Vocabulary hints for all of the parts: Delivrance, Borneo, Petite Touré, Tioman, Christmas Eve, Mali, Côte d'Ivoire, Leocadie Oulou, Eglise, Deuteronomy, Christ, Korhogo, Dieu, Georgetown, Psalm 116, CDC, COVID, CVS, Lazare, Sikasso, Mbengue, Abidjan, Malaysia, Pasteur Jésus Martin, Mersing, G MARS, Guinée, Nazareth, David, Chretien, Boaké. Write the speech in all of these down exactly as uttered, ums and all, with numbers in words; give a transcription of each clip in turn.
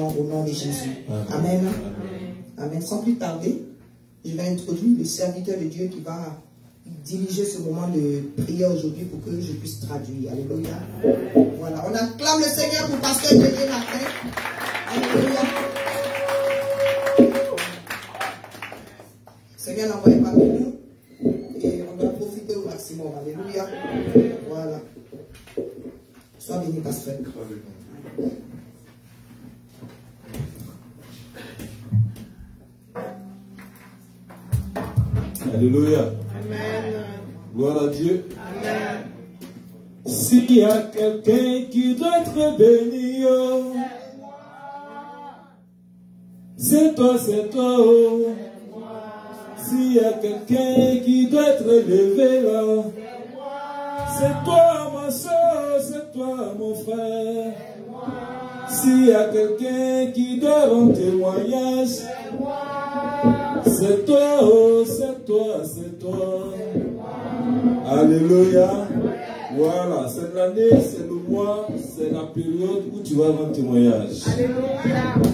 Au nom de Jésus. Amen. Amen. Amen. Sans plus tarder, je vais introduire le serviteur de Dieu qui va diriger ce moment de prière aujourd'hui pour que je puisse traduire. Alléluia. Voilà, on acclame le Seigneur pour Pasteur Jésus Martin. Alléluia. Seigneur n'envoie pas pour nous et on doit profiter au maximum. Alléluia. Voilà. Sois béni, Pasteur. Alléluia. Amen. Gloire à Dieu. Amen. S'il y a quelqu'un qui doit être béni, oh, c'est toi, c'est toi. Oh. S'il y a quelqu'un qui doit être élevé, oh, c'est toi, ma soeur, c'est toi, mon frère. S'il y a quelqu'un qui doit rendre témoignage, c'est toi, oh, c'est toi, c'est toi. Alléluia. Voilà, c'est l'année, c'est le mois, c'est la période où tu vas rendre témoignage.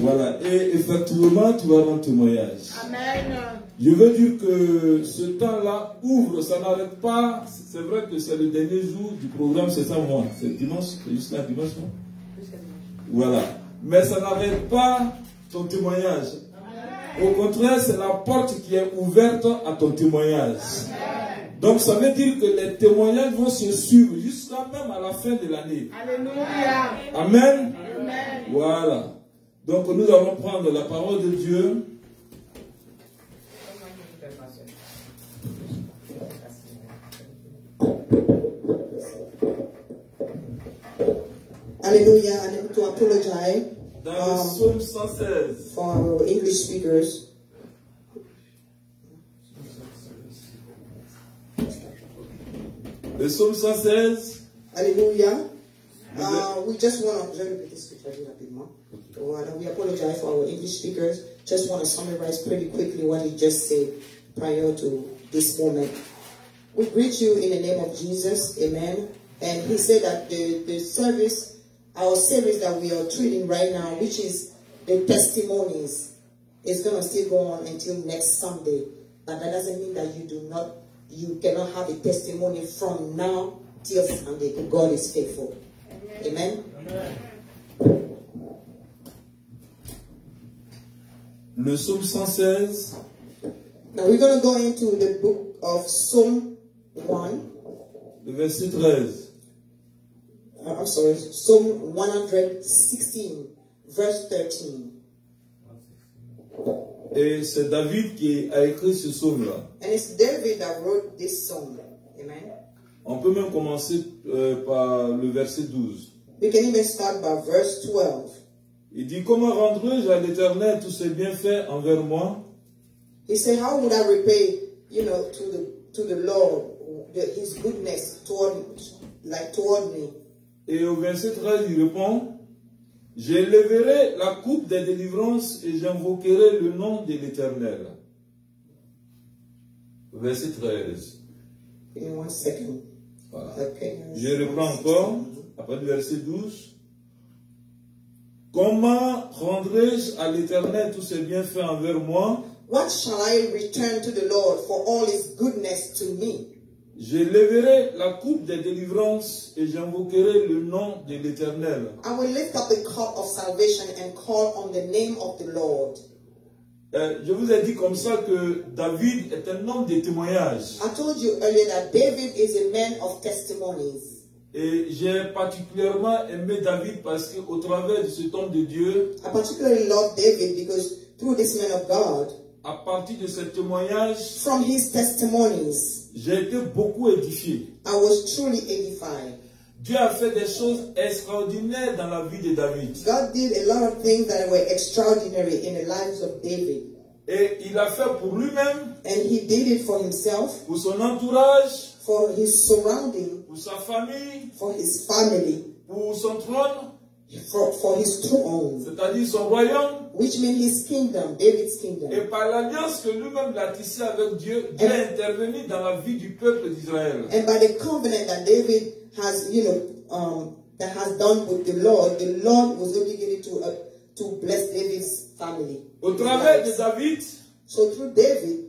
Voilà, et effectivement, tu vas rendre témoignage. Amen. Je veux dire que ce temps-là ouvre, ça n'arrête pas. C'est vrai que c'est le dernier jour du programme, c'est ça, moi. C'est dimanche, c'est juste là, dimanche, non? Voilà. Mais ça n'arrête pas ton témoignage. Au contraire, c'est la porte qui est ouverte à ton témoignage. Donc ça veut dire que les témoignages vont se suivre jusqu'à même à la fin de l'année. Alléluia. Amen. Amen. Voilà. Donc nous allons prendre la parole de Dieu. Alléluia. Alléluia. Tout le travail. Dans um, le psaume cent seize. For our English speakers. Le psaume cent seize. Alléluia. Uh, we just want to, je vais répéter ce que j'ai dit rapidement. Voilà, we apologize for our English speakers. Just want to summarize pretty quickly what he just said prior to this moment. We greet you in the name of Jesus. Amen. And he said that the, the service, our series that we are treating right now, which is the testimonies, is going to still go on until next Sunday. But that doesn't mean that you do not, you cannot have a testimony from now till Sunday. God is faithful. Amen. Amen. Le Psaume cent seize. Now we're going to go into the book of Psalm one. Le verset treize. I'm sorry, Psalm one sixteen, verse thirteen. Et c'est David qui a écrit ce psaume-là. And it's David that wrote this song. Amen. On peut même commencer euh, par le verset douze. We can even start by verse twelve. Il dit, comment rendrai-je à l'Éternel tous ses bienfaits envers moi? He said, how would I repay, you know, to the to the Lord the, his goodness toward like toward me? Et au verset treize, il répond, « J'éleverai la coupe des délivrances et j'invoquerai le nom de l'Éternel. » Verset treize. Voilà. Je reprends encore, après le verset douze. « Comment rendrai-je à l'Éternel tous ses bienfaits envers moi? » What shall I return to the Lord for all his goodness to me? Je lèverai la coupe des délivrances et j'invoquerai le nom de l'Éternel. I will lift up the cup of salvation and call on the name of the Lord. Euh, je vous ai dit comme ça que David est un homme de témoignages. I told you earlier that David is a man of testimonies. Et j'ai particulièrement aimé David parce qu'au travers de cet homme de Dieu, I particularly love David because through this man of God, à partir de ce témoignage, from his testimonies, j'ai été beaucoup édifié. I was truly edified. Dieu a fait des choses extraordinaires dans la vie de David. God did a lot of things that were extraordinary in the lives of David. Et il a fait pour lui-même. And he did it for himself. Pour son entourage. For his surrounding. Pour sa famille. For his family. Pour son trône. For, for his throne. C'est-à-dire son royaume. Which means his kingdom, David's kingdom. Et par l'alliance que lui-même l'a tissée avec Dieu, Dieu a intervenu dans la vie du peuple d'Israël. And by the covenant that David has, you know, um, that has done with the Lord, the Lord was obligated to uh, to bless David's family. Au travers de David, so through David,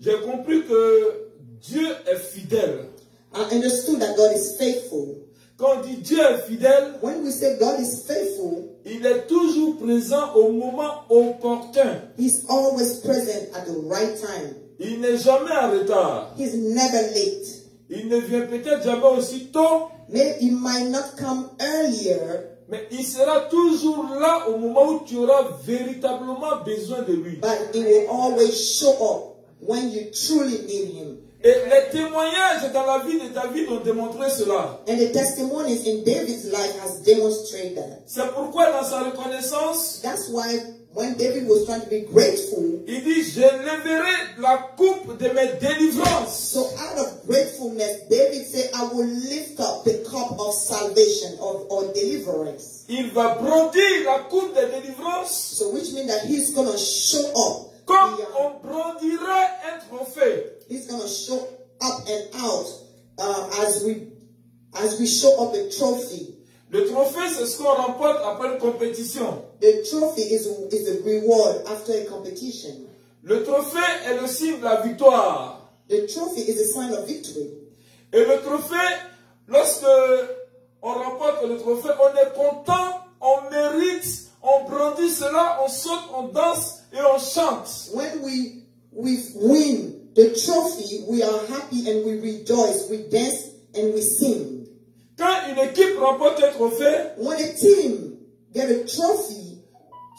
j'ai compris que Dieu est fidèle. I understood that God is faithful. Quand on dit Dieu est fidèle, when we say God is faithful, il est toujours présent au moment opportun. He's always present at the right time. Il n'est jamais en retard. He's never late. Il ne vient peut-être jamais aussi tôt. Maybe he might not come earlier. Mais il sera toujours là au moment où tu auras véritablement besoin de lui. But he will always show up when you truly need him. Et les témoignages dans la vie de David ont démontré cela. And the testimonies in David's life has demonstrated that. C'est pourquoi dans sa reconnaissance, that's why when David was trying to be grateful, il dit, je lèverai la coupe de mes délivrances. So out of gratefulness, David said, I will lift up the cup of salvation or, or deliverance. Il va brandir la coupe de délivrance. So which means that he's going to show up. Comme on brandirait un trophée. He's going to show up and out uh, as we as we show up a trophy. Le trophée, c'est ce qu'on remporte après une compétition. The trophy is is a reward after a competition. Le trophée est le signe de la victoire. The trophy is a sign of victory. Et le trophée, lorsque on remporte le trophée, on est content, on mérite, on brandit cela, on saute, on danse et on chante. When we we win the trophy, we are happy and we rejoice, we dance and we sing. Quand une équipe remporte un trophée, when a team get a trophy,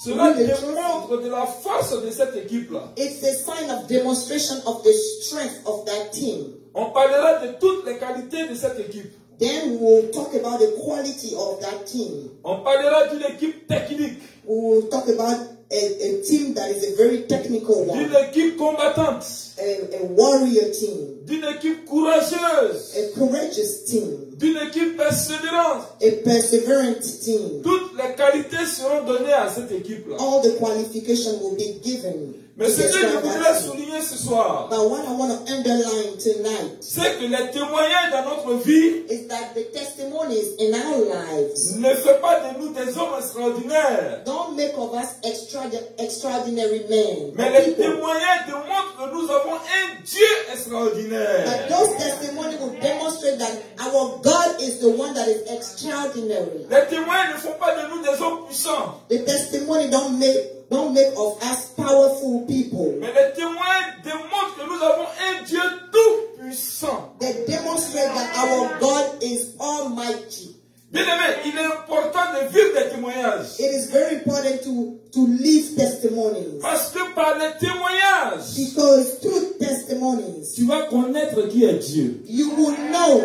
cela démontre de la force de cette équipe-là. It's a sign of demonstration of the strength of that team. On parlera de toutes les qualités de cette équipe. Then we'll talk about the quality of that team. On parlera d'une équipe technique. We'll talk about A, a team that is a very technical one. D'une équipe combattante. A, a warrior team. D'une équipe courageuse. A courageous team. D'une équipe persévérante. A perseverant team. Toutes les qualités seront données à cette équipe-là. All the qualifications will be given. Mais ce que je voudrais souligner ce soir, but what I want to underline tonight, c'est que les témoignages dans notre vie is that the testimonies in our lives ne fait pas de nous des hommes extraordinaires. Don't make of us extra, extraordinary men. Mais les people. témoignages démontrent que nous avons un Dieu extraordinaire. But those testimonies will demonstrate that our God is the one that is extraordinary. Les témoignages ne font pas de nous des hommes puissants. The testimony don't make Don't make of us powerful people. Mais les témoins démontrent que nous avons un Dieu tout puissant. They demonstrate that our God is almighty. Bien aimé, il est important de vivre des témoignages. It is very important to to live testimonies. Parce que par les témoignages, because through testimonies, tu vas connaître qui est Dieu. You will know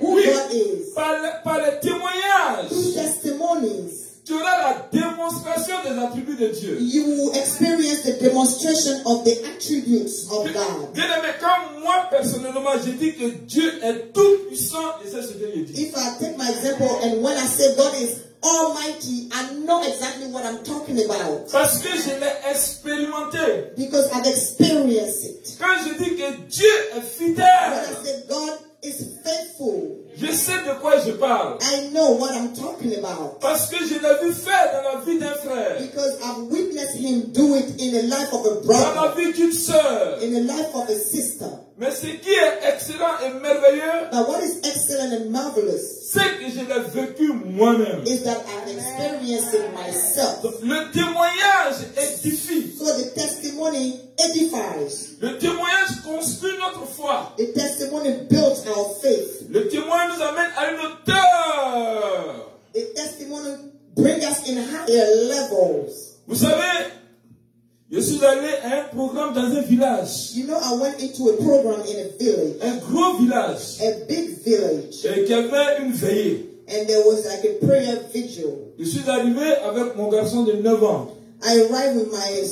who oui, God is. Par les, par les témoignages, through testimonies, tu auras la démonstration des attributs de Dieu. You will experience the demonstration of the attributes of God. Bien aimé, quand moi personnellement je dis que Dieu est tout puissant, et c'est ce que je dis. If I take my example and when I say God is almighty, I know exactly what I'm talking about. Parce que je l'ai expérimenté. Because I've experienced it. Quand je dis que Dieu est fidèle, when I say God is faithful, je sais de quoi je parle. I know what I'm talking about. Parce que je l'ai vu faire dans la vie d'un frère. Because I've witnessed him do it in the life of a brother. Dans la vie d'une sœur. In the life of a sister. Mais ce qui est excellent et merveilleux, but what is excellent and marvelous, c'est que je l'ai vécu moi-même. Is that I've experienced it myself. Donc, le témoignage édifie. So the testimony edifies. Le témoignage construit notre foi. The testimony builds our faith. Le témoignage nous amène à une hauteur. The testimony brings us in higher levels. Vous savez, je suis allé à un programme dans un village. You know, I went into a program in a village. Un gros village. A big village. Et qui avait une veillée. And there was like a prayer vigil. Je suis arrivé avec mon garçon de neuf ans. I arrived with my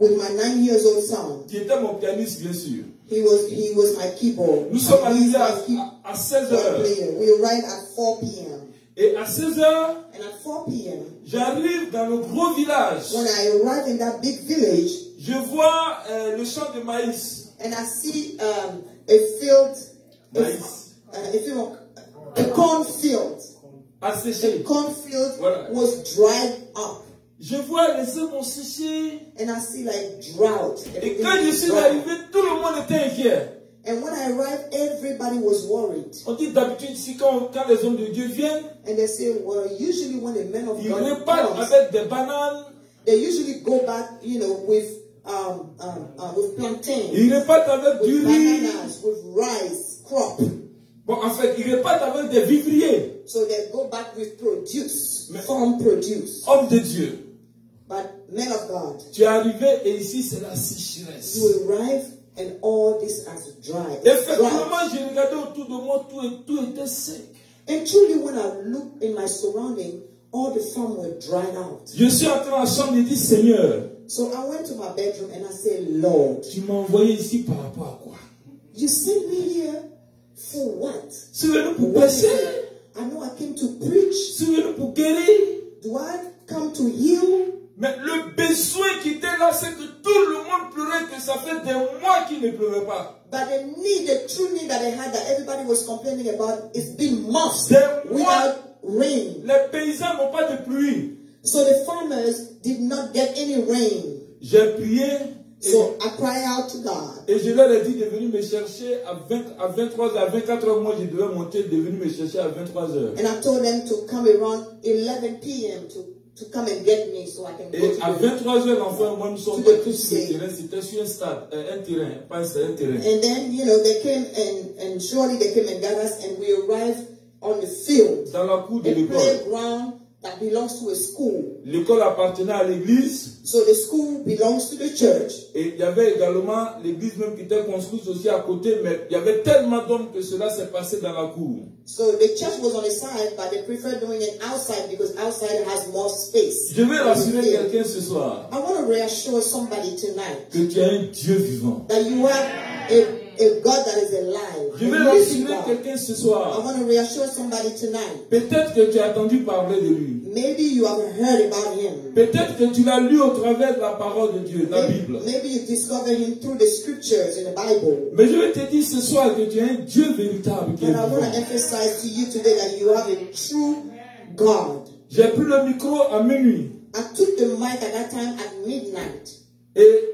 with my nine years old son. Qui était mon pianiste, bien sûr. He was he was my keyboard. Nous sommes arrivés à, à, à seize heures. We arrived at four p m Et à seize heures, j'arrive dans le gros village. When I arrive in that big village, je vois euh, le champ de maïs. And I see um, a field, nice. a, uh, a field, a cornfield. A cornfield voilà. was dried up. Je vois les eaux m'ont séché. And I see like drought. Et quand je suis arrivé, tout le monde était inquiet. And when I arrived, everybody was worried. On dit d'habitude si quand quand les hommes de Dieu viennent, and they say, well, usually when the men of God repartent avec des bananes. They usually go back, you know, with um um uh, with plantains. Ils repartent avec du riz, with rice crop. Bon, en fait, ils repartent avec des vivriers. So they go back with produce, farm produce. Homme de Dieu. But men of God. Tu es arrivé et ici c'est la sécheresse. You arrive. And all this has dried. And truly, when I look in my surrounding, all the farm were dried out. So I went to my bedroom and I said, Lord, you sent me here for what? what I know I came to preach. Do I come to heal? Mais le besoin qui était là, c'est que tout le monde pleurait, que ça fait des mois qu'il ne pleurait pas. But the need, the true need that I had that everybody was complaining about, it's been months without rain. Les paysans n'ont pas de pluie. So the farmers did not get any rain. J'ai prié. So I cried out to God. Et je leur ai dit de venir me chercher à vingt-trois heures, à vingt-quatre heures. Moi, je devais monter, de venir me chercher à vingt-trois heures. And I told them to come around eleven p m to. To come and get me so I can go to à vingt-trois heures, enfin, moi, nous sommes tous sur le terrain. C'était sur un stade, un terrain, pas un terrain. And then, you know, they came and, and surely they came and gathered us and we arrived on the field. Dans la cour de l'école. A playground that belongs to a school. L'école appartenait à l'église. So the school belongs to the church. Et il y avait également l'église même qui était construite aussi à côté, mais il y avait tellement d'hommes que cela s'est passé dans la cour. So the church was on the side, but they preferred doing it outside because outside has more space. Je vais rassurer quelqu'un ce soir. I want to reassure somebody tonight. Que tu as un Dieu vivant. That you have a a God that is alive. Je vais rassurer quelqu'un ce soir. I want to reassure somebody tonight. Peut-être que tu as entendu parler de lui. Maybe you have heard about him. Peut-être que tu l'as lu au travers de la parole de Dieu, la Bible. Maybe you discovered him through the scriptures in the Bible. Mais je vais te dire ce soir que tu es un Dieu véritable. And I want to emphasize to you today that you have a true God. J'ai pris le micro à minuit. I took the mic at that time at midnight. Et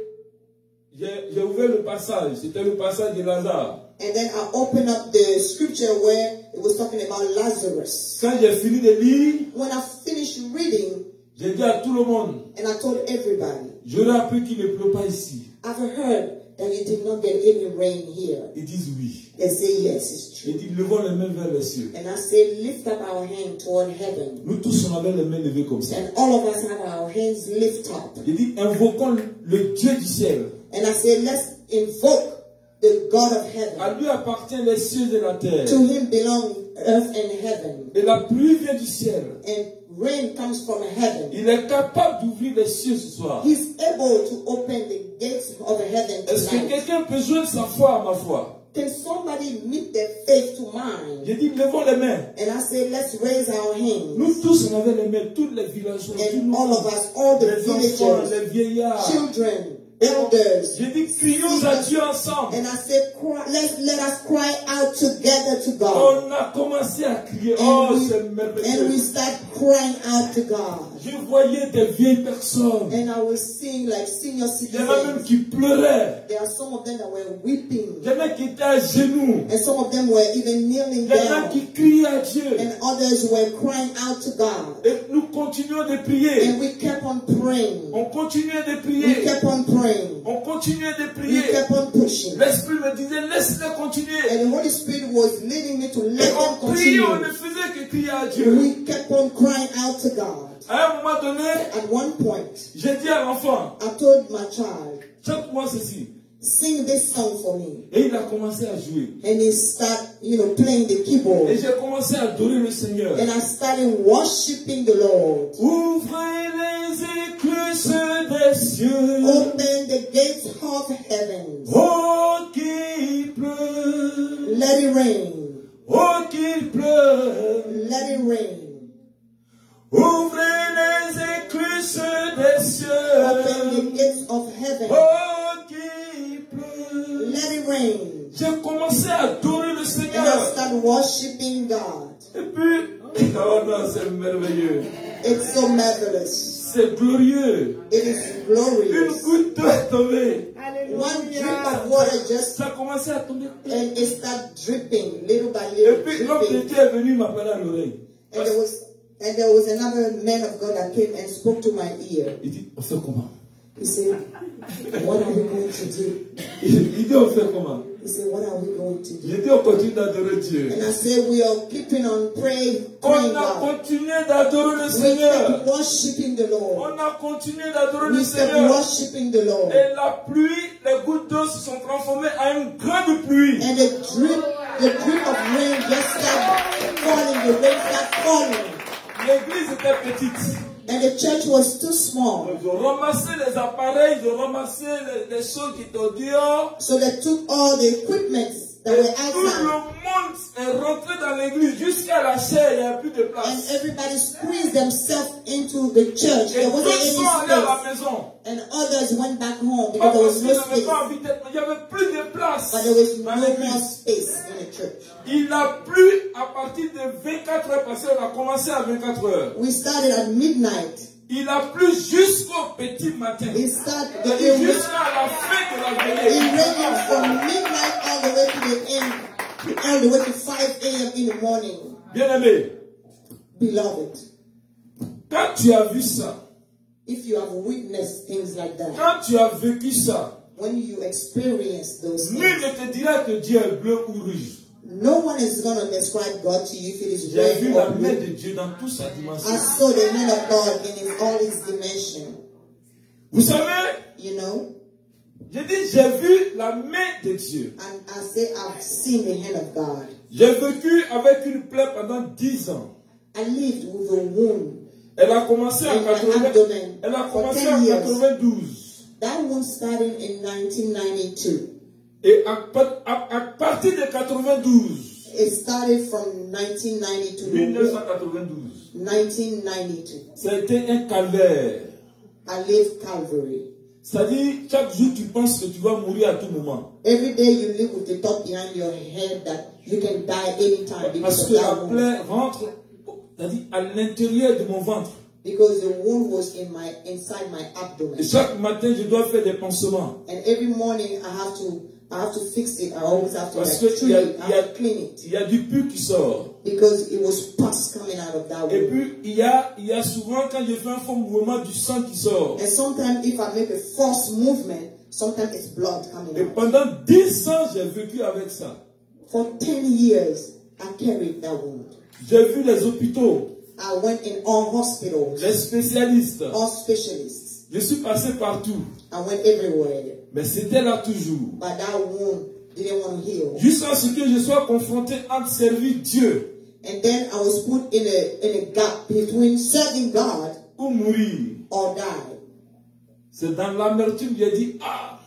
j'ai ouvert le passage, c'était le passage de Lazare. And then I opened up the scripture where it was talking about Lazarus. Quand j'ai fini de lire, when I finished reading, j'ai dit à tout le monde, and I told everybody, j'aurais appris qu'il ne pleut pas ici. I've heard that you did not get any rain here. Ils disent oui. They say yes, it's true. Ils disent levons les mains vers les cieux. And I say lift up our hand toward heaven. Nous tous on avait les mains levées comme ça. And all of us have our hands lifted up. Ils disent invoquons le Dieu du ciel. And I said, let's invoke the God of heaven. À lui appartient les cieux de la terre. To him belong earth and heaven. Et la pluie vient du ciel. And rain comes from heaven. Il est capable d'ouvrir les cieux ce soir. He's able to open the gates of heaven. Est-ce que quelqu'un peut joindre sa foi à ma foi? Can somebody meet their faith to mine? Je dis, levons les mains. And I said, let's raise our hands. Nous tous on avait les mains, tous les villageois, and all of us, all the villagers, les vieillards, children. Elders, je dis, crions à Dieu ensemble. And I said, cry, let, let us cry out together to God. On a commencé à crier. And, oh, we, and we start crying out to God. Je voyais des vieilles personnes. And I was seeing like senior citizens. Il y en a même qui pleuraient. There are some of them that were weeping. Il y en a qui étaient à genoux. And some of them were even kneeling down. Il y en a qui criaient à Dieu. And others were crying out to God. Et nous continuons de prier. And we kept on praying. On continuait de prier. We kept on praying. On continuait de prier. L'esprit me disait laisse-le continuer. And the Holy Spirit was leading me to let them continue. On priait, on ne faisait que crier à Dieu. We kept on crying out to God. À un moment donné, at one point, j'ai dit à l'enfant, I told my child, chante-moi ceci. Sing this song for me. Et il a commencé à jouer. And he started, you know, playing the keyboard. Et j'ai commencé à adorer le Seigneur. And I started worshiping the Lord. Ouvrez les écluses des cieux. Open the gates of heaven. Oh, qu'il pleuve. Let it rain. Oh, qu'il pleuve. Let it rain. Ouvrez les écluses des cieux. Open the gates of heaven. Oh, let it rain. J'ai commencé à adorer le Seigneur. And I start worshiping God. Et puis, oh non, c'est merveilleux. It's so marvelous. C'est glorieux. It is glorious. Une goutte d'eau est tombée. One drip of water just ça commençait à tomber. And it started dripping little by little. Et puis l'homme de Dieu est venu m'appeler à l'oreille. And there was and there was another man of God that came and spoke to my ear. Il dit on fait comment? He said, what are we going to do? Il dit on fait comment? He said, what are we going to do? Dit, on continue d'adorer Dieu. And I said, we are keeping on praying. On a continué d'adorer le Seigneur. We kept worshiping the Lord. On a continué d'adorer le Seigneur. We kept worshiping the Lord. Et la pluie, les gouttes d'eau se sont transformées en une grande pluie. And the drip, the drip of rain just started falling. The rain started falling. L'église était petite. And the church was too small. So they took all the equipment that were outside. And everybody squeezed themselves into the church. There wasn't any space. And others went back home because there was no space. But there was no more space in the church. Il a plu à partir de vingt-quatre heures parce qu'on a commencé à vingt-quatre heures. We started at midnight. Il a plu jusqu'au petit matin. It started jusqu'à la fin de la veillée. It rained from midnight all the way to the end, all the way to five A M in the morning. Bien-aimé, beloved, quand tu as vu ça, if you have witnessed things like that, quand tu as vécu ça, when you experience those things, nul ne te dira que Dieu est bleu ou rouge. No one is going to describe God to you if it is red or blue. I saw the hand of God in his, all his dimension. Vous savez, you know, j'ai dit, j'ai vu la main de Dieu. And I say, I've seen the hand of God. J'ai vécu avec une plaie pendant dix ans. I lived with a wound. Elle a commencé en quatre-vingt-douze. That wound started in nineteen ninety-two. Et à, à, à partir de quatre-vingt-douze, it started from nineteen ninety-two. C'était un calvaire. I lived Calvary. C'est-à-dire, chaque jour, tu penses que tu vas mourir à tout moment. Every day you live with the thought behind your head that you can die anytime. Parce que la plaie rentre, c'est-à-dire à l'intérieur de mon ventre. Because the wound was in my inside my abdomen. Et chaque matin, je dois faire des pansements. And every morning I have to. I have to fix it. I always have to like, treat it. I have to clean it. Il y a du pus qui sort. Because it was pus coming out of that wound. Et puis il y a il y a souvent quand je fais un faux mouvement du sang qui sort. And sometimes if I make a false movement, sometimes it's blood coming out. Et pendant dix ans j'ai vécu avec ça. For ten years I carried that wound. J'ai vu les hôpitaux. I went in all hospitals. Les spécialistes. All specialists. Je suis passé partout. I went everywhere. Mais c'était là toujours. Jusqu'à ce que je sois confronté entre servir Dieu. And then I was put in a, in a gap between serving God ou mourir. Or die. C'est dans l'amertume que j'ai dit, ah.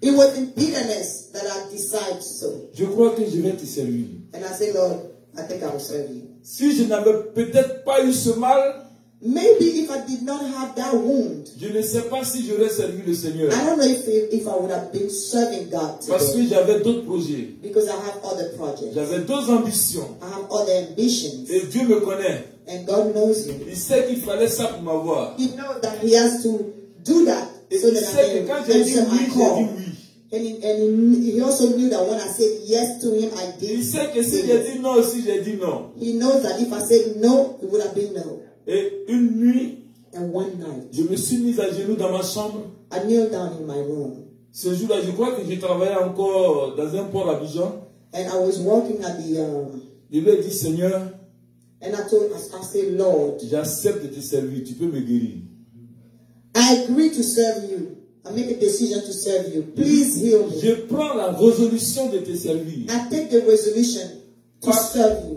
It was in bitterness that I decided so. Je crois que je vais te servir. And I said, Lord, I think I will serve you. Si je n'avais peut-être pas eu ce mal, maybe if I did not have that wound, je ne sais pas si j'aurais servi le Seigneur. I don't know if, if I would have been serving God today. Parce que j'avais d'autres projets. Because I have other projects. J'avais d'autres ambitions. I have other ambitions. Et Dieu me connaît. And God knows me. Il sait qu'il fallait ça pour m'avoir. He knows that he has to do that. Et so il that sait I que quand j'ai dit oui, j'ai dit oui. And, and he also knew that when I said yes to him, I did. Il sait que si j'ai dit non, si j'ai dit non. He knows that if I said no, it would have been no. Et une nuit, and one night, je me suis mise à genoux dans ma chambre. I kneel down in my room. Ce jour-là, je crois que j'ai travaillé encore dans un port à Abidjan. And I was walking at the. Um, je lui ai dit, Seigneur, and I told, I said, Lord, j'accepte de te servir. Tu peux me guérir. I agree to serve you. I make a decision to serve you. Please heal me. Je prends la résolution de te servir. I take the resolution.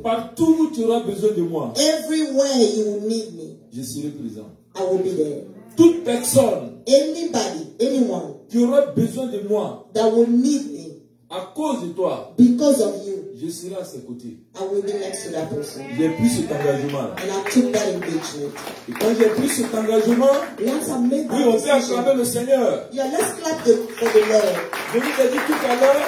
Partout où tu auras besoin de moi, everywhere you will need me, je serai présent. I will be there. Toute personne, anybody, anyone, qui aura besoin de moi, that will need me, à cause de toi, because of you, je serai à ses côtés. I will be next to that person. J'ai pris cet engagement. And I took that engagement. Et quand j'ai pris cet engagement, once I made that decision, oui, on peut acclamer le Seigneur. Yeah, let's clap the, for the Lord. Je vous ai dit tout à l'heure.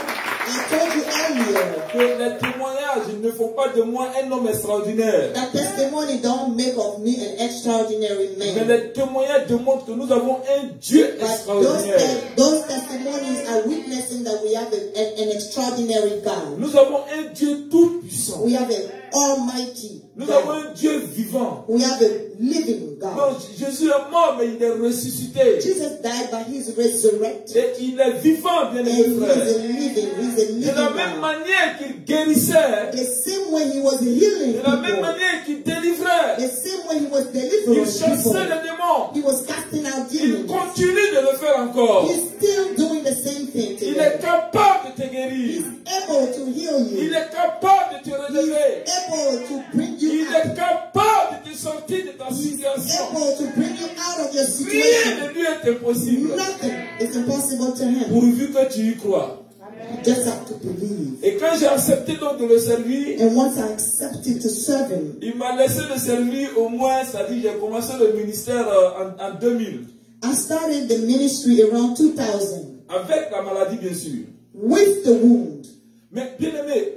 Il told you earlier que les témoignages ne font pas de moi un homme extraordinaire. That testimony don't make of me an extraordinary man. Mais les témoignages démontrent que nous avons un Dieu But extraordinaire. Those, those testimonies are witnessing that we have an, an extraordinary God. Nous avons un Dieu tout puissant. We have an almighty. Nous God. Avons un Dieu vivant. We have a living God. Donc, Jésus est mort mais il est ressuscité. Jesus died but he is resurrected. Et il est vivant bien aimé frère. De la même manière qu'il guérissait, the same way he was healing de la people, même manière qu'il délivrait, the same way he was delivering il chassait les démons, he was casting out demons. Il continue de le faire encore. He's still doing the same thing today. Il est capable de te guérir. He's able to heal you. Il est capable de te relever. He's able to bring you il out. Est capable de te sortir de ta situation. Able to bring you out of your situation. Rien de lui est impossible. Nothing is impossible to him. Pourvu que tu y crois. You just have to believe. Et quand j'ai accepté donc de le servir, and once I accepted to serve him, il m'a laissé le servir au moins, c'est-à-dire j'ai commencé le ministère en, en deux mille. I started the ministry around two thousand. Avec la maladie bien sûr. With the wound. Mais bien aimé,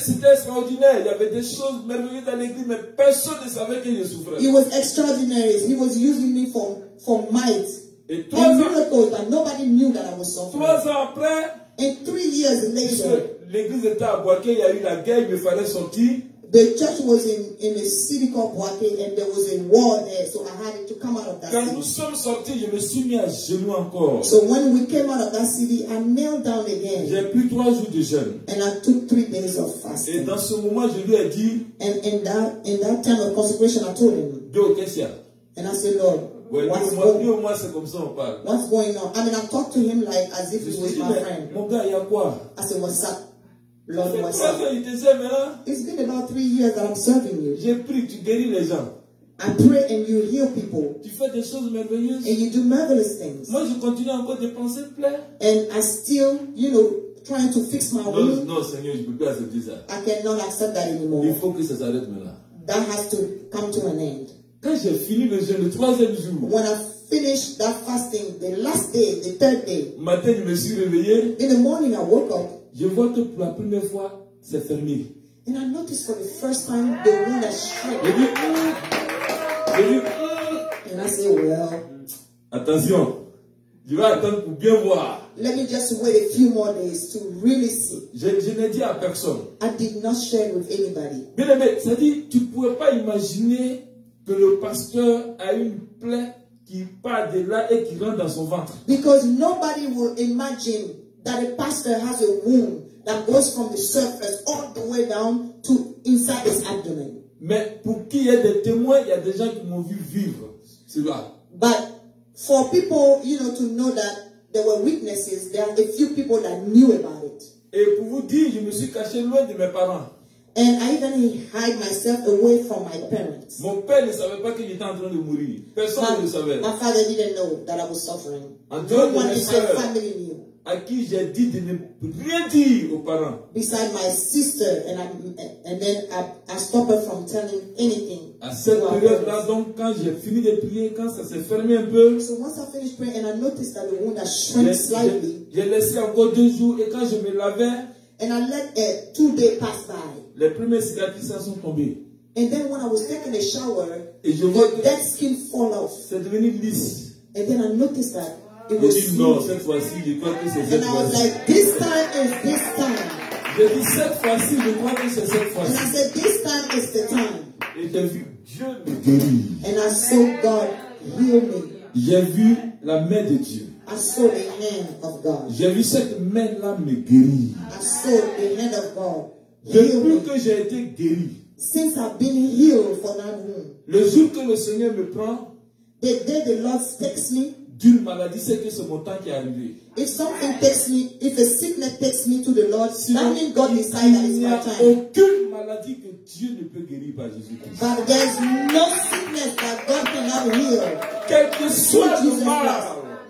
c'était extraordinaire, il y avait des choses merveilleuses dans l'église, mais personne ne savait que je souffrais. It was extraordinary. He was using me for, for might. Et trois and ans, miracles, but nobody knew that I was suffering. Trois ans après, and three years later, l'église était à Boaké, il y a eu la guerre, il me fallait sortir. The church was in, in a city called Boaké, and there was a war there, so I had to come out of that Quand city. Nous sommes sortis, je me suis mis à genoux encore. So when we came out of that city, I knelt down again. J'ai pris trois jours de jeûne. And I took three days of fasting. Et dans ce moment, je lui ai dit, and in that, in that time of consecration, I told him, Dieu, qu'est-ce qu'il y a? And I said, Lord, ouais, what's, moi, going, moi, comme ça, on parle. What's going on? I mean, I talked to him like as if he was my friend. Mon gars, y a quoi? I said, what's up? Lord, what's up? It's been about three years that I'm serving you. J'ai pris, tu guéris les gens. I pray and you heal people. Tu fais des choses merveilleuses. And you do marvelous things. Moi, je continue encore de penser plaire. And I still, you know, trying to fix my will. Non, Seigneur, je peux plus accepter ça. I cannot accept that anymore. Il faut que ça s'arrête maintenant. That has to come to an end. Quand j'ai fini le jeûne, le troisième jour, when I finished that fasting, the last day, the third day, matin, je me suis réveillé. In the morning, I woke up. Je vois que pour la première fois, c'est fermé. And I noticed for the first time the wound had shrunk. J'ai dit, j'ai dit, and I said, well, attention, je vais attendre pour bien voir. Let me just wait a few more days to really see. Je, je n'ai dit à personne. I did not share with anybody. Mais mais, ça dit, tu pouvais pas imaginer que le pasteur a une plaie qui part de là et qui rentre dans son ventre. Because nobody will imagine that a pastor has a wound that goes from the surface all the way down to inside his abdomen. Mais pour qu'il y ait des témoins, il y a des gens qui m'ont vu vivre cela. But for people, you know, to know that there were witnesses, there are a few people that knew about it. Et pour vous dire, je me suis caché loin de mes parents. And I even hide myself away from my parents. Mon père ne savait pas que j'étais en train de mourir. Personne ne le savait. My father didn't know that I was suffering. No one in my family knew. À qui j'ai dit de ne rien dire aux parents. Beside my sister, and I, and then I, I stopped her from telling anything. À cette période-là, donc, quand j'ai fini de prier, quand ça s'est fermé un peu, so once I finished praying and I noticed that the wound had shrunk slightly. J'ai laissé encore deux jours et quand je me lavais, and I let a two day pass by. Les premières cicatrices sont tombées. And then when I was taking a shower, et je vois que that skin fall off. C'est devenu lisse. And then I noticed that it was dit, non, cette fois-ci, je crois que c'est cette fois-ci. And I was like, this time is this time. J'ai dit cette fois-ci, je crois que c'est cette fois-ci. And I said, this time is the time. Et j'ai vu Dieu me guérir. And I saw God heal me. J'ai vu la main de Dieu. I saw the hand of God. J'ai vu cette main-là me guérir. I saw the hand of God. Depuis que j'ai été guéri, since I've been healed for that wound, le jour que le Seigneur me prend, the day the Lord takes me, d'une maladie, c'est que c'est mon temps qui est arrivé. If something takes me, if a sickness takes me to the Lord, si that means God decided that it's my time. Il n'y a aucune maladie que Dieu ne peut guérir par Jésus-Christ. But there is no sickness that God cannot heal. Quel que soit le mal,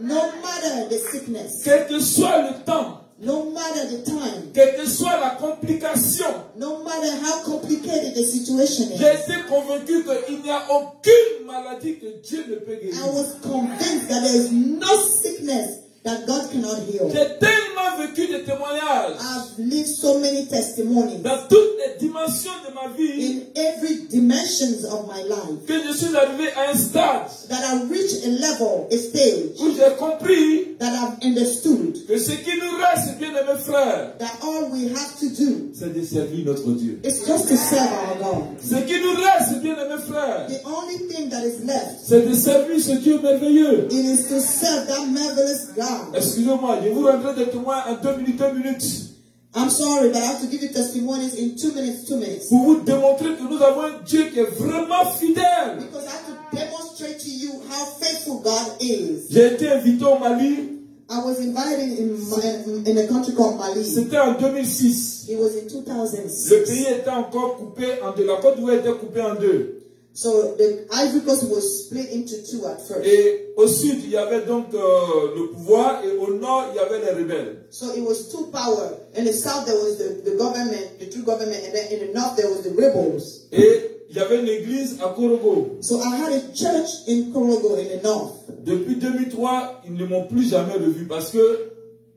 no matter the sickness, quel que soit le temps, no matter the time, quelle que soit la complication, no matter how complicated the situation is, j'ai été convaincu qu'il n'y a aucune maladie que Dieu ne peut guérir. I was convinced that there is no sickness that God cannot heal. J'ai tellement vécu des témoignages. I've lived so many testimonies. Dans toutes les dimensions de ma vie. In every dimensions of my life. Que je suis arrivé à un stade. That I reached a level, a stage. Où j'ai compris. That I've understood. Que ce qui nous reste, bien aimés frères. That all we have to do. C'est de servir notre Dieu. It's just to serve our God. Ce qui nous reste, bien aimés frères. The only thing that is left. C'est de servir ce Dieu merveilleux. It is to serve that marvelous God. Excusez-moi, je vous rendrai des témoins en deux minutes, deux minutes. I'm sorry, but I have to give you testimonies in two minutes, two minutes. Pour vous démontrer que nous avons un Dieu qui est vraiment fidèle. Because I have to demonstrate to you how faithful God is. J'ai été invité au Mali. I was invited in in, in a country called Mali. C'était en deux mille six. It was in two thousand six. Le pays était encore coupé en deux. La Côte d'Ivoire était coupée en deux. So the Ivory Coast was split into two at first. Et au sud il y avait donc euh, le pouvoir et au nord il y avait les rebelles. So it was two power. In the south there was the, the government, the true government, and then in the north there was the rebels. Et il y avait une église à Korhogo. So I had a church in Korhogo in the north. Depuis deux mille trois ils ne m'ont plus jamais revu parce que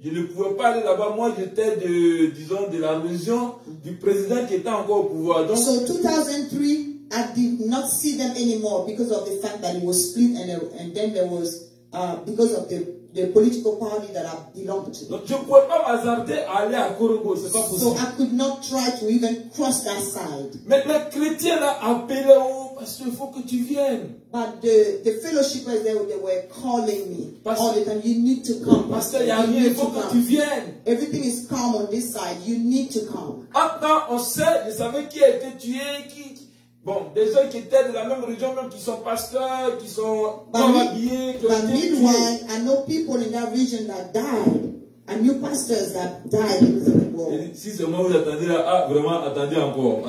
je ne pouvais pas aller là-bas. Moi, j'étais de, disons, de la région du président qui était encore au pouvoir. Donc, so two thousand three. I did not see them anymore because of the fact that it was split, and, and then there was uh, because of the, the political party that I belonged to. Donc, je pouvais pas m'hasarder à aller à Korhogo, c'est pas possible. So I could not try to even cross that side. Mais les chrétiens là appelaient, oh, parce qu'il faut que tu viennes. But the, the fellowshippers there, they were calling me parce all the time. You need to come. Parce qu'il y a rien, il faut que tu viennes. Everything is calm on this side. You need to come. Attends, on sait, je savais qui a été tué, qui. Bon, des gens qui étaient de la même région, même qui sont pasteurs, qui sont habillés. But meanwhile, I know people in that region that died. I knew pastors that died because of the war. And I told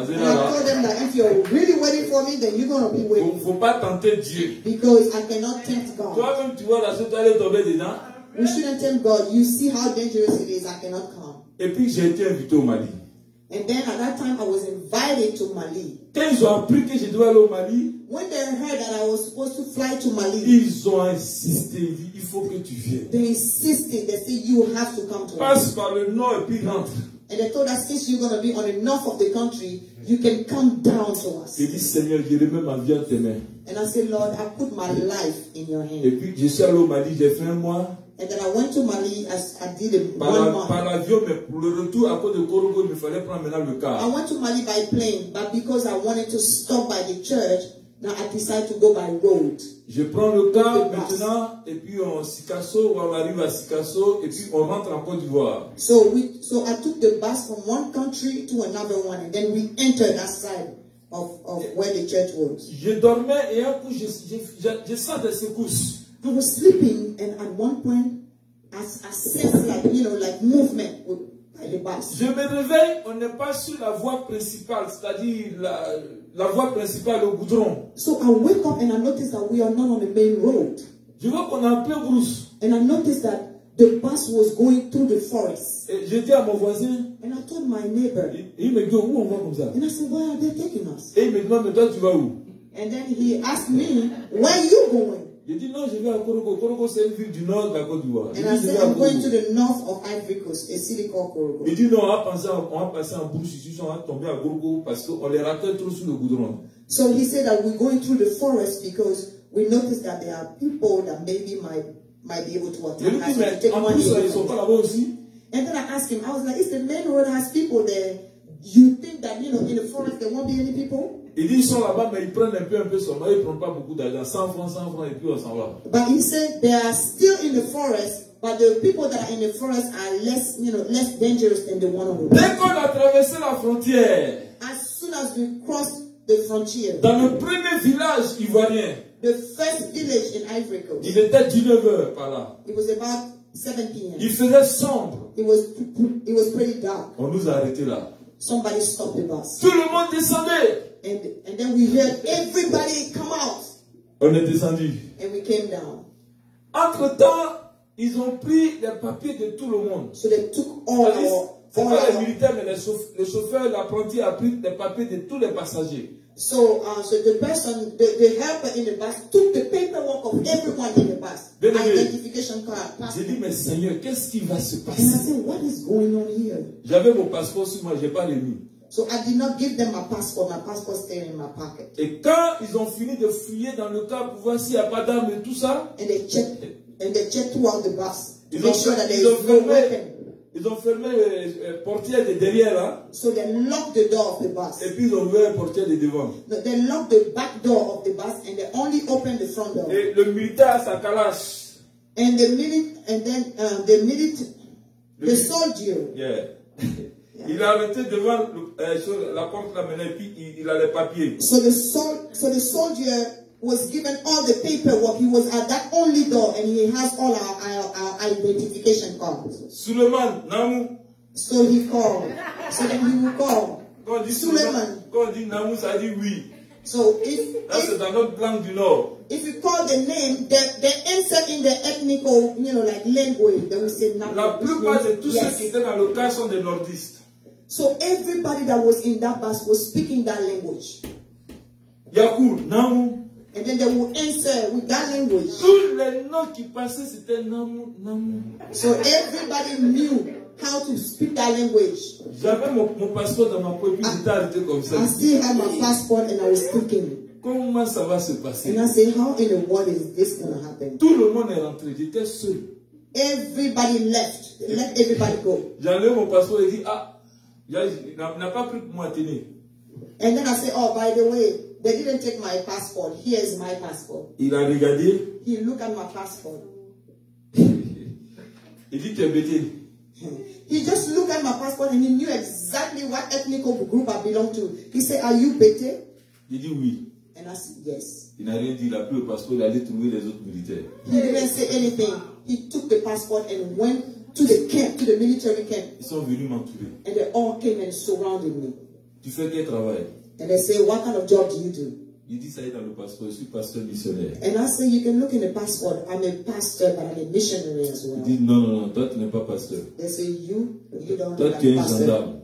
them that if you're really waiting for me, then you're going to be waiting. Faut pas tenter Dieu. Because I cannot tempt God. Toi-même, tu vois la chose, tu allais tomber dedans. We shouldn't tempt God. You see how dangerous it is. I cannot come. Et puis j'ai été invité au Mali. And then at that time I was invited to Mali. Ils ont appris que je dois aller au Mali. When they heard that I was supposed to fly to Mali, ils ont insisté, il faut que tu viennes. They insisted, they said you have to come to. Passe par le nord et puis rentre. And they told us since you're going to be on the north of the country, you can come down to us. Et dit Seigneur, je remets ma vie en tes mains. And I said Lord, I put my life in your hands. Et puis je suis allé au Mali, j'ai fait un mois. And then I went to Mali as I did a par one month. Par l'avion, mais pour le retour à cause de Korhogo, il me fallait prendre maintenant le car. I went to Mali by plane, but because I wanted to stop by the church, now I decided to go by road. Je prends le car maintenant, et puis on Sikasso, on arrive à Sikasso, et puis on rentre en Côte d'Ivoire. So we, so I took the bus from one country to another one, and then we entered that side of of where the church was. Je dormais et un coup, je je je, je sens des secousses. I was sleeping, and at one point, I, I sensed like you know, like movement by the bus. Je me réveille. On n'est pas sur la voie principale, c'est-à-dire la la voie principale au goudron. So I wake up and I notice that we are not on the main road. Je vois qu'on est en plein brousse. And I noticed that the bus was going through the forest. Et je dis à mon voisin. And I told my neighbor. Et il me dit où on va comme ça? And I said, where are they taking us? Et il me demande, mais toi tu vas où? And then he asked me, where are you going? Je dis non, je vais à Korhogo. Korhogo, c'est une ville du nord de la Côte d'Ivoire. And I said, I'm going to the north of Ivory Coast, a city called Korhogo. Il dit non, on va passer, on va passer en brousse ici, on va tomber à Korhogo parce qu'on les raconte trop sur le goudron. So he said that we're going through the forest because we noticed that there are people that maybe might might be able to attack us. Mais en plus, ils sont pas là-bas aussi. And then I asked him, I was like, is the main road has people there? You think that you know in the forest there won't be any people? Il dit ils sont là-bas mais ils prennent un peu un peu seulement, ils prennent pas beaucoup d'argent, cent francs, cent francs et puis on s'en va. But he said they are still in the forest, but the people that are in the forest are less, you know, less dangerous than the one on the road. Dès qu'on a traversé la frontière, as soon as we crossed the frontier, dans le premier village ivoirien, the first village in Ivory Coast, il était dix-neuf heures par là. It was about seven P M Il faisait sombre. It was it was pretty dark. On nous a arrêtés là. Somebody stopped the bus. Tout le monde descendait. And, and then we heard everybody come out. On est descendu. And we came down. Entre temps, ils ont pris les papiers de tout le monde. So they took all our. C'est pas les militaires, mais les chauffeurs, l'apprenti a pris les papiers de tous les passagers. So, uh, so the person, the, the helper in the bus took the paperwork of everyone in the bus. Identification card. J'ai dit, mais Seigneur, qu'est-ce qui va se passer? And I said, what is going on here? J'avais mon passeport sur moi, j'ai pas les mis. So I did not give them my passport. My passport stayed in my pocket. Et quand ils ont fini de fouiller dans le car pour voir s'il n'y a pas d'armes et tout ça, and they checked, and they checked throughout the bus. Ils ont sure that they were Ils ont fermé les portières de derrière hein? So they locked the door of the bus. Et puis ils ont ouvert les portières de devant. No, they locked the back door of the bus and they only opened the front door. Et le militaire a sa calache. And the military, and then uh, the military, the, the soldier. Yeah. Yeah. Il a arrêté devant euh, sur la porte là maintenant et puis il, il a les papiers. So the sol, so the soldier was given all the paperwork. He was at that only door and he has all our, our, our identification cards. Suleiman, Namu. So he called. So then he will call. Quand Suleiman. Quand on dit Namu, ça dit oui. So if, That's if, du Nord. If you call the name, they, they answer in the ethnical, you know, like language. They will say Namu. La plupart de tous yes. ceux qui étaient dans le cas sont des nordistes. So everybody that was in that bus was speaking that language. Yakou, Namu. And then they will answer with that language. Tous les noms qui passaient, c'était Namu, Namu. So everybody knew how to speak that language. J'avais mon, mon passeport dans ma poche, puis j'étais arrêté comme ça. I still had my passport and I was speaking. Comment ça va se passer? And I said, how in the world is this going to happen? Tout le monde est rentré, j'étais seul. Everybody left. They let everybody go. J'avais mon passeport et dit, ah, il n'a pas pris pour moi à tenir. And then I said, oh, by the way, they didn't take my passport. Here is my passport. Il a regardé. He looked at my passport. Il dit, tu es bêté. He just looked at my passport and he knew exactly what ethnic group I belong to. He said, are you bêté? Il dit oui. And I said, yes. Il n'a rien dit. Il a pris le passeport. Il allait trouver les autres militaires. He didn't say anything. He took the passport and went to the camp, to the military camp. Ils sont venus m'entourer. And they all came and surrounded me. Tu fais quel travail? And they say, what kind of job do you do? Il dit ça dans le passeport, je suis pasteur missionnaire. And I say, you can look in the passport, I'm a pastor, but I'm a missionary as well. Il dit, non, non, non, toi tu n'es pas pasteur. They say, you, you don't toi, tu es un gendarme.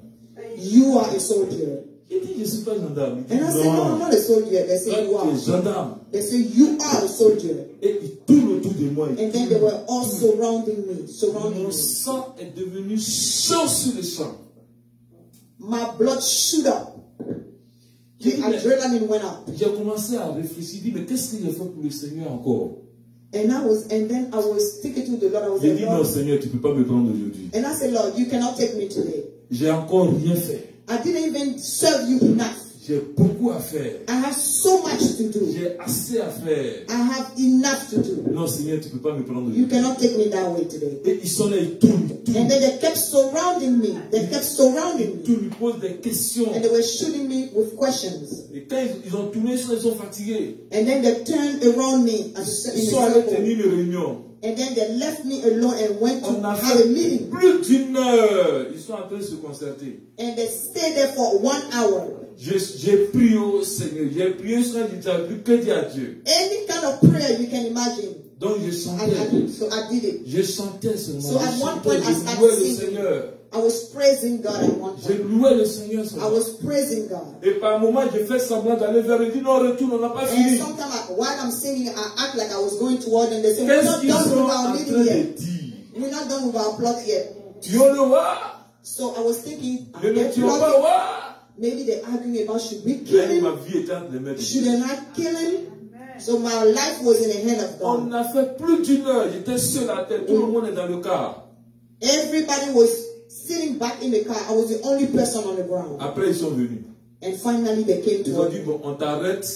You are a soldier. Il dit, je ne suis pas gendarme. And I say, no, I'm not a soldier. They say, you are. Tu es gendarme. They say, you are a soldier. Et tout autour de moi. And then they were all surrounding me, surrounding me. Mon sang est devenu chaud sur le sang. My blood shoot up. The adrenaline went up. J'ai commencé à réfléchir, dit mais qu'est-ce que je fais pour le Seigneur encore? And I was, and then I was thinking to the Lord. I was like, non, Seigneur, tu peux pas me prendre aujourd'hui. And I said, Lord, you cannot take me today. J'ai encore rien fait. I didn't even serve you enough. J'ai beaucoup à faire. I have so much to do. J'ai assez à faire. I have enough to do. Non, Seigneur, tu peux pas me prendre aujourd'hui. You cannot take me that way today. Et ils sont là, ils tournent. And then they kept surrounding me. They kept surrounding me. Tu lui poses des questions. And they were shooting me with questions. Et quand ils ont tourné, ils sont fatigués. And then they turned around me. Ils sont allés tenir une réunion. And then they left me alone and went to have a meeting. Plus d'une heure, ils sont en train de se concerter. And they stayed there for one hour. J'ai prié au Seigneur. J'ai prié sur du tableau que dit à Dieu. Any kind of prayer you can imagine. Donc je sentais, I, I, so I did it. Je sentais ce moment. So at one point I louais le Seigneur. I was praising God at one point. Je louais le Seigneur. I was praising God. Et par moments je fais semblant d'aller vers lui. Non, retourne, on n'a pas fini. And sometimes I, while I'm singing, I act like I was going toward them. They say, we're not done with our meeting yet. We're not done with our plot yet. Tu veux le voir? So I was thinking, je ne tu veux pas voir. Maybe they're arguing about should we kill him? Should I not kill him? So my life was in the hand of God. On a fait plus d'une heure. J'étais seul à terre. Tout le monde est dans le car. Everybody was sitting back in the car. I was the only person on the ground. Après ils sont venus. And finally they came to me. Ils ont dit bon, on t'arrête.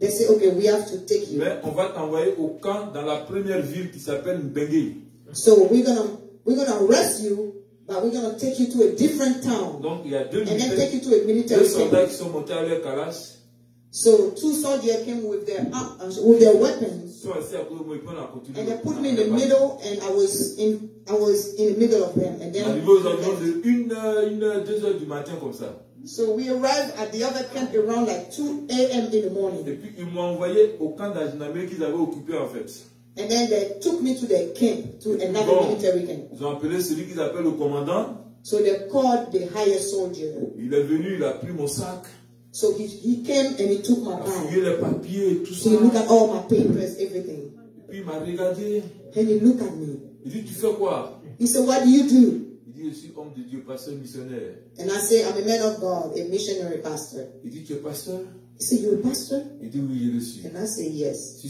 They said okay, we have to take you. Mais on va t'envoyer au camp dans la première ville qui s'appelle Mbengue. So we're gonna we're gonna arrest you, but we're gonna take you to a different town. Donc il y a deux soldats qui sont montés à leur calache. So two soldiers came with their uh, uh, with their weapons, and they put me in the middle, and I was in I was in the middle of them, and then. So we arrived at the other camp around like two A M in the morning. Et puis ils m'ont envoyé au camp d'Ajnamé qu'ils avaient occupé en fait. And then they took me to their camp, to another bon, military camp. Ils ont appelé celui qu'ils appellent le commandant. So they called the higher soldier. Il est venu, il a pris mon sac. So he, he came and he took my bag. So he looked at all my papers, everything. And he looked at me. He said, what do you do? And I said, I'm a man of God, a missionary pastor. He said, you're a pastor? And I said, yes. I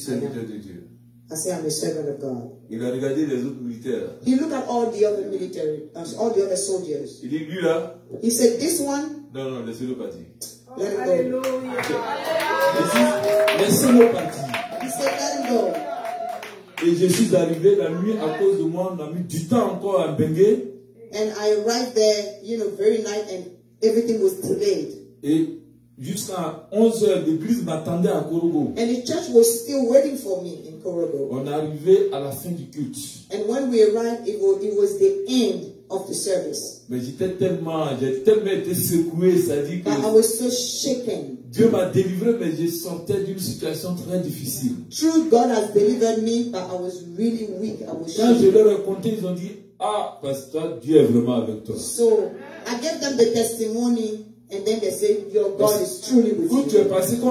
said, I'm a servant of God. He looked at all the other military, all the other soldiers. He said, this one? No, no, laissez-le partir. Let him go. Laissez-le partir. He said, let him go. Et je suis arrivé la nuit à cause de moi, on a mis du temps encore à Bengue. And I arrived there, you know, very night, and everything was delayed. Et jusqu'à onze heures, l'église m'attendait à Korhogo. And the church was still waiting for me in Korhogo. On arrivait à la fin du culte. And when we arrived, it was, it was the end of the service. Mais j'étais tellement, j'ai tellement été secoué, ça dit que. But I was so shaken. Dieu m'a délivré, mais je sortais d'une situation très difficile. True, God has delivered me, but I was really weak. I was shaken. Quand je leur ai conté, ils ont dit, ah, parce que Dieu est vraiment avec toi. So I gave them the testimony. And then they say, your God is truly with you. Because they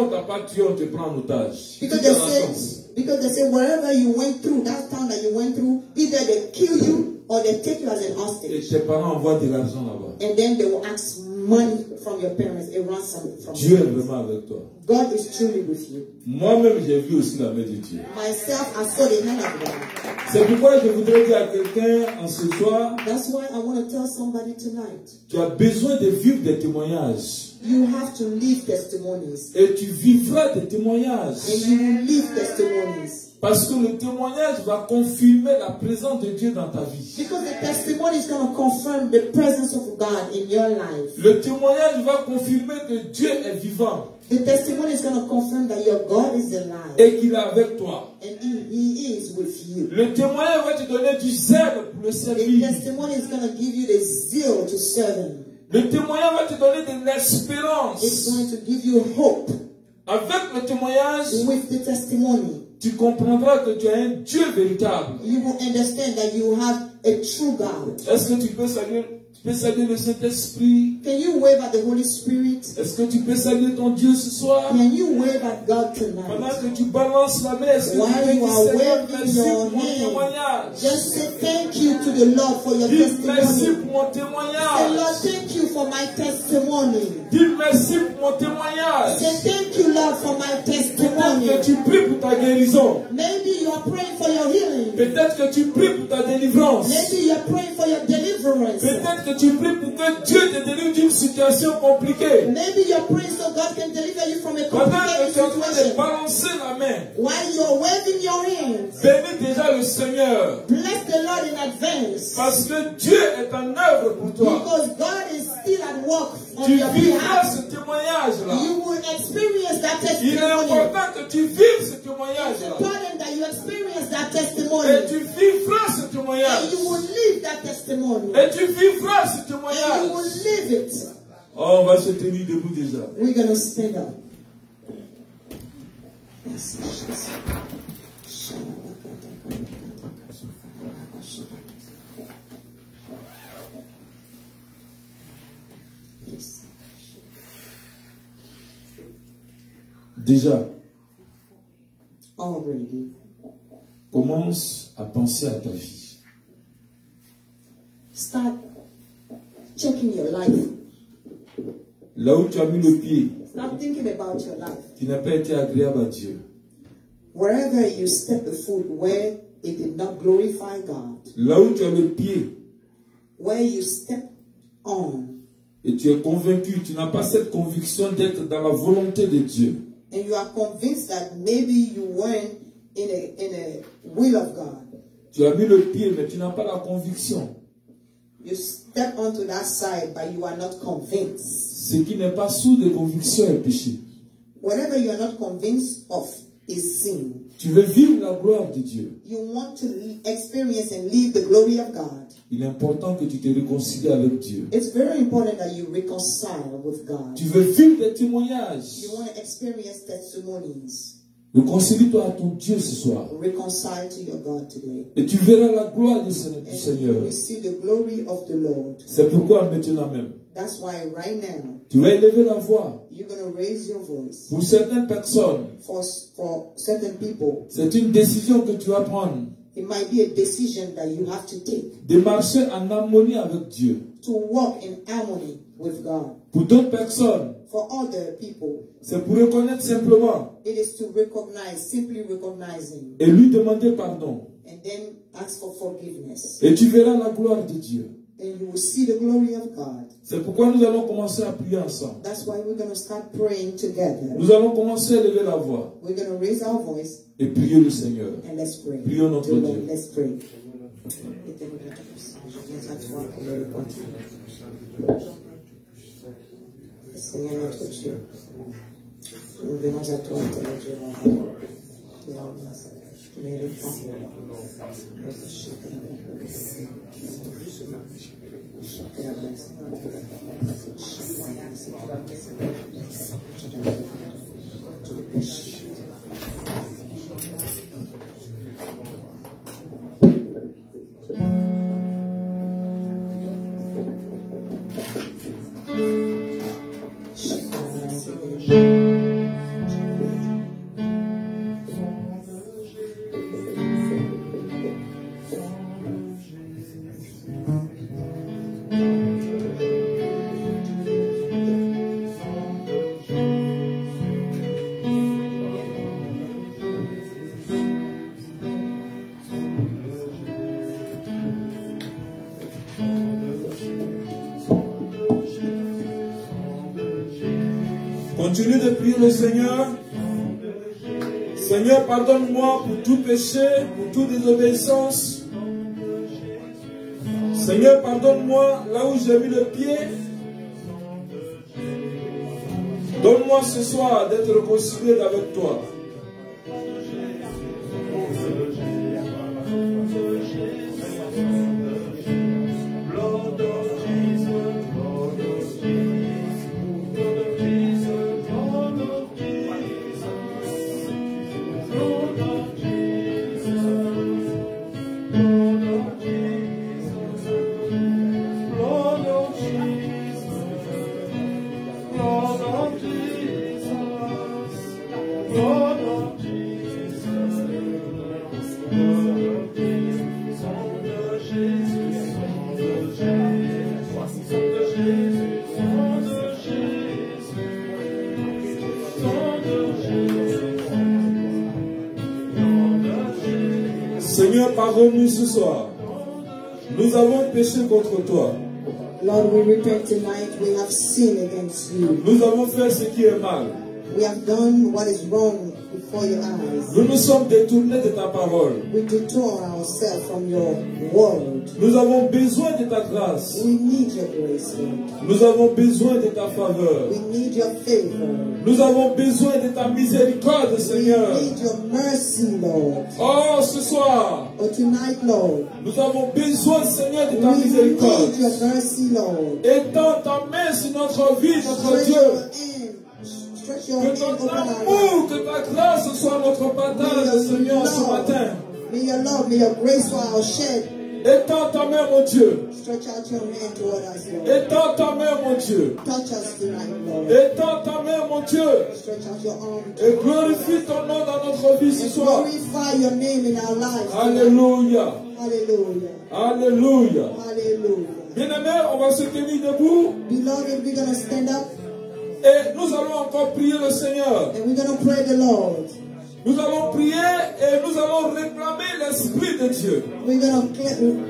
said, because they said, wherever you went through, that town that you went through, either they kill you or they take you as an hostage. And then they will ask money from your parents, a ransom from you. God is truly with you. Myself, I saw the hand of God. That's why I want to tell somebody tonight. Tu as besoin de vivre des témoignages. You have to live testimonies. Et tu vivras des témoignages. And you will live testimonies. Parce que le témoignage va confirmer la présence de Dieu dans ta vie. Because the testimony is going to confirm the presence of God in your life. Le témoignage va confirmer que Dieu est vivant. The testimony is going to confirm that your God is alive. Et qu'il est avec toi. And he, he is with you. Le témoignage va te donner du zèle pour le servir. The testimony is going to give you the zeal to serve him. Le témoignage va te donner de l'espérance. It's going to give you hope. Avec le témoignage. With the testimony. Tu comprendras que tu as un Dieu véritable. You will understand that you have a true God. Est-ce que tu peux saluer, tu peux saluer le Saint-Esprit? Can you wave at the Holy Spirit? Est-ce que tu peux saluer ton Dieu ce soir? Can you wave at God tonight? Pendant que tu balances la main, est-ce que tu peux saluer merci pour mon témoignage? Just say thank you to the Lord for your testimony. Merci pour mon témoignage. Say Lord, thank you for my testimony. Dis merci pour mon témoignage. Say thank you Lord for my testimony. Peut-être que tu pries pour ta guérison. Maybe you are praying for your healing. Peut-être que tu pries pour ta délivrance. Maybe you are praying for your deliverance. Peut-être que tu pries pour que Dieu te délivre d'une situation compliquée. Maybe you are praying so God can deliver you from a complicated situation. Balancer la main. While you are waving your hands. Bénis déjà le Seigneur. Bless the Lord in advance. Parce que Dieu est en œuvre pour toi. Because God is still at work on your behalf. Ce témoignage-là. You will experience that testimony. Il est important que tu vives ce témoignage-là. It's important that you experience that testimony. Et tu vivras ce témoignage. And you will live that testimony. Et tu vivras ce témoignage. And you will live it. Oh, on va se tenir debout déjà. We're going to stand up. Déjà, commence à penser à ta vie. Start checking your life. Là où tu as mis le pied, start thinking about your life. Qui n'a pas été agréable à Dieu. Wherever you step the foot, where it did not glorify God. Là où tu as le pied, where you step on. Et tu es convaincu, tu n'as pas cette conviction d'être dans la volonté de Dieu. And you are convinced that maybe you weren't in a, in a will of God. Tu as mis le pied, mais tu n'as pas la conviction. You step onto that side, but you are not convinced. Ce qui n'est pas sous de conviction est péché. Whatever you are not convinced of is sin. Tu veux vivre la gloire de Dieu. You want to experience and live the glory of God. Il est important que tu te réconcilies avec Dieu. It's very important that you reconcile with God. Tu veux vivre des témoignages. You want to experience testimonies. Réconcilie-toi à ton Dieu ce soir. Reconcile to your God today. Et tu verras la gloire du Seigneur. And you see the glory of the Lord. C'est pourquoi maintenant même. That's why right now. Tu vas élever la voix. You're going to raise your voice. Pour certaines personnes. For, for certain people. C'est une décision que tu vas prendre. It might be a decision that you have to take. De marcher en harmonie avec Dieu. To walk in harmony with God. Pour d'autres personnes. For other people. C'est pour reconnaître simplement. It is to recognize, simply recognizing. Et lui demander pardon. And then ask for forgiveness. Et tu verras la gloire de Dieu. And you will see the glory of God. C'est pourquoi nous allons commencer à prier ensemble. That's why we're going to start praying together. Nous allons commencer à lever la voix. We're going to raise our voice. Et prier le Seigneur. And let's pray. Prions notre Dieu. Lord, let's pray. Seigneur notre Dieu, nous venons à toi, Dieu, mais le temps, continue de prier le Seigneur. Seigneur, pardonne-moi pour tout péché, pour toute désobéissance. Seigneur, pardonne-moi là où j'ai mis le pied. Donne-moi ce soir d'être réconcilié avec toi. Pardonne-nous ce soir. Nous avons péché contre toi. Lord, we repent tonight. We have sinned against you. Nous avons fait ce qui est mal. We have done what is wrong before your eyes. Nous nous sommes détournés de ta parole. We detour ourselves from your word. Nous avons besoin de ta grâce. We need your grace, Lord. Nous avons besoin de ta faveur. We need your favor. Nous avons besoin de ta miséricorde, Seigneur. We need your mercy, Lord. Oh, ce soir, oh, tonight, Lord. Nous avons besoin, Seigneur, de ta we miséricorde. Need your mercy, Lord. Étends ta main sur notre vie, notre Dieu. Que ton amour, que ta grâce soit notre partage, Seigneur, ce matin. May your love, may your grace for our shed. Étends ta main, mon Dieu. Étends ta main, mon Dieu. Étends ta main, mon Dieu. Et glorifie ton nom dans notre vie ce soir. Alléluia. Alléluia. Bien-aimés, on va se tenir debout. Et nous allons encore prier le Seigneur. Nous allons prier et nous allons réclamer l'Esprit de Dieu. We're gonna,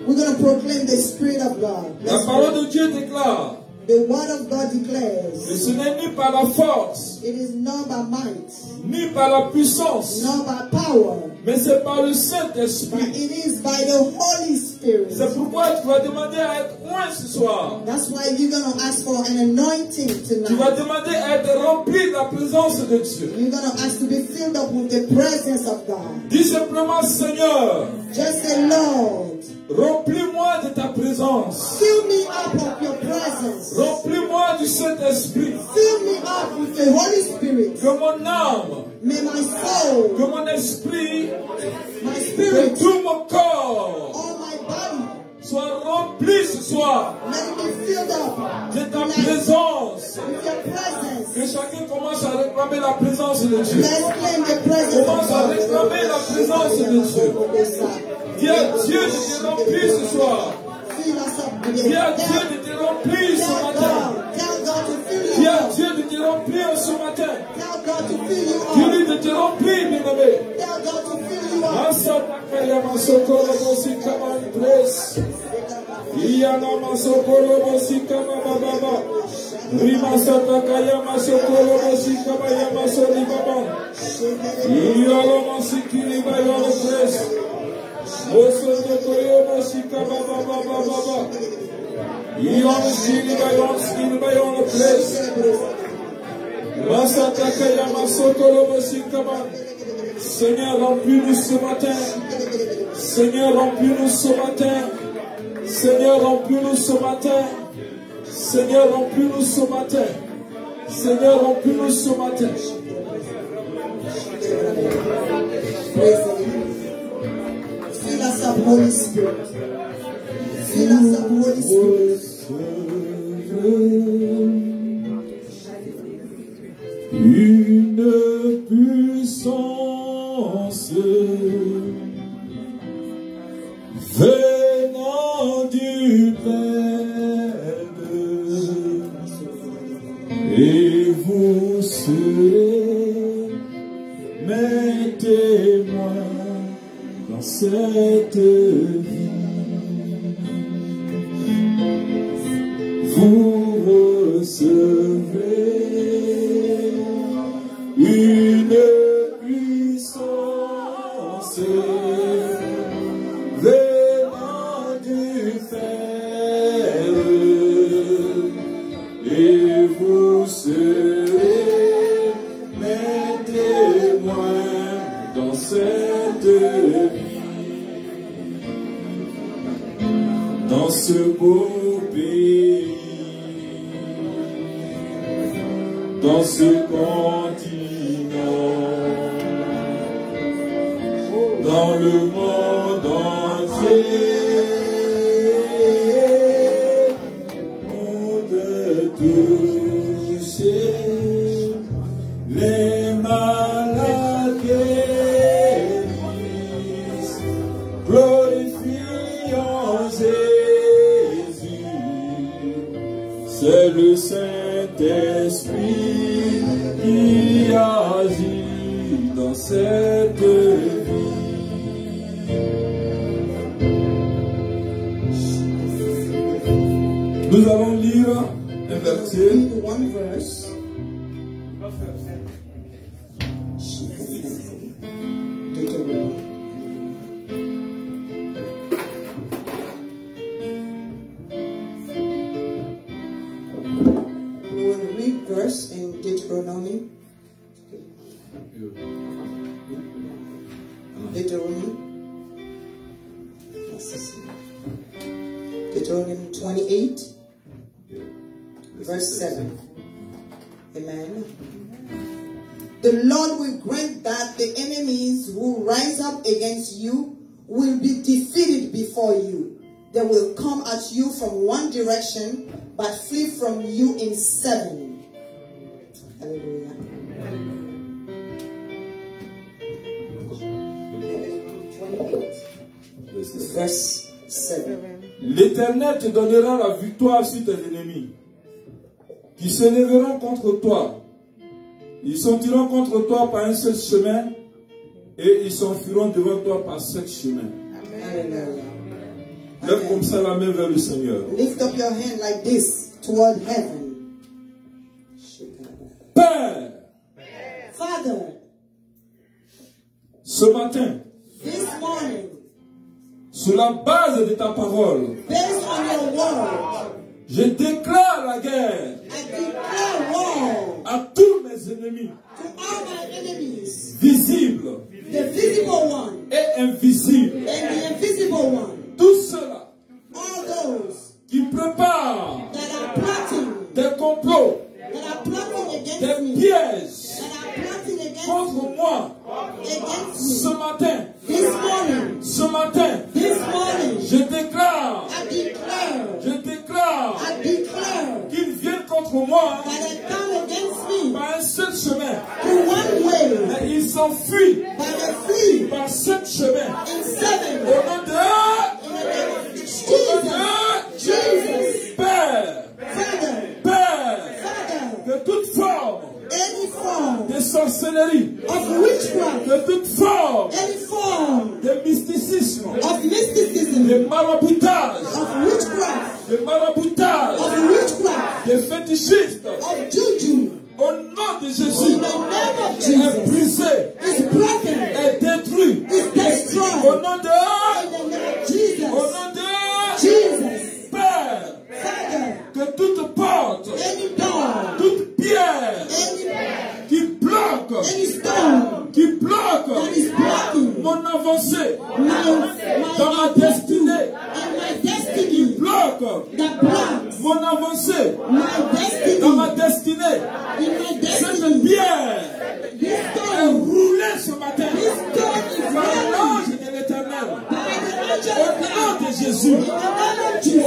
we're gonna proclaim the Spirit of God. La parole de Dieu déclare. The word of God declares. Et ce n'est ni par la force. It is not by might. Ni par la puissance. Not by power. Mais c'est par le Saint-Esprit. But it is by the Holy Spirit. C'est pourquoi tu vas demander à être oint ce soir. That's why you're going to ask for an anointing tonight. Tu vas demander à être rempli de la présence de Dieu. You're going to ask to be filled up with the presence of God. Dis simplement, Seigneur. Just say, Lord. Remplis-moi de ta présence. Fill me up of your presence. Remplis-moi du Saint-Esprit. Fill me up with the Holy Spirit. Que mon âme. May my soul. de Dieu. Commence à réclamer la présence de Dieu. Dis à Dieu de te remplir ce soir. Dis à Dieu de te remplir ce matin. Dis à Dieu de te remplir ce matin. Dis-lui de te remplir, bien aimé. Seigneur, remplis-nous ce matin. Seigneur, remplis-nous ce matin. Seigneur, remplis-nous ce matin. Seigneur, remplis-nous ce matin. Seigneur, remplis-nous ce matin. Fill us up, Holy Spirit. Fill us up, Holy Spirit. Une puissance venant du Père, et vous serez mes témoins dans cette vie. Vous recevrez une puissance ce beau pays, dans ce continent, dans le monde entier, on peut toucher les malades guéris, glorifiant. C'est le Saint-Esprit qui agit dans cette vie. Nous allons lire un verset, one verse. Deuteronomy. Deuteronomy. Deuteronomy twenty-eight, verse seven. Amen. The Lord will grant that the enemies who rise up against you will be defeated before you. They will come at you from one direction, but flee from you in seven. Hallelujah. Verse seven. L'Éternel te donnera la victoire sur tes ennemis, qui se lèveront contre toi. Ils sortiront contre toi par un seul chemin, et ils s'enfuiront devant toi par sept chemins. Amen. Lève comme ça la main vers le Seigneur. Lift up your hand like this toward heaven. Père, Father, ce matin, this morning, sur la base de ta parole, based on your word, je déclare la guerre I declare war à tous mes ennemis, to all my enemies, visibles, the visible one, et invisibles, and the invisible one, tous ceux-là, all those, qui préparent, that are plotting, des complots, des pièges contre moi ce matin, ce matin, je déclare, je déclare qu'ils viennent contre moi par un seul chemin, fuis par sept chemins. Au nom de Jésus, Père, Père, de toute forme de sorcellerie, de toute forme de mysticisme, de maraboutage, de maraboutage, de fétichisme, au nom de Jésus, est brisé, est détruit, au nom de, au nom de, Père, que toute porte, toute pierre qui bloque, qui bloque mon avancée dans ma destinée, qui bloque mon avancée dans ma destinée, cette pierre est roulée ce matin par l'ange de l'Éternel, au nom de Jésus, au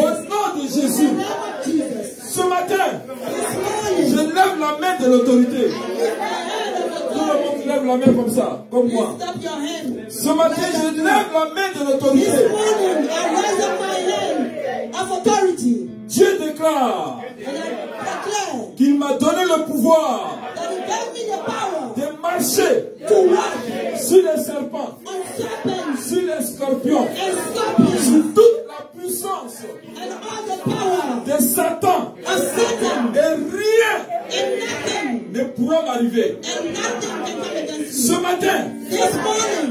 nom de Jésus. Ce matin, je lève la main de l'autorité. Tout le monde lève la main comme ça, comme moi. Ce matin, je lève la main de l'autorité. Dieu déclare qu'il m'a donné le pouvoir de marcher sur les serpents, sur les scorpions, sur toute la puissance de Satan, et rien ne pourra m'arriver. Ce matin,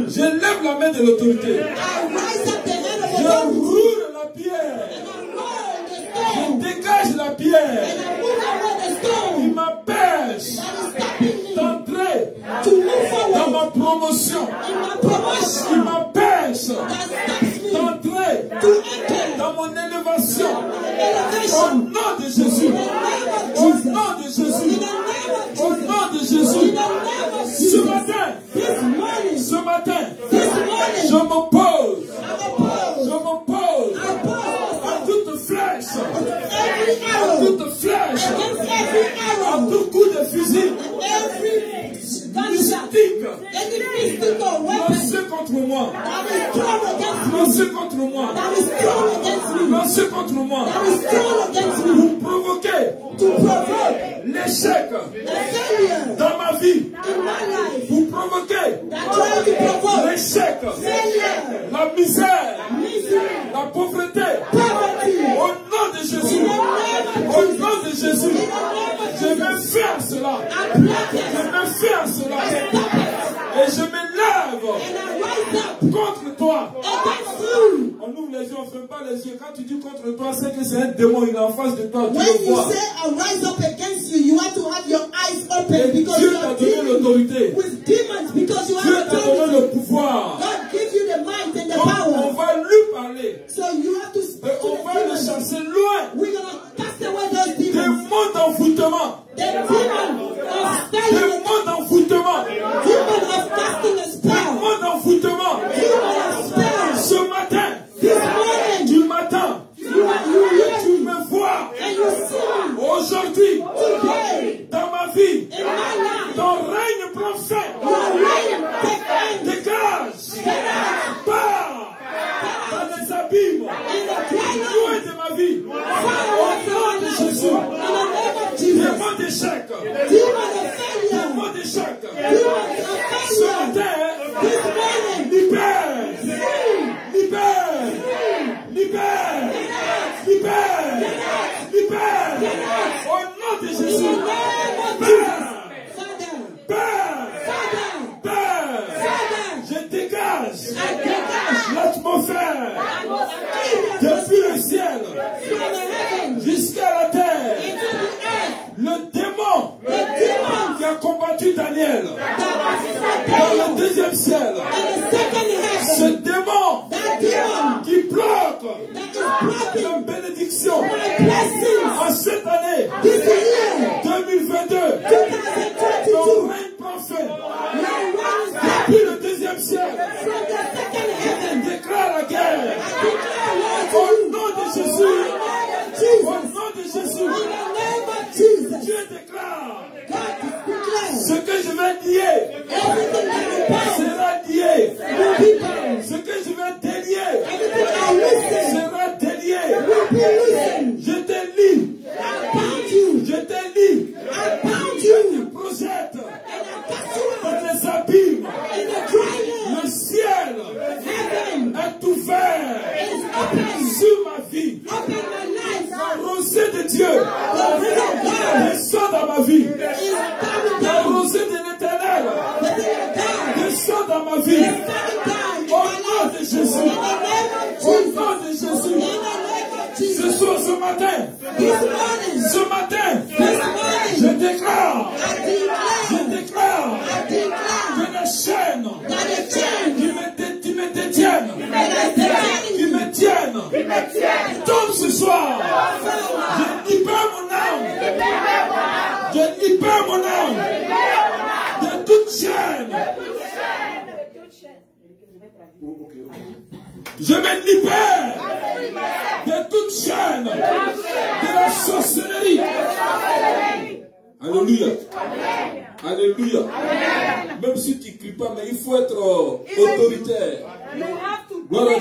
je lève la main de l'autorité, je roule la pierre, je dégage la pierre qui m'empêche d'entrer dans ma promotion, qui m'empêche d'entrer dans mon élévation. Au nom de Jésus, au nom de Jésus, au nom de Jésus, ce matin, ce matin, je m'oppose, je m'oppose à toute flèche, à toute flèche, à tout coup de fusil, mystique, lancé contre moi, lancé contre moi, lancé contre moi, pour provoquer l'échec dans ma vie, pour provoquer l'échec, la misère, la pauvreté, au nom de Jésus, au nom de Jésus, je vais faire cela, je vais faire cela, et je me lève contre toi. On ouvre les yeux, on ne ferme pas les yeux. Quand tu dis contre toi, c'est que c'est un démon, il est en face de toi, tu le vois. Et Dieu t'a donné l'autorité, Dieu t'a donné le pouvoir. Donc on va lui parler, et on va le chasser loin. Démon d'envoûtement, démon d'envoûtement, démon d'envoûtement, ce matin, tu m'attends, tu me vois, aujourd'hui, dans ma vie, ton règne prend fin, dégage, pars dans les abîmes, loin de ma vie, au nom de Jésus, démon d'échec, démon d'échec, ce matin, libère, libère, libère, libère, libère, au nom de Jésus, père, père, père, je dégage l'atmosphère depuis le ciel jusqu'à la terre, le démon qui a combattu Daniel dans le deuxième ciel, ce démon qui bloque la bénédiction à cette année deux mille vingt-deux, ton règne prend fin depuis le deuxième ciel. Je déclare la guerre au nom de Jésus, au nom de Jésus. Dieu déclare ce que je vais dire listen. Je te lis. I bound you. Je te lis. I bound you. Projette. And I cast you out. Dans les abîmes. In the dry land. Le ciel. Heaven. Est ouvert. Is open. Sur ma vie. Open my life. La rosée de Dieu. The will of God. Descend dans ma vie. Is coming down. La rosée de l'Éternel. Descend dans ma vie. Au nom de Jésus. Au nom de Jésus, ce soir, ce matin, ce matin, je déclare, je déclare que les chaînes qui me détiennent, qui me tiennent, tombent ce soir. Je libère mon âme, je libère mon âme de toute chaîne. Je me libère de toute chaîne de la sorcellerie. Alléluia. Alléluia. Même si tu ne cries pas, mais il faut être autoritaire. Gloire à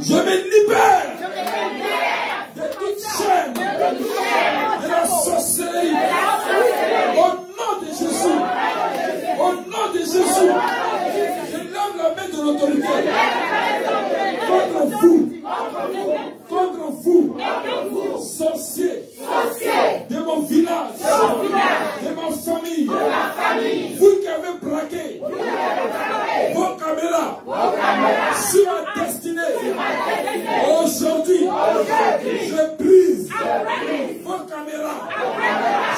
Je me libère de toute chaîne de la sorcellerie. Au nom de Jésus. Au nom de Jésus, je lève la main de l'autorité contre vous, contre vous, sorciers de mon village, de ma famille, vous qui avez braqué vos caméras sur ma destinée, aujourd'hui, je brise vos caméras,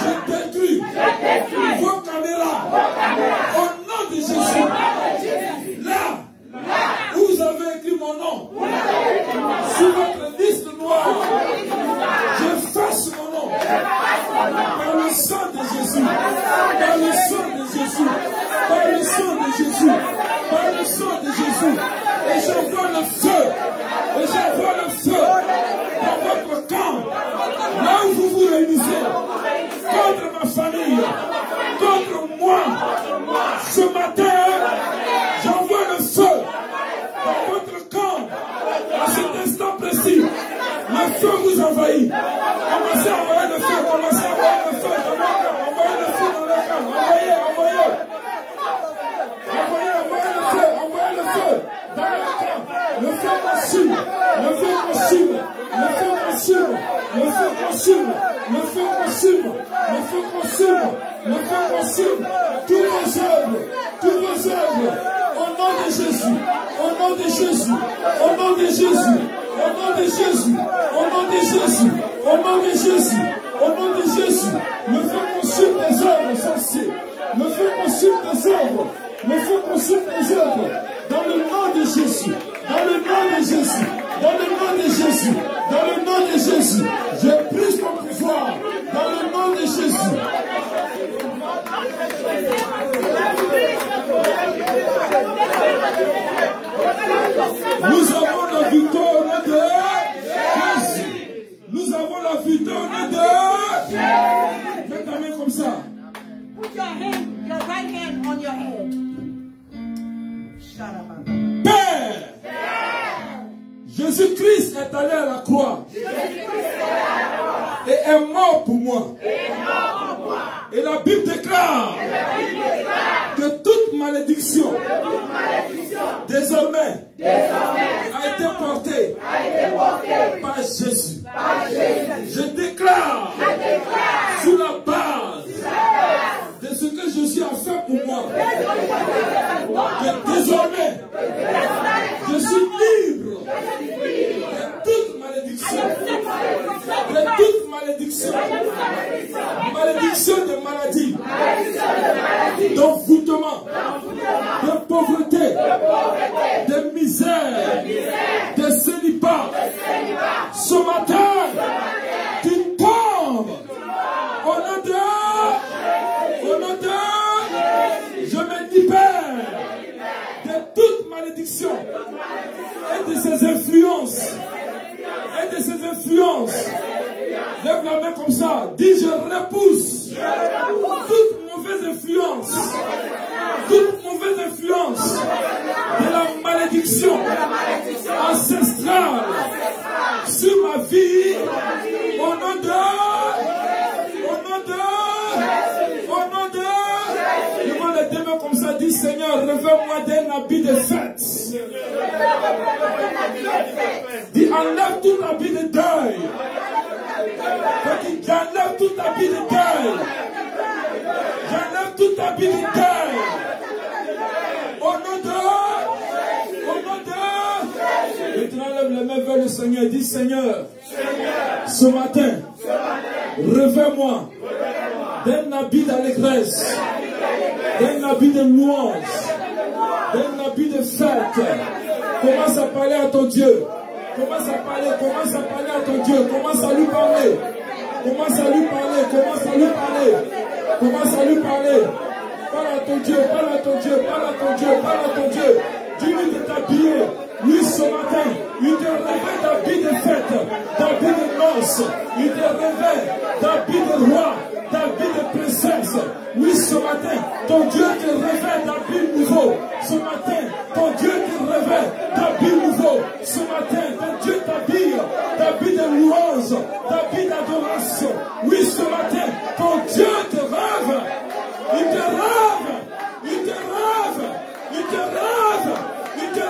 je détruis vos caméras. Au nom de Jésus, là, là où vous avez écrit mon nom, sur votre liste noire, je fasse mon nom par le sang de Jésus, par le sang de Jésus, par le sang de Jésus, par le sang de Jésus, et j'envoie le feu, et j'envoie le feu dans votre camp, là où vous vous réunissez, contre ma famille, contre moi, ce matin, j'envoie le feu dans votre camp. À cet instant précis, le feu vous envahit. Commencez à envoyer le feu, commencez à envoyer le feu dans votre camp, envoyez le feu dans le camp, envoyez, envoyez. Envoyez, envoyez le feu, envoyez le feu dans le camp. Le feu consume, le feu consume, le feu consume, le feu consume, le feu consume, le feu consume. Le feu consume tous vos œuvres, tous vos œuvres, au nom de Jésus, au nom de Jésus, au nom de Jésus, au nom de Jésus, au nom de Jésus, au nom de Jésus, au nom de Jésus, le feu consume les œuvres sorcières, le feu consume les œuvres, le feu consume les œuvres, dans le nom de Jésus, dans le nom de Jésus, dans le nom de Jésus, dans le nom de Jésus, je brise mon pouvoir, dans le nom de Jésus. Nous avons la victoire au nom de Jésus. Nous avons la victoire au nom de Jésus. Mets ta main comme ça. Put your hand, your right hand on your head. Père, Père. Jésus-Christ est allé à la croix. Et est mort pour moi. Et la Bible déclare que toute malédiction désormais a été portée par Jésus. Je déclare sous la base de ce que Jésus a fait pour moi que désormais je suis libre de toute malédiction, de toute malédiction, malédiction de maladie, d'envoûtement, de pauvreté, de misère, de célibat. Ce matin, tu tombes au nom de, au nom de, je me libère de toute malédiction et de ses influences, et de ses influences. Lève la main comme ça. Dis, je repousse toute mauvaise influence, toute mauvaise influence de la malédiction, Seigneur, revêt-moi d'un habit de fête. Dis, enlève tout habit de deuil. J'enlève tout habit de deuil. J'enlève tout habit de deuil. Au nom de, au nom de, et tu enlèves les mains vers le Seigneur. Dis, Seigneur, ce matin, revêt-moi d'un habit d'allégresse, d'un habit de louange, d'un habit de fête. Commence à parler à ton Dieu. Commence à parler, commence à parler à ton Dieu. Commence à lui parler. Commence à lui parler, commence à lui parler. Commence à lui parler. Parle à ton Dieu, parle à ton Dieu, parle à ton Dieu, parle à ton Dieu. Dis-lui de t'habiller. Lui, ce matin, il te revêt d'habits de fête, d'habits de noces. Il te revêt d'habits de roi, d'habits de princesse. Oui, ce matin, ton Dieu te revêt d'habits nouveaux. Ce matin, ton Dieu te revêt d'habits nouveaux. Ce matin, ton Dieu t'habille d'habits de louange, d'habits d'adoration. Oui, ce matin, ton Dieu te rêve. Il te rêve. Il te rêve. Il te rêve. Il te rêve. Il te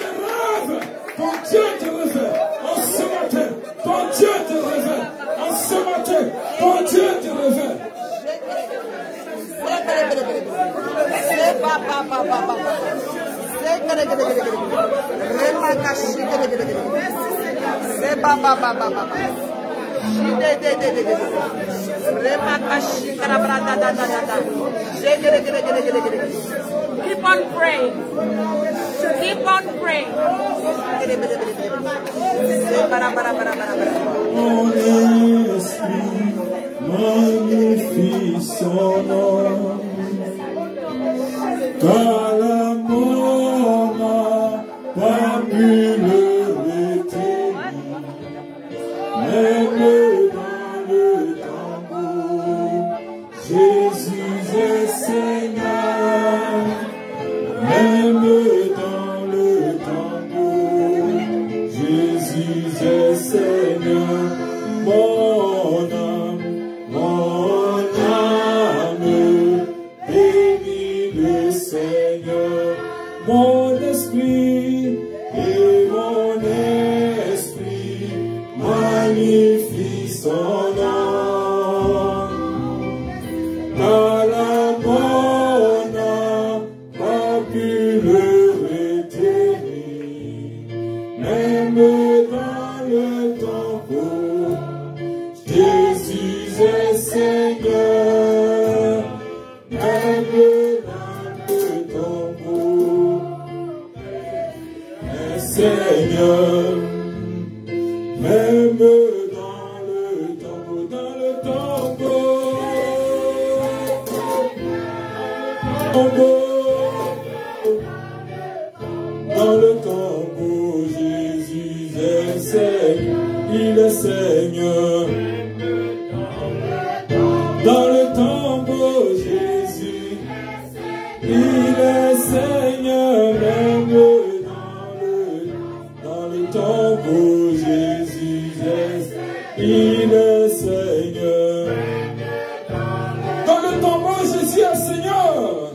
rêve. Ton Dieu te revêt. En ce matin, ton Dieu te revêt. En ce matin, ton Dieu te revêt. Keep on praying. Keep on praying. Mon esprit magnifie son nom. Car la mort n'a pas pu le retenir, même dans le tombeau, Jésus est Seigneur, même dans le tombeau, Jésus est Seigneur, mon âme, mon âme, bénis le Seigneur, mon esprit et mon esprit, magnifie son nom. Car la mort n'a pas pu le retenir, même dans le tombeau, Jésus est Seigneur, même dans le tombeau, est Seigneur, même dans le tombeau, dans le tombeau, tombeau, dans le tombeau, Jésus est Seigneur, il est Seigneur. Dans le tombeau, Jésus, il est Seigneur, même dans le, dans le tombeau, Jésus est, il est Seigneur. Dans le tombeau, Jésus est Seigneur.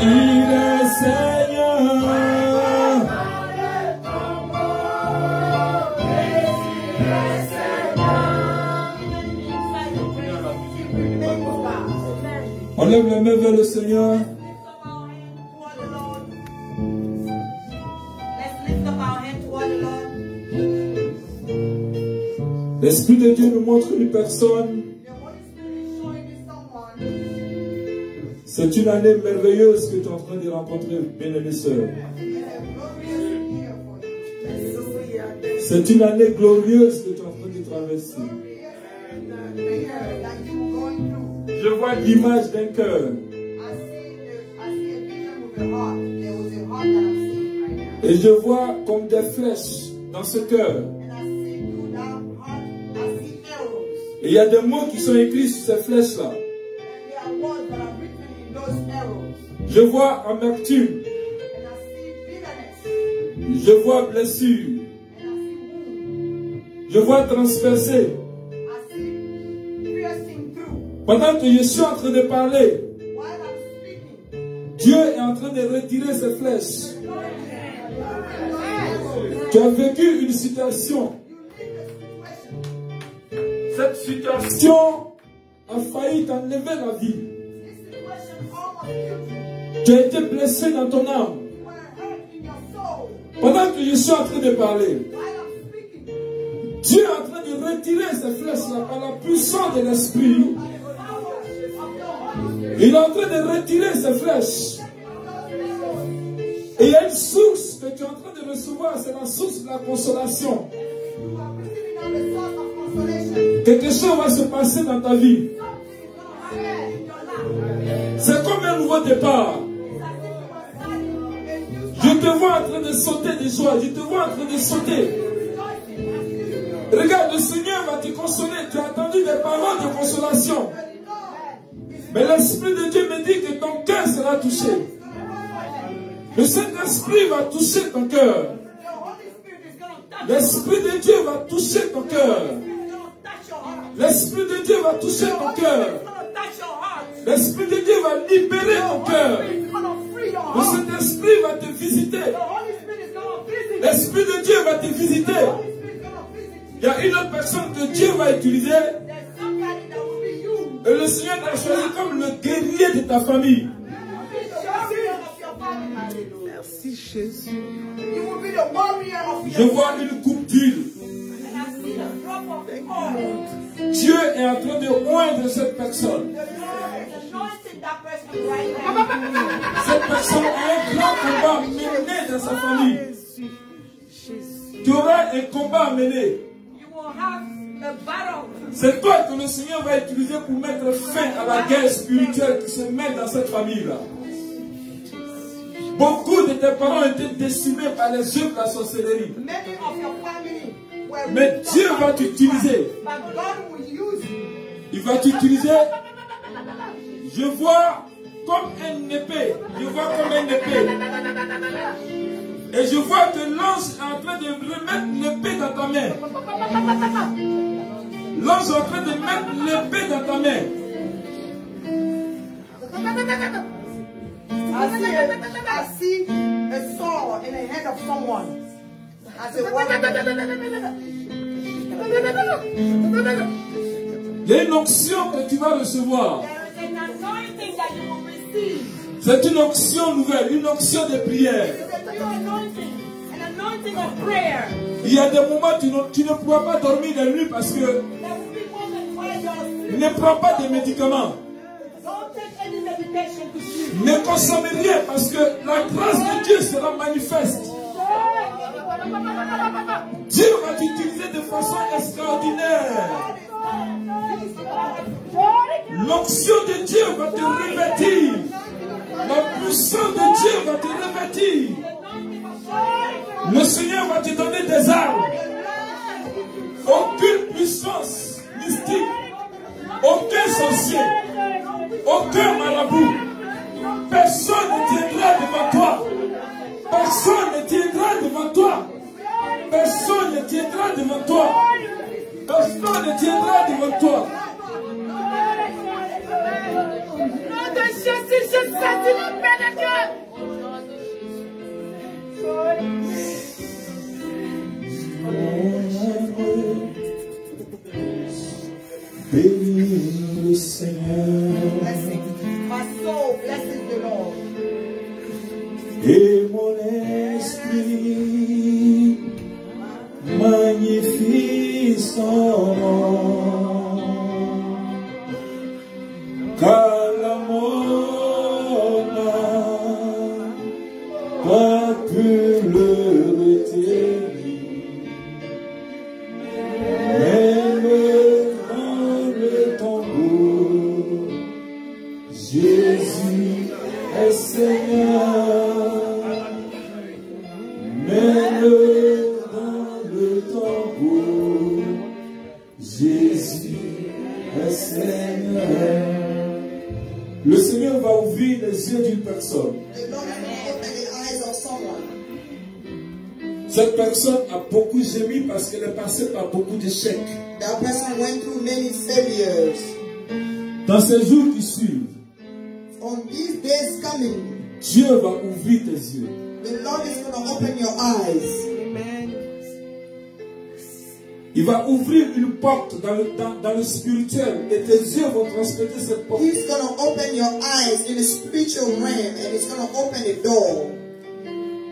Il est Seigneur. On lève les mains vers le Seigneur. L'Esprit de Dieu nous montre une personne. C'est une année merveilleuse que tu es en train de rencontrer, bien aimé sœur. C'est une année glorieuse que tu es en train de traverser. Je vois l'image d'un cœur. Et je vois comme des flèches dans ce cœur. Et il y a des mots qui sont écrits sur ces flèches-là. Je vois amertume. Je vois blessure. Je vois transpercer. Pendant que je suis en train de parler, Dieu est en train de retirer ses flèches. Tu as vécu une situation. Cette situation a failli t'enlever la vie. Tu as été blessé dans ton âme. Pendant que je suis en train de parler, Dieu est en train de retirer ces flèches-là par la puissance de l'esprit. Il est en train de retirer ces flèches. Et il y a une source que tu es en train de recevoir, c'est la source de la consolation. Quelque chose va se passer dans ta vie. C'est comme un nouveau départ. Je te vois en train de sauter de joie. Je te vois en train de sauter. Regarde, le Seigneur va te consoler. Tu as entendu des paroles de consolation. Mais l'Esprit de Dieu me dit que ton cœur sera touché. Le Saint-Esprit va toucher ton cœur. L'Esprit de Dieu va toucher ton cœur. L'Esprit de Dieu va toucher ton cœur. L'Esprit de Dieu va libérer ton cœur. Le Saint-Esprit va te visiter. L'Esprit de Dieu va te visiter. Il y a une autre personne que Dieu va utiliser. Et le Seigneur t'a choisi comme le guerrier de ta famille. Merci Jésus. Je vois une coupe d'huile. Dieu est en train de oindre cette personne. Cette personne a un grand combat mené dans sa famille. Tu auras un combat mené. C'est toi que le Seigneur va utiliser pour mettre fin à la guerre spirituelle qui se met dans cette famille-là. Beaucoup de tes parents étaient décimés par les œuvres de la sorcellerie. Mais Dieu va t'utiliser. Il va t'utiliser. Je vois comme une épée. Je vois comme une épée. Et je vois que l'ange est en train de remettre l'épée dans ta main. L'ange est en train de mettre l'épée dans ta main. I see, a, I see a sword in the hand of someone. I see a woman. Il y a une onction que tu vas recevoir. C'est une onction nouvelle, une onction de prière. Il y a des moments où tu ne pourras pas dormir la nuit parce que ne prends pas de médicaments. Ne consomme rien parce que la grâce de Dieu sera manifeste. Dieu va t'utiliser de façon extraordinaire. L'onction de Dieu va te revêtir. La puissance de Dieu va te revêtir. Le Seigneur va te donner des armes. Aucune puissance mystique, aucun sorcier, aucun marabout. Personne ne tiendra devant toi. Personne ne tiendra devant toi. Personne ne tiendra devant toi. Personne ne tiendra devant toi. Bénis le Seigneur. Ma soul blesses the Lord. Et mon esprit magnifie son nom. Car l'amour n'a pas pu le retenir. Le Seigneur va ouvrir les yeux d'une personne. Cette personne a beaucoup gémi parce qu'elle est passée par beaucoup d'échecs. Dans ces jours qui suivent, Dieu va ouvrir tes yeux. The Lord is going to open your eyes. Amen. Il va ouvrir une porte dans le, dans, dans le spirituel et tes yeux vont transpercer cette porte. He's going to open your eyes in the spiritual realm and he's going to open a door.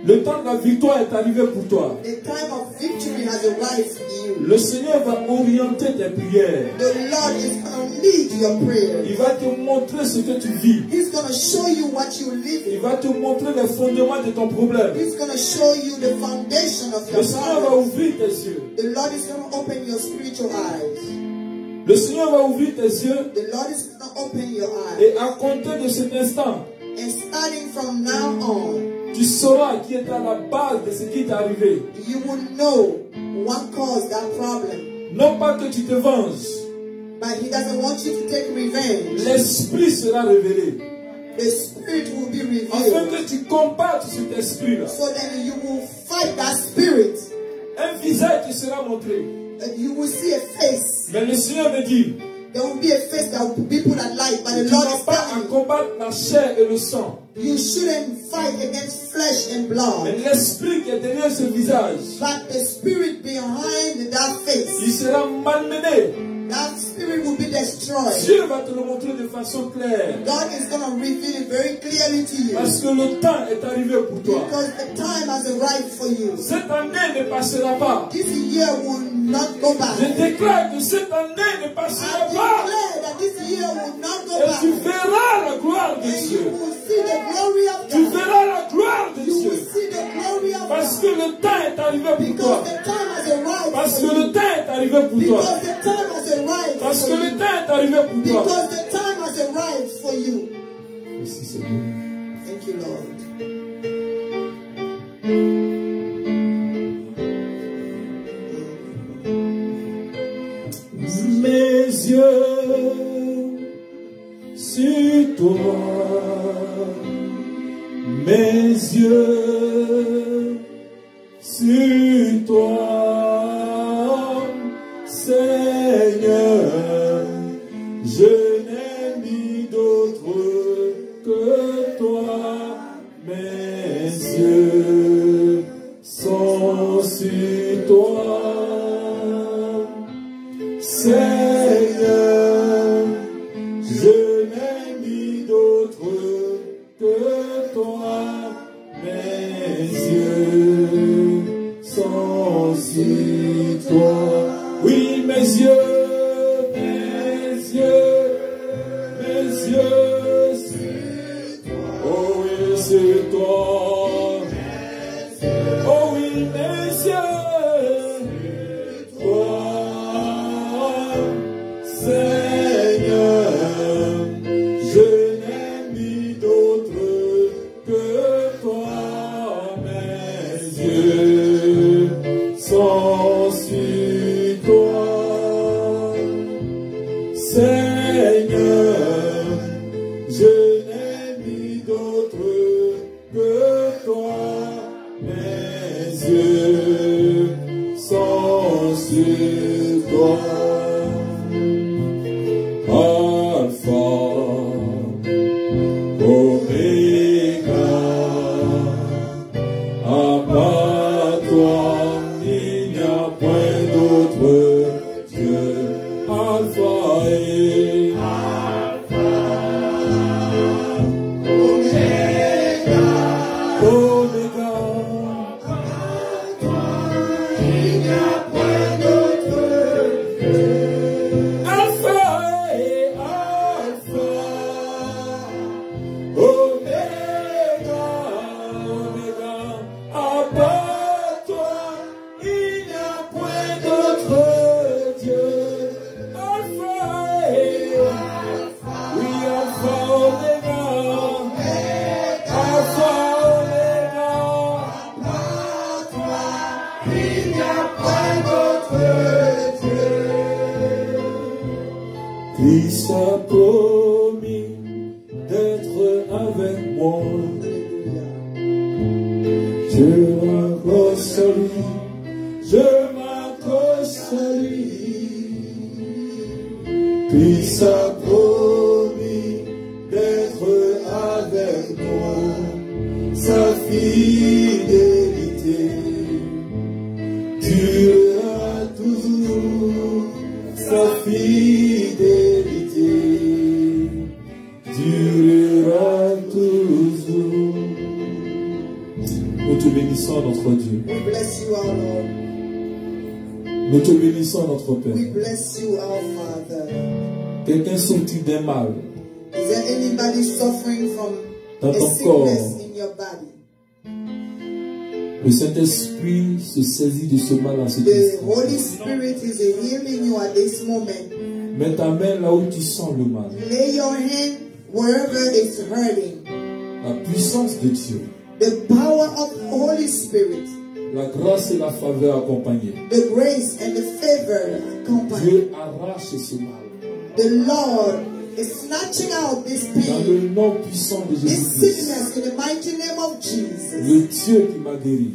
Le temps de la victoire est arrivé pour toi. The time of victory has arrived for you. Le Seigneur va orienter tes prières. The Lord is going to lead your prayers. Il va te montrer ce que tu vis. He's going to show you what you live in. Il va te montrer les fondements de ton problème. He's going to show you the foundation of your problem. Le Seigneur va ouvrir tes yeux. The Lord is going to open your spiritual eyes. Le Seigneur va ouvrir tes yeux. The Lord is going to open your eyes. Et à compter de cet instant. And starting from now on. Tu sauras qui est à la base de ce qui t'est arrivé. You will know what caused that problem. Non pas que tu te venges. But he doesn't want you to take revenge. L'esprit sera révélé. The spirit will be revealed. Afin que tu combattes cet esprit-là. So then you will fight that spirit. Un visage te sera montré. And you will see a face. Mais le Seigneur me dit. There will be a face that will be put at light by the Lord. Tu n'as pas à combattre la chair et le sang. You shouldn't fight against flesh and blood. Mais l'esprit qui est derrière ce visage. But the spirit behind that face. Il sera malmené. That spirit will be destroyed. Dieu va te le montrer de façon claire. God is going to reveal it very clearly to you. Parce que le temps est arrivé pour toi. Because the time has arrived for you. Cette année ne passera pas. This year will not go back. Je déclare que cette année ne passera pas. That this year will not go back. Et tu verras la gloire de Dieu. You will see the glory of God. Tu verras la gloire de you Dieu. Will see the glory of Parce God. Que le temps est arrivé pour Because toi. The time has arrived Parce que le temps est arrivé pour Because toi. The time has arrived Parce que you. Le temps est arrivé pour Because toi. The time has arrived for you. Merci Seigneur. Thank you Lord. Mes yeux sur toi, mes yeux sur toi, Seigneur, je n'ai mis d'autre que toi, mes yeux sont sur toi. Seigneur, je n'ai mis d'autre que toi, mes yeux sont sur toi. Oui, mes yeux, mes yeux, mes yeux sur toi. Oh oui, c'est toi. Oh oui, mes yeux. Christ a promis d'être avec moi. fidélité, tu as toujours sa fidélité, durera toujours. Nous te bénissons, notre Dieu. We bless you, our Lord. Nous te bénissons, notre Père. We bless you, our Father. Quelqu'un souffre d'un mal. Is there anybody suffering from a sickness in your body? Le Saint-Esprit se saisit de ce mal à ce moment. The Holy Spirit is healing you at this moment. Mets ta main là où tu sens le mal. Lay your hand wherever it's hurting. La puissance de Dieu. The power of the Holy Spirit. La grâce et la faveur accompagnée. The grace and the favor accompanied. Dieu arrache ce mal. The Lord is snatching out this pain, this sickness, in the mighty name of Jesus. Le Dieu qui m'a guéri.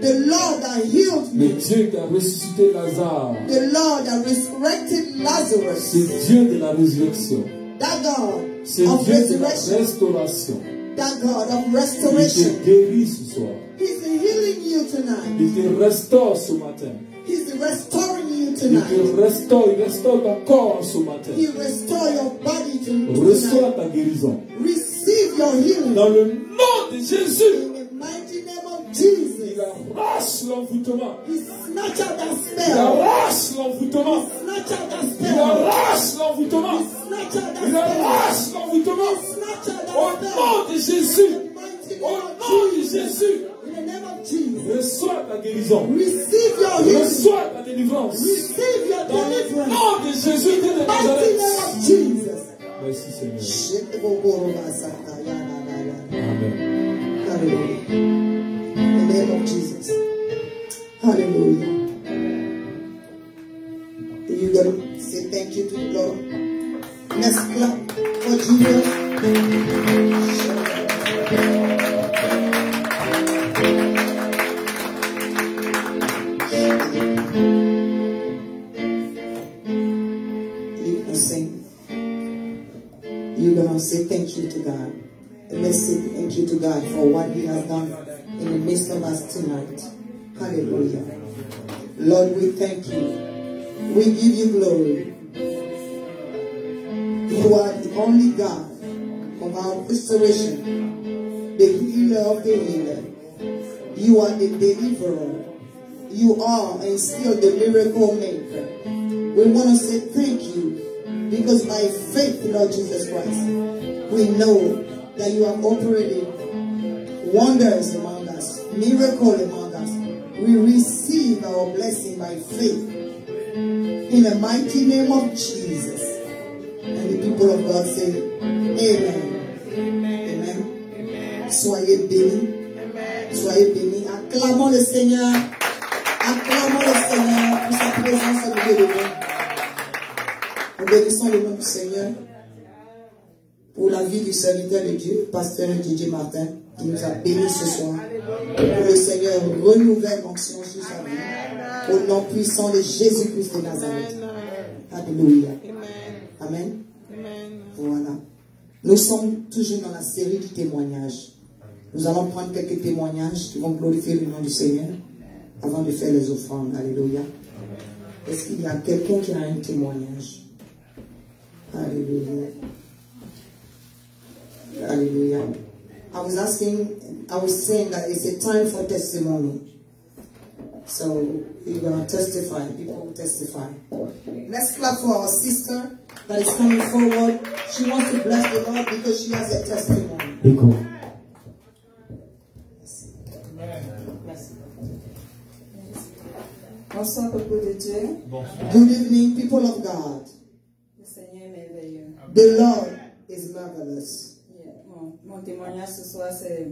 The Lord that healed me. Le Dieu qui a ressuscité Lazare. The Lord that resurrected Lazarus. C'est Dieu de la résurrection. That God of resurrection. That God of restoration. Il te guérit ce soir. He's healing you tonight. Il te restaure ce matin. He's restoring you tonight. Il te restaure, il restaure ton corps ce matin. He restore your body tonight. Reçois ta guérison. Receive your healing. Dans le nom de Jésus. In the mighty name of Jesus. Il arrache l'envoûtement. He snatch out that spell. Il arrache l'envoûtement. He snatch out that spell. Il arrache l'envoûtement. He snatch out that spell. Il arrache l'envoûtement. He snatch out that spell. Au nom de Jésus. Au nom de Jésus. Reçois ta guérison. Receive your healing. Reçois ta délivrance. Receive your deliverance. Au nom de Jésus de Nazareth. Merci Seigneur. Amen. Hallelujah. In the name of Jesus. Hallelujah. You gotta say thank you to the Lord. Let's clap for Jesus. Say thank you to God. And let's say thank you to God for what He has done in the midst of us tonight. Hallelujah. Lord, we thank you. We give you glory. You are the only God of our restoration, the healer of the healer. You are the deliverer. You are and still the miracle maker. We want to say thank you. Because by faith, Lord Jesus Christ, we know that you are operating wonders among us, miracles among us. We receive our blessing by faith in the mighty name of Jesus. And the people of God say, Amen. Amen. Amen. Soyez bénis. Soyez bénis. Acclamons le Seigneur. Acclamons le Seigneur pour sa présence au milieu de nous. Nous bénissons le nom du Seigneur pour la vie du serviteur de Dieu, Pasteur Jésus Martin, qui nous a bénis ce soir. Et que le Seigneur renouvelle l'onction sur sa vie. Au nom puissant de Jésus-Christ de Nazareth. Alléluia. Amen. Voilà. Nous sommes toujours dans la série du témoignage. Nous allons prendre quelques témoignages qui vont glorifier le nom du Seigneur avant de faire les offrandes. Alléluia. Est-ce qu'il y a quelqu'un qui a un témoignage? Hallelujah. Hallelujah. I was asking, I was saying that it's a time for testimony. So you're going to testify. People will testify. Let's clap for our sister that is coming forward. She wants to bless the Lord because she has a testimony. Amen. Bonsoir, peuple de Dieu. Good evening, people of God. The Lord is marvelous. Yeah. Mon, mon témoignage ce soir, c'est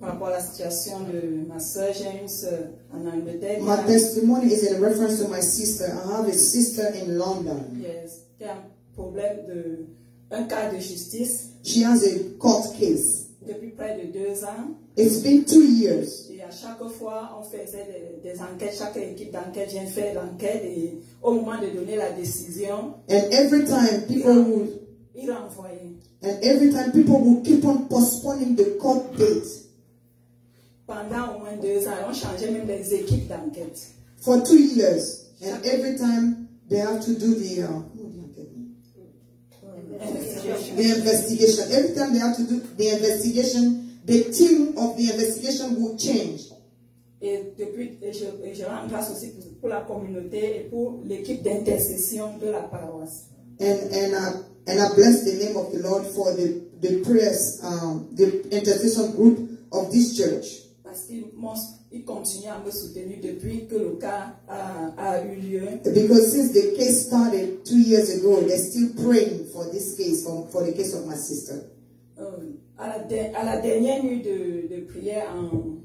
par rapport à la situation de ma soeur. J'ai une soeur en Angleterre. My testimony is in reference to my sister. I have a sister in London. Yes. Qui a un problème de un cas de justice. She has a court case. Depuis près de deux ans. It's been two years. Et à chaque fois, on faisait des, des enquêtes. Chaque équipe d'enquête vient faire l'enquête et au moment de donner la décision. And every time people would. Il a envoyé. And every time people will keep on postponing the court date. Pendant au moins deux ans, on changeait même les équipes d'enquête. For two years, and every time they have to do the uh, the investigation. Every time they have to do the investigation, the team of the investigation will change. Et depuis, et je, et je rends grâce aussi pour, pour la communauté et pour l'équipe d'intercession de la paroisse. And and I and I bless the name of the Lord for the the prayers, um, the intercession group of this church. Parce qu'ils continuent à me soutenir depuis que le cas a, a eu lieu. Because since the case started two years ago, they're still praying for this case, for, for the case of my sister. Um, à, la de, à la dernière nuit de, de prière en,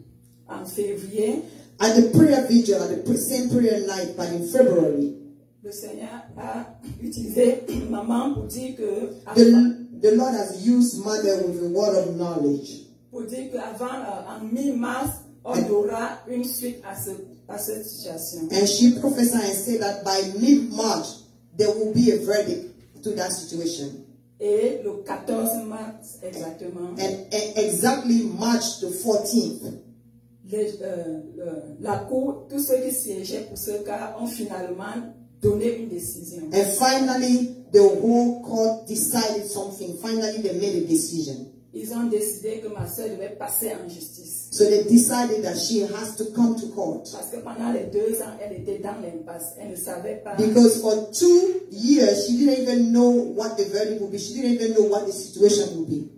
en février. At the prayer vigil, at the same prayer night, but in February. Le Seigneur a utilisé maman pour dire que. The, the Lord has used mother with the word of knowledge. Pour dire qu'avant, en mi-mars, on aura une suite à, ce, à cette situation. And she prophesied and said that by mid-March, there will be a verdict to that situation. Et le quatorze mars, exactement. And, and exactly March the fourteenth. Les, euh, le, la cour, tous ceux qui siégeaient pour ce cas ont finalement donné une décision. And finally, the whole court decided something. Finally, they made a decision. Ils ont décidé que ma soeur devait passer en justice. So they decided that she has to come to court. Parce que pendant les deux ans, elle était dans l'impasse. Elle ne savait pas. Because for two years, she didn't even know what the verdict would be. She didn't even know what the situation would be.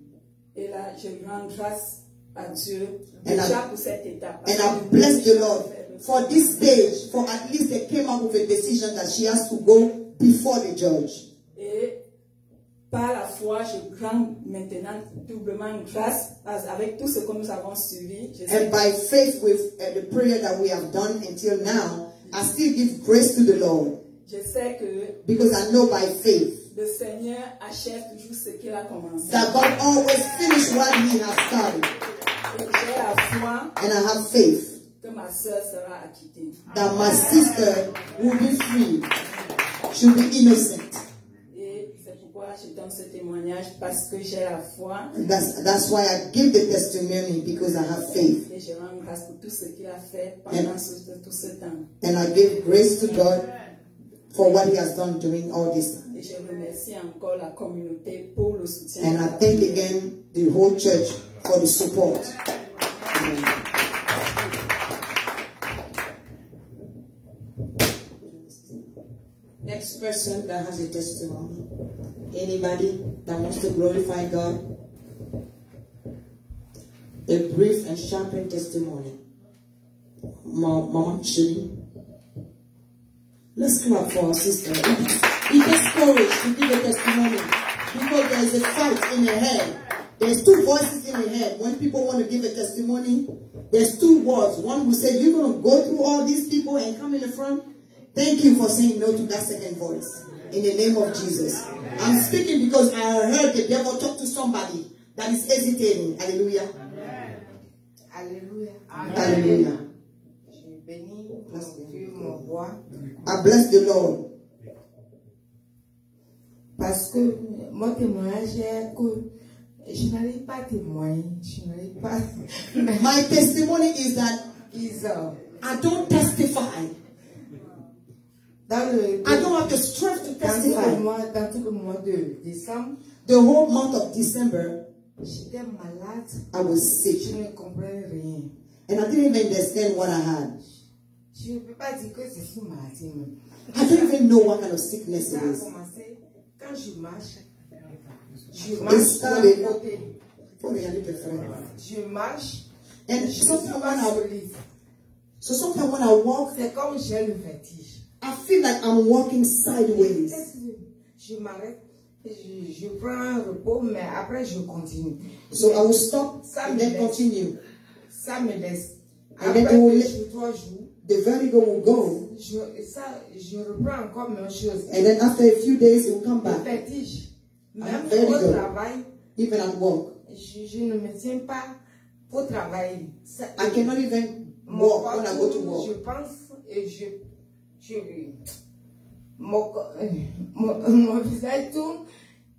Et là, je rends grâce à Dieu déjà pour cette étape. And I bless the Lord for this stage. For at least they came up with a decision that she has to go before the judge. Et par la foi, je rends maintenant doublement grâce avec tout ce que nous avons suivi. And by faith with uh, the prayer that we have done until now, I still give grace to the Lord. Je sais que because I know by faith, le Seigneur achève toujours ce qu'il a commencé. That God always finishes what He has started. Et j'ai la foi. And I have faith. Que ma soeur sera acquittée. That my sister will be free. She will be innocent. Je donne ce témoignage parce que j'ai la foi. That's, that's why I give the testimony because I have faith. Et je rends grâce pour tout ce qu'il a fait pendant and, ce, tout ce temps. And I give grace to God for what He has done during all this time. Et je remercie encore la communauté pour le soutien. And I thank again the whole church for the support. Amen. Next person that has a testimony. Anybody that wants to glorify God? A brief and sharpened testimony. Mom, Shirley. Let's clap for our sister. It takes courage to give a testimony because there is a fight in the head. There's two voices in the head. When people want to give a testimony, there's two words. One who says, you're going to go through all these people and come in the front. Thank you for saying no to that second voice. In the name of Jesus. I'm speaking because I heard the devil talk to somebody that is hesitating. Hallelujah. Amen. Hallelujah. Hallelujah. I bless the Lord. Parce que mon témoignage est que je n'arrive pas à témoigner. Je n'arrive pas. My testimony is that is uh, I don't testify. Le, I don't have the strength to testify. The whole month of December, I was sick. And I didn't even understand what I had. I don't even know what kind of sickness it is. It started. And sometimes so sometimes when I walk, I feel like I'm walking sideways. So I will stop and then continue. And then they will let, the vertigo will go. And then after a few days, it will come back. And vertigo, even at work. I cannot even walk when I go to work. Mon visage tourne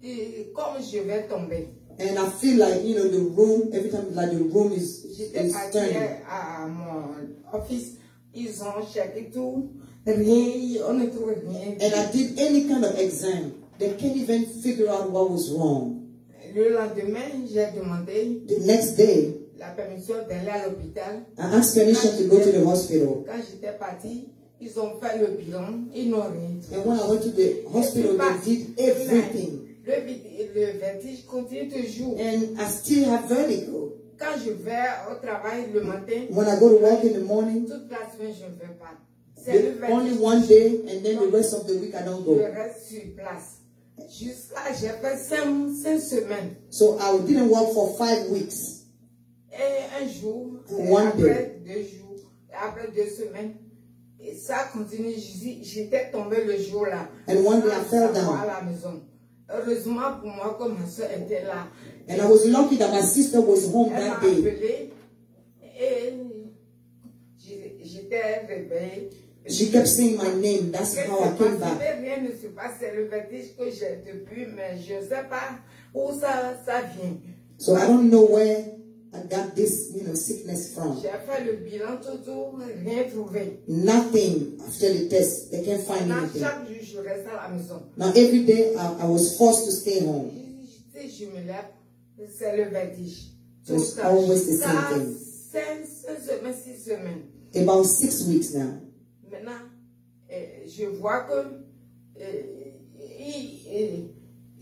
et comme je vais tomber. And I feel like, you know, the room, every time, like the room is, is turning. À mon office, ils ont checké tout, rien, on ne trouve rien. And I did any kind of exam. They can't even figure out what was wrong. Le lendemain, j'ai demandé. The next day, la permission d'aller à l'hôpital. I asked permission to go to the hospital. Quand j'étais partie, ils ont fait le bilan, ils n'ont rien. And when I went to the hospital, they did everything. Le, le vertige continue toujours. And I still have vertigo. Quand je vais au travail le matin, when I go to work in the morning, toute la semaine je ne vais pas. C'est only one day, and then the rest of the week I don't go. Je reste sur place. Jusqu'à j'ai fait cinq, cinq semaines. So I didn't work for five weeks. Et un jour, one après day. deux jours, après deux semaines. Et ça continue. J'étais tombée le jour là. And one day I fell down. À la maison. Heureusement pour moi que ma soeur était là. And I was lucky that my sister was home Elle that day. Et j'étais réveillée. She kept saying my name. That's how I came back. Rien ne se passe. C'est le vertige que j'ai depuis, mais je ne sais pas où ça ça vient. So I don't know where I got this, you know, sickness from. J'ai fait le bilan tout tout, rien trouvé. Nothing after the test. They can't find anything. Chaque jour, je reste à la maison. Now every day I, I was forced to stay home. Si je me lève, c'est le vertige. It's always the same thing. Cinq semaines, six semaines. About six weeks now. Maintenant, je vois que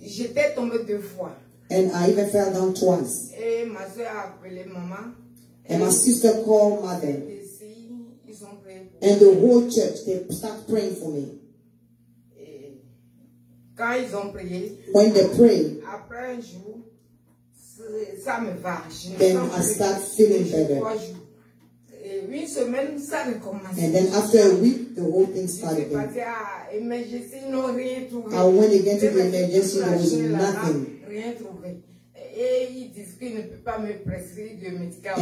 j'étais tombée deux fois. And I even fell down twice. Et ma soeur a appelé maman. And my sister called mother. And the whole church, they start praying for me. Quand ils ont prié, when they pray, après un jour, ça me va. Then I start feeling better. Une semaine, ça ne commence. And then after a week, the whole thing started. I went again to the emergency, there was nothing. And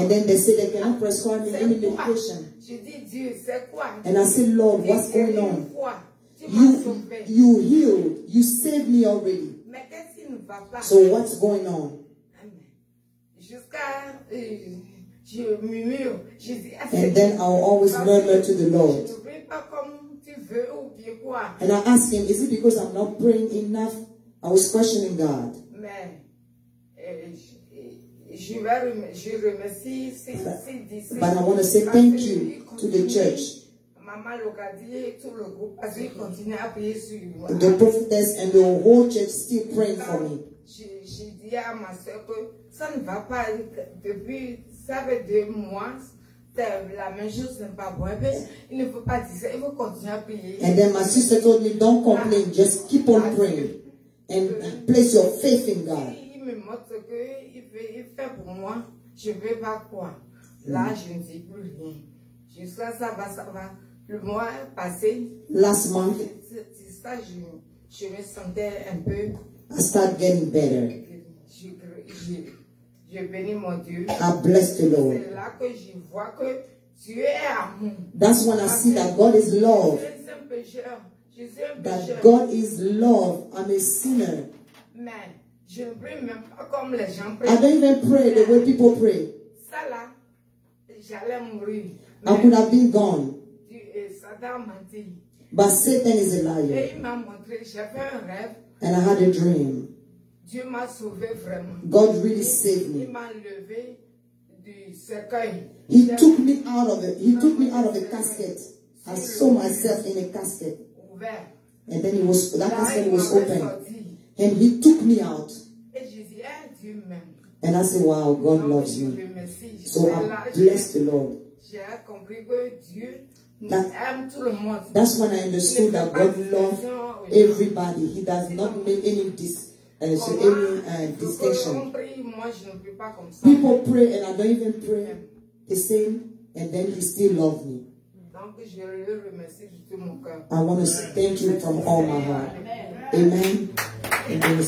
then they said they cannot prescribe me any medication. And I said, Lord, what's going on? You, you healed, you saved me already. So what's going on? And then I'll always murmur to the Lord. And I ask him, is it because I'm not praying enough? I was questioning God. But, but I want to say thank you to the church. The prophetess and the whole church still praying for me. Ça fait deux mois, la même chose n'est pas bonne. Il ne faut pas dire ça, il faut continuer à prier. And then my sister told me, don't complain, just keep on praying. And place your faith in God. Il me montre ce qu'il fait pour moi, je ne vais pas croire. Là, je ne dis plus rien. Jusqu'à ça, va, ça va. Le mois passé, last month, ça, je, je me sentais un peu. I start getting better. Je, je, Je bénis mon Dieu. I bless the Lord. C'est là que je vois que Dieu est amour. That's when I see that God is love. That God is love. I'm a sinner. Mais je ne prie même pas comme les gens prient. I don't even pray the way people pray. Ça là, j'allais mourir. I could have been gone. Satan m'a dit. But Satan is a liar. Et il m'a montré, j'ai fait un rêve. And I had a dream. Dieu m'a sauvé vraiment. God really saved me. Il m'a enlevé du cercueil. He took me out of it. He took me out of a casket. I saw myself in a casket. And then it was that casket was open. And he took me out. And I said, wow, God loves me. So I bless the Lord. That, that's when I understood that God loves everybody. He does not make any dis. Uh, so any uh, distinction. People pray and I don't even pray the same, and then he still loves me. I want to say thank you from all my heart. Amen. And then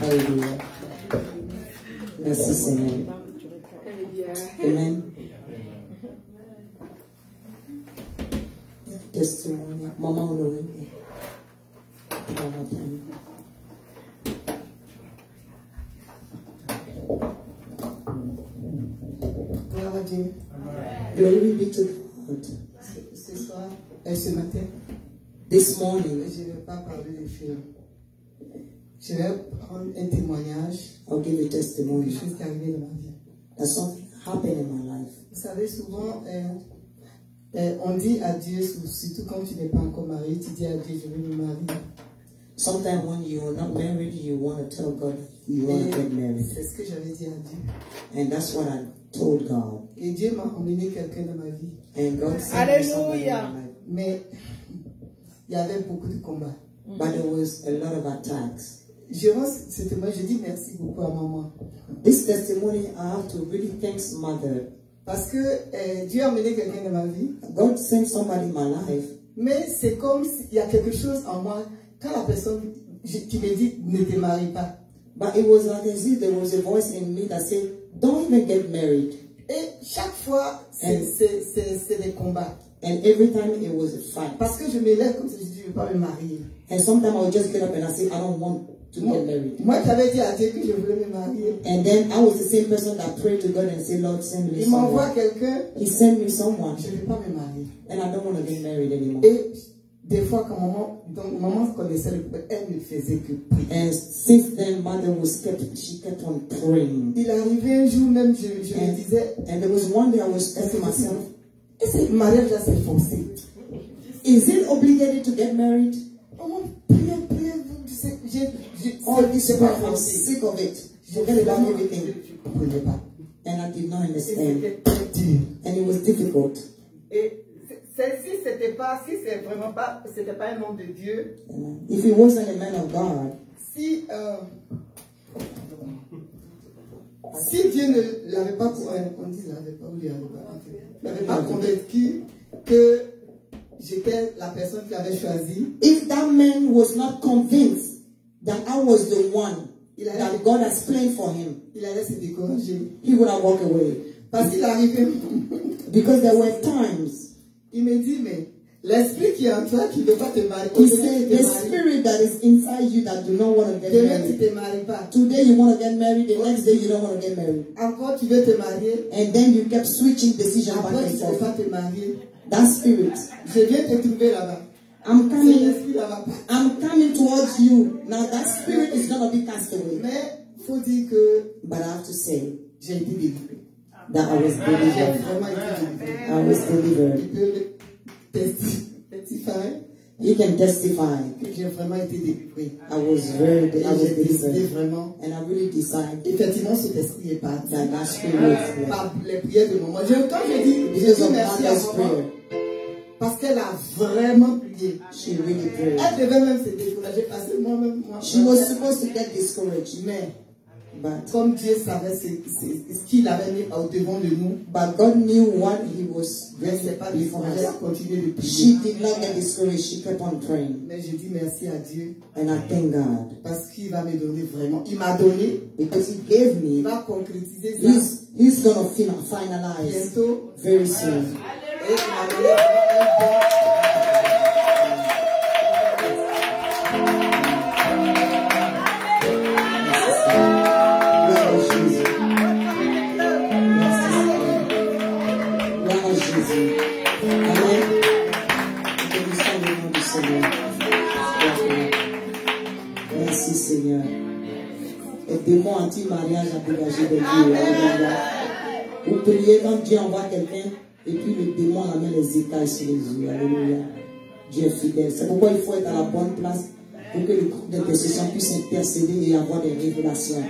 hallelujah. Merci Seigneur. Amen. Testimony. Mama Honorine. Amen. Dieu. Glory be to God. Ce soir, et ce matin, this morning, je ne vais pas parler de film. Je vais prendre un témoignage. I'll give you testimony. Quelque chose qui est arrivé dans ma vie. That's something happened in my life. Vous savez, souvent, euh, euh, on dit à Dieu, surtout quand tu n'es pas encore marié, tu dis à Dieu, je veux me marier. Sometimes when you are not married, you want to tell God you want to get married. C'est ce que j'avais dit à Dieu. And that's what I told God. Et Dieu m'a emmené quelqu'un dans ma vie. And God said something in my life. Mais il y avait beaucoup de combats. But there was a lot of attacks. Je rends ce témoignage, je dis merci beaucoup à maman. This testimony, I have to really thank mother. Parce que eh, Dieu a amené quelqu'un dans ma vie. God sent somebody in my life. Mais c'est comme s'il y a quelque chose en moi quand la personne je, qui me dit ne te marie pas. But it was like as if there was a voice in me that said, don't even get married. Et chaque fois, c'est des combats. And every time it was a fight. Parce que je me lève comme si je dis je ne veux pas me marier. And sometimes I would just get up and I say I don't want to moi, get married. Moi j'avais dit à Dieu que je voulais me marier. And then I was the same person that prayed to God and said, Lord, send me someone. Il m'envoie quelqu'un. He sent me someone. Je ne veux pas me marier. And I don't want to get married anymore. Et des fois quand maman, donc maman connaissait le problème, elle ne faisait que prier. And since then mother was kept, she kept on praying. Il arrivait un jour même je, je and, me disais. And there was one day I was asking myself. Is it marriage that's forced? Is it obligated to get married? Oh, prière, prière, all this prayer, I'm sick of it. Forget about everything. And I did not understand. And it was difficult. Celle-ci, c'était pas, si c'est vraiment pas, c'était pas un homme de Dieu. If it wasn't a man of God. Si, euh, si Dieu ne l'avait pas, on dit l'avait pas, il l'avait pas. Je n'avais pas convaincu que j'étais la personne qui avait choisi. If that man was not convinced that I was the one that God has planned for him, il allait se décourager. He would have walked away. Parce qu'il arrivait. Because there were times. Il me dit mais l'esprit qui est en toi qui ne veut pas te marier. He said the spirit that is inside you that do not want to get married. Demain tu te maries pas. Today you want to get married, the next day you don't want to get married. Encore tu veux te marier. And then you kept switching decision by yourself. Encore tu veux pas te marier. That spirit. Je viens te trouver là-bas. I'm coming. I'm coming towards you. Now that spirit is gonna be cast away. Mais faut dire que. But I have to say, j'ai été délivré. That I was delivered. I was delivered. Testify. You can testify. I was very, I was delivered, and I really decided. Effectivement, cet esprit est parti. That spirit. Par les prières de maman. Quand je dis, je dis merci à maman, parce qu'elle a vraiment prié. She really prayed. Elle devait même se décourager parce que moi-même, moi. She was supposed to get discouraged, mais. But, comme Dieu savait ce, ce, ce qu'il avait mis au devant de nous, but God knew what he was doing before us. Elle a continué de prier. She did not get discouraged. She kept on praying. Mais je dis merci à Dieu. And I thank God. Parce qu'il va me donner vraiment. Il m'a donné. Because he gave me. Il va concrétiser ça. He's, he's gonna finalize. Bientôt. Very soon. Seigneur. Et démon anti-mariage a dégagé de Dieu. Vous priez quand Dieu envoie quelqu'un et puis le démon amène les écailles sur les yeux. Alléluia. Dieu est fidèle. C'est pourquoi il faut être à la bonne place pour que le groupe d'intercession puisse intercéder et avoir des révélations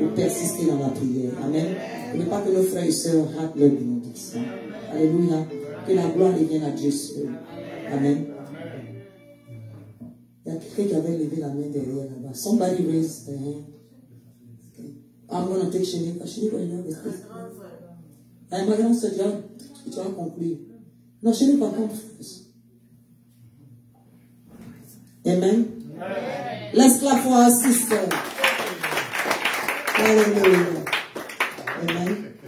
pour persister dans la prière. Amen. Ne pas que nos frères et sœurs ratent leur bénédiction. Alléluia. Que la gloire revienne à Dieu seul. Amen. Il y a quelqu'un qui avait levé la main derrière là-bas. Somebody raised their hand. Okay. I'm going to take Shaniqua. Shaniqua, you know this. Et ma grande soeur, tu vas conclure. Non, Shaniqua, come first. Amen. Amen. Let's clap for our sister. Hallelujah. Amen.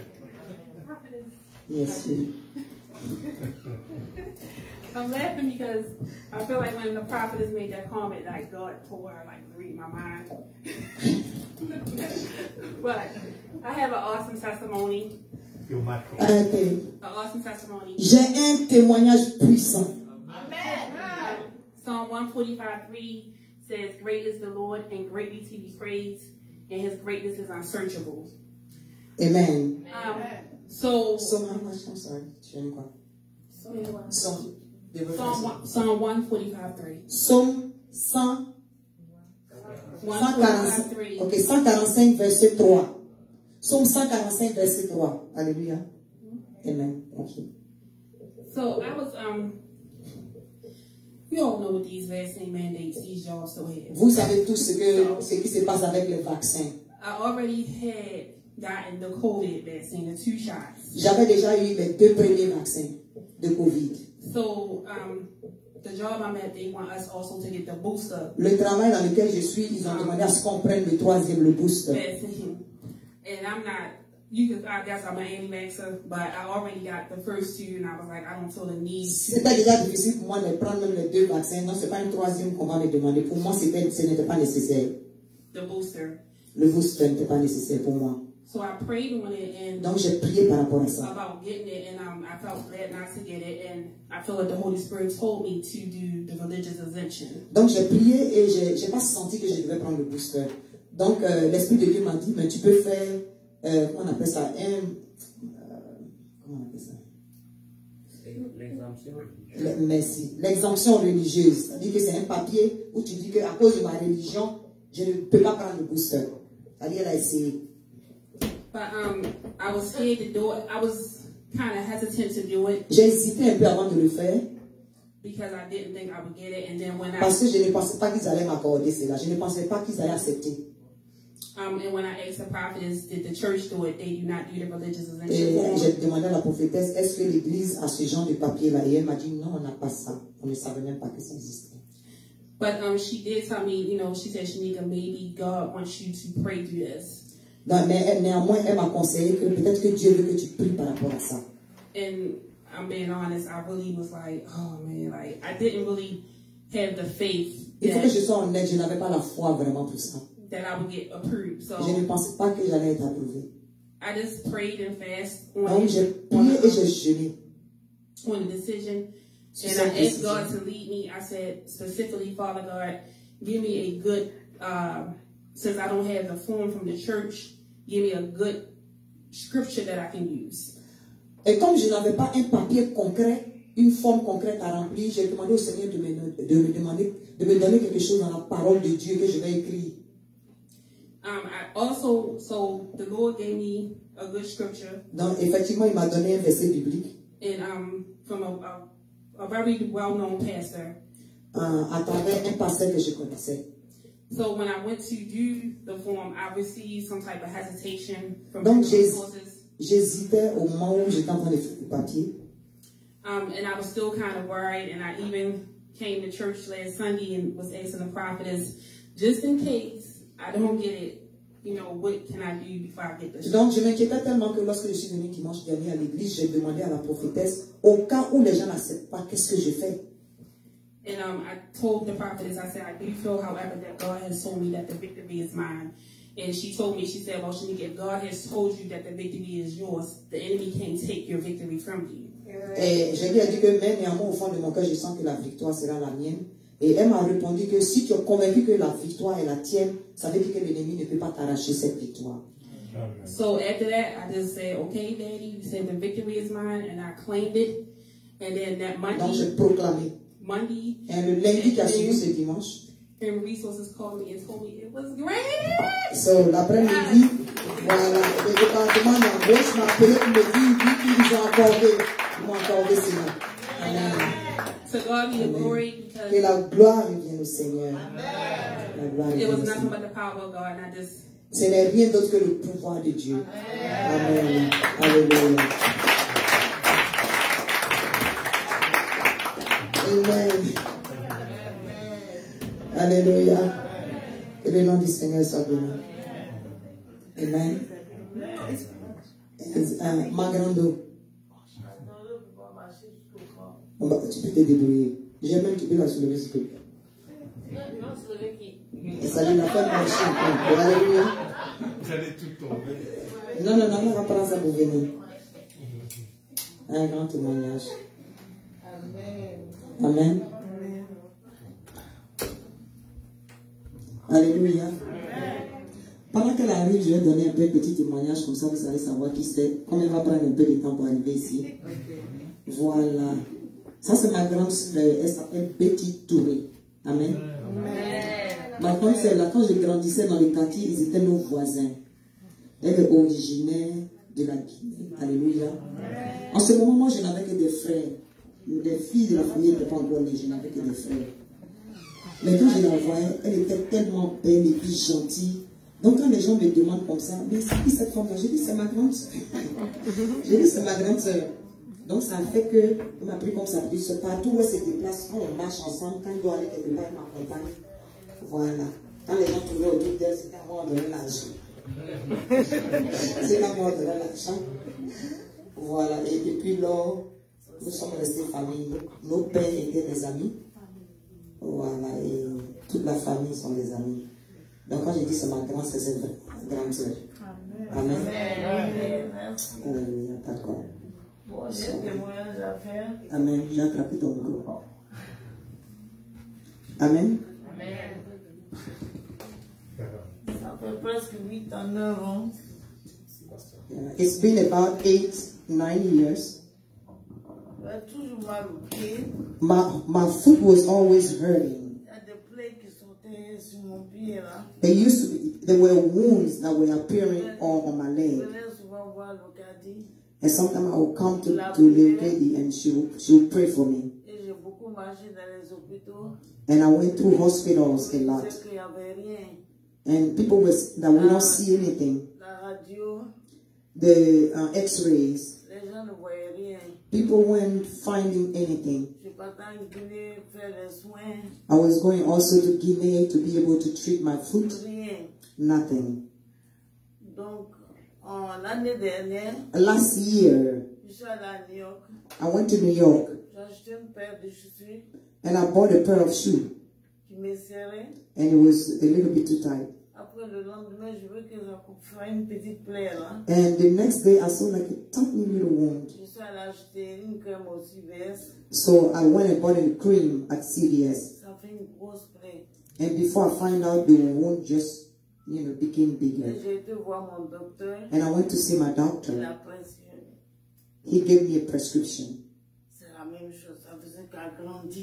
Yes, you. I'm laughing because I feel like when the prophetess made that comment, like God told her, like, read my mind. But I have an awesome testimony. Arrêtez. J'ai un témoignage puissant. Amen. Psalm one forty-five three says, "Great is the Lord, and greatly to be praised, and His greatness is unsearchable." Amen. Um, so, so how much? I'm sorry. Psalm so, Psalm Psalm one forty-five three. Psalm cent quarante-cinq. Ok, cent quarante-cinq verset trois. Psalm one forty-five verset three. Alléluia. Amen. Thank you. So I was um. We all know what these vaccine mandates these jobs so have. Vous savez tout ce que ce qui se passe avec les vaccins. I already had gotten the COVID vaccine, the two shots. J'avais déjà eu les deux premiers vaccins de COVID. So um, the job I'm at, they want us also to get the booster. Le travail dans lequel je suis, ils ont demandé à ce qu'on prenne le troisième, le booster. Vaccine. And I'm not. You could, I guess I'm an anti-vaxxer, but I already got the first two, and I was like, I don't feel the need. C'était déjà difficile pour moi de prendre même les deux vaccins. Non, c'est pas une troisième qu'on va me demander. Pour moi, c'était, ce n'était pas nécessaire. The booster. Le booster n'était pas nécessaire pour moi. So I prayed on it, and donc j'ai prié par rapport à ça. About getting it, and um, I felt glad not to get it, and I feel like the Holy Spirit told me to do the religious exemption. Donc j'ai prié et j'ai, j'ai pas senti que je devais prendre le booster. Donc euh, l'Esprit de Dieu m'a dit, mais tu peux faire Euh, on appelle ça un. Euh, comment on appelle ça? L'exemption religieuse. Le, merci. L'exemption religieuse. C'est-à-dire que c'est un papier où tu dis qu'à cause de ma religion, je ne peux pas prendre le booster. C'est-à-dire, elle a essayé. J'ai hésité un peu avant de le faire. Parce que je ne pensais pas qu'ils allaient m'accorder cela. Je ne pensais pas qu'ils allaient accepter. Um, and when I asked the prophetess, did the church do it? They do not do the religious exemption. J'ai demandé à la prophétesse, est-ce que l'église a ce genre de papier là? Et elle m'a dit, non, on n'a pas ça. On ne savait même pas que ça existait. But um, she did tell me, you know, she said, Shanika, maybe God wants you to pray through this. Non, mais néanmoins, elle m'a conseillé que peut-être que Dieu veut que tu pries par rapport à ça. And I'm being honest, I really was like, oh man, like I didn't really have the faith. Il faut que je sois honnête, je n'avais pas la foi vraiment pour ça. That I would get approved. So je ne pensais pas que j'allais être approuvé. I just prayed and fasted on, Donc, je on, et je on the decision. And I asked décision. God to lead me. I said specifically, Father God, give me a good, uh, since I don't have the form from the church, give me a good scripture that I can use. Et comme je n'avais pas un papier concret, une forme concrète à remplir, j'ai demandé au Seigneur de me, de me demander, de me donner quelque chose dans la parole de Dieu que je vais écrire. Um, I also, so the Lord gave me a good scripture. Donc, effectivement, il m'a donné un verset biblique. And um, from a, a, a very well-known pastor. Uh, à travers un pasteur que je connaissais. So when I went to do the form, I received some type of hesitation from Donc, j'hésitais au moment où j'étais en train de faire le papier. Um, and I was still kind of worried, and I even came to church last Sunday and was asking the prophetess, just in case I don't get it, you know, what can I do before I get this? Donc, je m'inquiétais tellement que lorsque je suis venue dimanche dernier à l'église, j'ai demandé à la prophétesse, au cas où les gens n'acceptent pas, qu'est-ce que je fais? And um, I told the prophetess, I said, I do feel, however, that God has told me that the victory is mine. And she told me, she said, well, Shanika, if God has told you that the victory is yours, the enemy can't take your victory from you. Et je lui ai dit que même néanmoins, au fond de mon cœur, je sens que la victoire sera la mienne. Et elle m'a répondu que si tu es convaincu que la victoire est la tienne, ça veut dire que l'ennemi ne peut pas t'arracher cette victoire. Amen. So after that, I just said, okay, Daddy, you said the victory is mine, and I claimed it. And then that Monday, donc je proclamais. Monday, et le lundi qui a suivi ce dimanche, and resources called me and told me it was great. So l'après-midi, voilà, le département d'embauche m'a appelé pour me dire qu'ils ont accordé, ils m'ont accordé cela. Amen. To God be the glory, because que la gloire vienne au Seigneur. Amen. It was nothing but the power of God, and I just. Ce n'est rien d'autre que le pouvoir de Dieu. Amen. Alléluia. Amen. Alléluia. Que le nom du Seigneur soit béni. Amen. Amen. Magrando. Bon, bah, tu peux te débrouiller. J'ai même qui peut la soulever s'il te plaît. Non, non, soulever qui? Ça lui n'a pas marché. Alléluia. Vous allez tout tomber. Non, non, non, on va prendre ça pour venir. un grand témoignage. Amen. Amen. Amen. Alléluia. Amen. Pendant qu'elle arrive, je vais donner un peu de petit témoignage, comme ça vous allez savoir qui c'est. Comme elle va prendre un peu de temps pour arriver ici. Okay. Voilà. Ça, c'est ma grande soeur. Elle s'appelle Petite Touré. Amen. Ma grande soeur, là, quand je grandissais dans le quartier, ils étaient nos voisins. Elle est originaire de la Guinée. Alléluia. En ce moment, moi, je n'avais que des frères. Les filles de la famille n'étaient pas encore nées, je n'avais que des frères. Mais quand je la voyais, elle était tellement belle et puis gentille. Donc, quand les gens me demandent comme ça, mais c'est qui cette femme-là? Je dis, c'est ma grande soeur. Je dis, c'est ma grande soeur. Donc, ça fait que, on m'a pris comme ça, puis partout où elle se déplace, quand on marche ensemble, quand elle doit aller quelque part, elle m'accompagne. Voilà. Quand les gens trouvaient autour d'elle, c'était à moi de donner l'argent. C'est à moi de donner l'argent. Voilà. Et depuis lors, nous sommes restés famille. Nos pères étaient des amis. Voilà. Et toute la famille sont des amis. Donc, quand je dis c'est ma grande sœur, c'est ma grande sœur. Amen. Amen. Amen. D'accord. Bon, j'ai un témoignage à faire. Amen. J'ai attrapé ton micro. Amen. Amen. Ça fait presque huit à neuf ans. It's been about eight, nine years. J'ai toujours mal au pied. My, my foot was always hurting. Il y a des plaies qui sortaient sur mon pied là. They used to be, there were wounds that were appearing all on my leg. And sometimes I would come to, to the lady and she would, she would pray for me. And I went through hospitals a lot. And people were, that would not see anything. The uh, x-rays. People weren't finding anything. I was going also to Guinea to be able to treat my foot. Nothing. Last year, I went to New York and I bought a pair of shoes, and it was a little bit too tight. And the next day, I saw like a tiny little wound. So I went and bought a cream at C V S. And before I find out, the wound just, you know, became bigger. And I went to see my doctor. He gave me a prescription.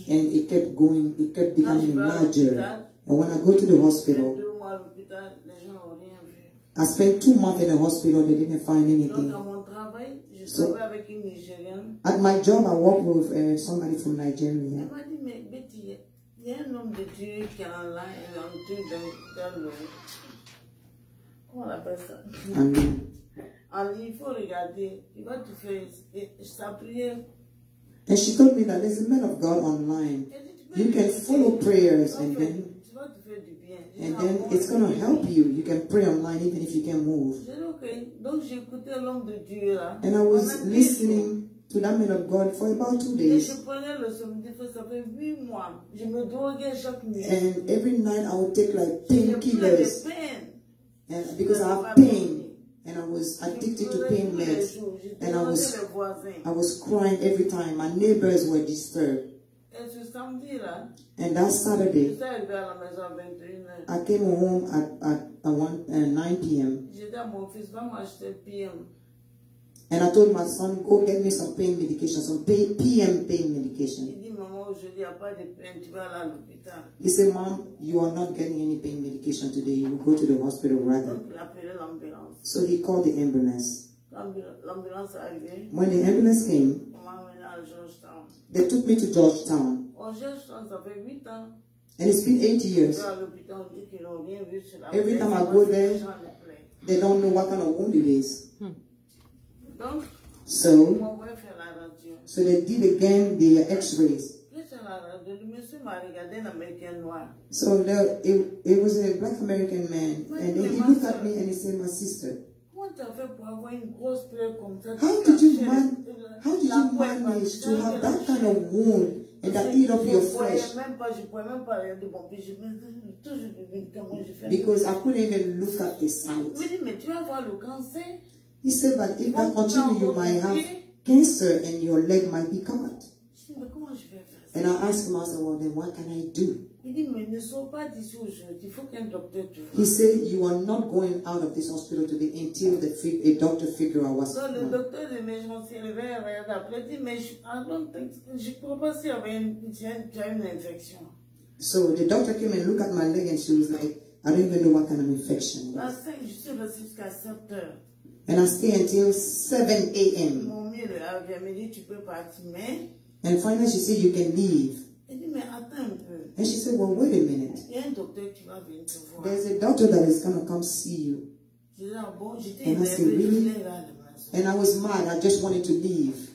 And it kept going, it kept becoming larger. And when I go to the hospital, I spent two months in the hospital, they didn't find anything. So, at my job, I worked with uh, somebody from Nigeria. Amen. And she told me that there's a man of God online. You can follow prayers and then and then it's going to help you. You can pray online even if you can't move. And I was listening to that man of God for about two days. And every night I would take like painkillers. And because I have pain. And I was addicted to pain meds. And I was, I was crying every time. My neighbors were disturbed. And that Saturday, I came home at, at, at, one, at nine P M And I told my son, go get me some pain medication, some P M pain medication. He said, Mom, you are not getting any pain medication today. You will go to the hospital rather. So he called the ambulance. When the ambulance came, they took me to Georgetown. And it's been eight years. Every time I go there, they don't know what kind of wound it is. So, so they did again the x-rays. So there, it, it was a black American man, and he looked at me and he said, my sister, how did you man, how did you manage to have that kind of wound and that eat up your flesh? Because I couldn't even look at the site. He said, but if I continue, you might have cancer in your leg might be God. And I asked him, I said, well, then what can I do? He said, you are not going out of this hospital today until the a doctor figure out what's going on. So the doctor came and looked at my leg and she was like, I don't even know what kind of infection it was. And I stayed until seven A M And finally she said, you can leave. And she said, well, wait a minute. There's a doctor that is going to come see you. And I said, really? And I was mad. I just wanted to leave.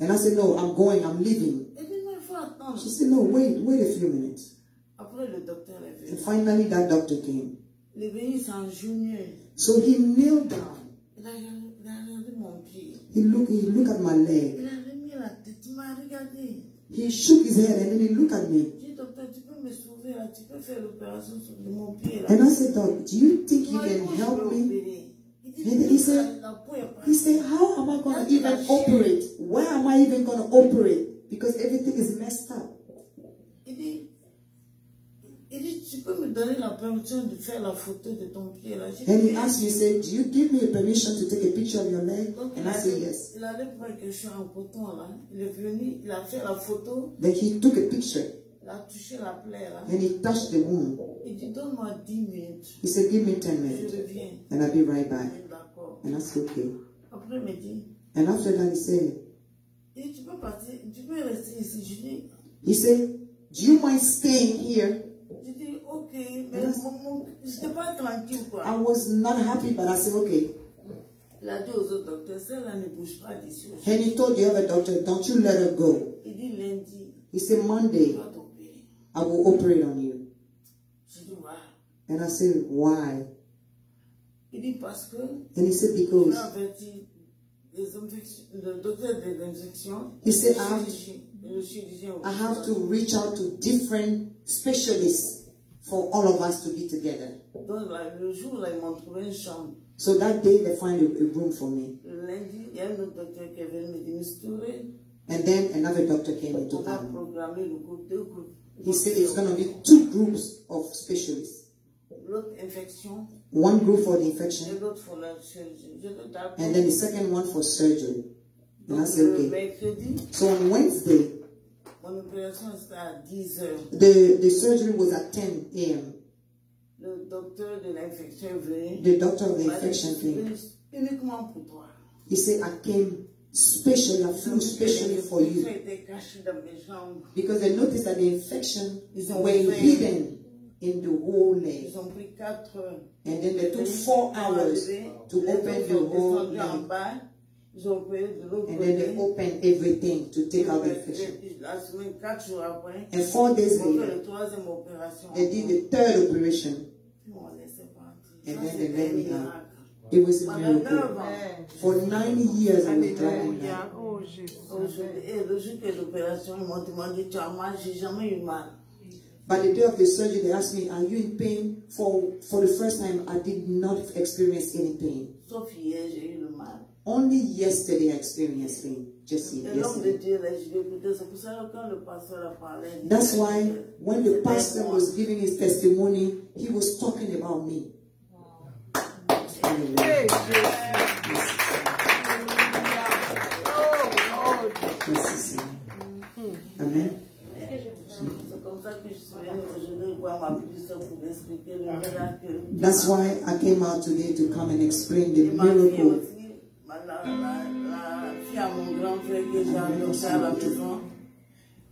And I said, no, I'm going. I'm leaving. She said, no, wait. Wait a few minutes. And finally that doctor came. So he knelt down. He looked, he looked at my leg. He shook his head and then he looked at me. And I said, Doc, do you think you can help me? And he said, he said, how am I going to even operate? Where am I even going to operate? Because everything is messed up. And he asked me, he said, do you give me permission to take a picture of your leg? And I said, yes. Then he took a picture. And he touched the wound. He said, give me ten minutes. And I'll be right back. And I said, okay. And after that, he said, he said, do you mind staying here? Okay, but I was not happy, but I said, okay. And he told the other doctor, don't you let her go. He said, Monday, I will operate on you. And I said, why? And he said, because. He said, I have to, I have to reach out to different specialists for all of us to be together. So that day they find a, a room for me. And then another doctor came into town. He said it's going to be two groups of specialists. One group for the infection. And then the second one for surgery. And I said okay. So on Wednesday, The, the surgery was at ten A M The doctor of the infection came. He said, I came specially, I flew specially for you. Because they noticed that the infection were hidden in the whole leg. And then they took four hours to open the whole leg. And then they opened everything to take out the infection. And four days later, they did the third operation. And then they let me out. It was a miracle. For nine years, I was driving now. By the day of the surgery, they asked me, are you in pain? For, for the first time, I did not experience any pain. Only yesterday I experienced pain. Just yesterday. That's why when the pastor was giving his testimony, he was talking about me. Wow. Anyway. Yes. Amen. That's why I came out today to come and explain the miracle.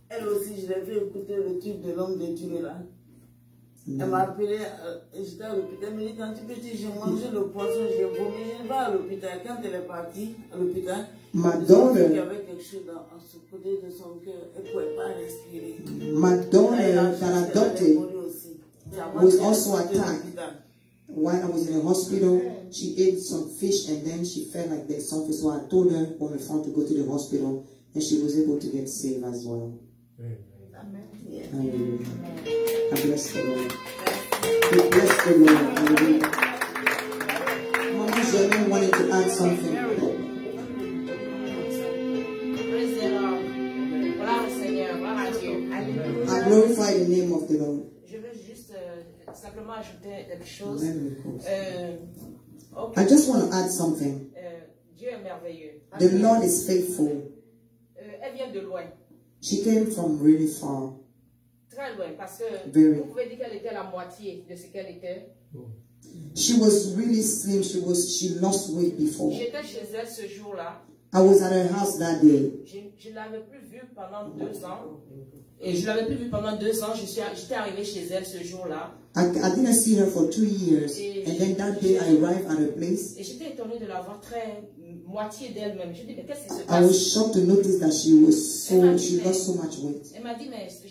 Elle aussi, je l'ai fait écouter le truc de l'homme de Dieu là. Elle m'a appelé, j'étais à l'hôpital, elle me dit quand tu petit, j'ai mangé le poisson, j'ai vomi, je vais à l'hôpital. Quand elle est partie à l'hôpital, elle avait quelque chose en ce côté de son cœur, elle ne pouvait pas respirer. Ma daughter that adopted was also attacked. While I was in the hospital, she ate some fish and then she felt like there's something. So I told her on the phone to go to the hospital and she was able to get saved as well. Amen. Amen. I bless the Lord. I bless the Lord. Amen. Mama, Jermaine wanted to add something. Praise the Lord. Voilà, le Seigneur. Voilà Dieu. I glorify the name of the Lord. Je veux juste euh, simplement ajouter quelque chose. Euh, okay. I just want to add something. Euh, Dieu est merveilleux. The Lord is faithful. Euh, elle vient de loin. She came from really far. Très loin, parce que Very. vous pouvez dire qu'elle était la moitié de ce qu'elle était. Oh. She was really slim. She was. She lost weight before. J'étais chez elle ce jour-là. I was at her house that day. Je, je l'avais plus vue pendant deux ans. Et je l'avais plus vue pendant deux ans. Je suis, j'étais arrivée chez elle ce jour-là. I, I didn't see her for two years. Et and je, then that day I arrived at her place. Et j'étais étonnée de la voir très moitié d'elle-même. Je dis mais qu'est-ce qui se passe? I was shocked to notice that she was so. She mais, lost so much weight. Elle m'a dit mais je,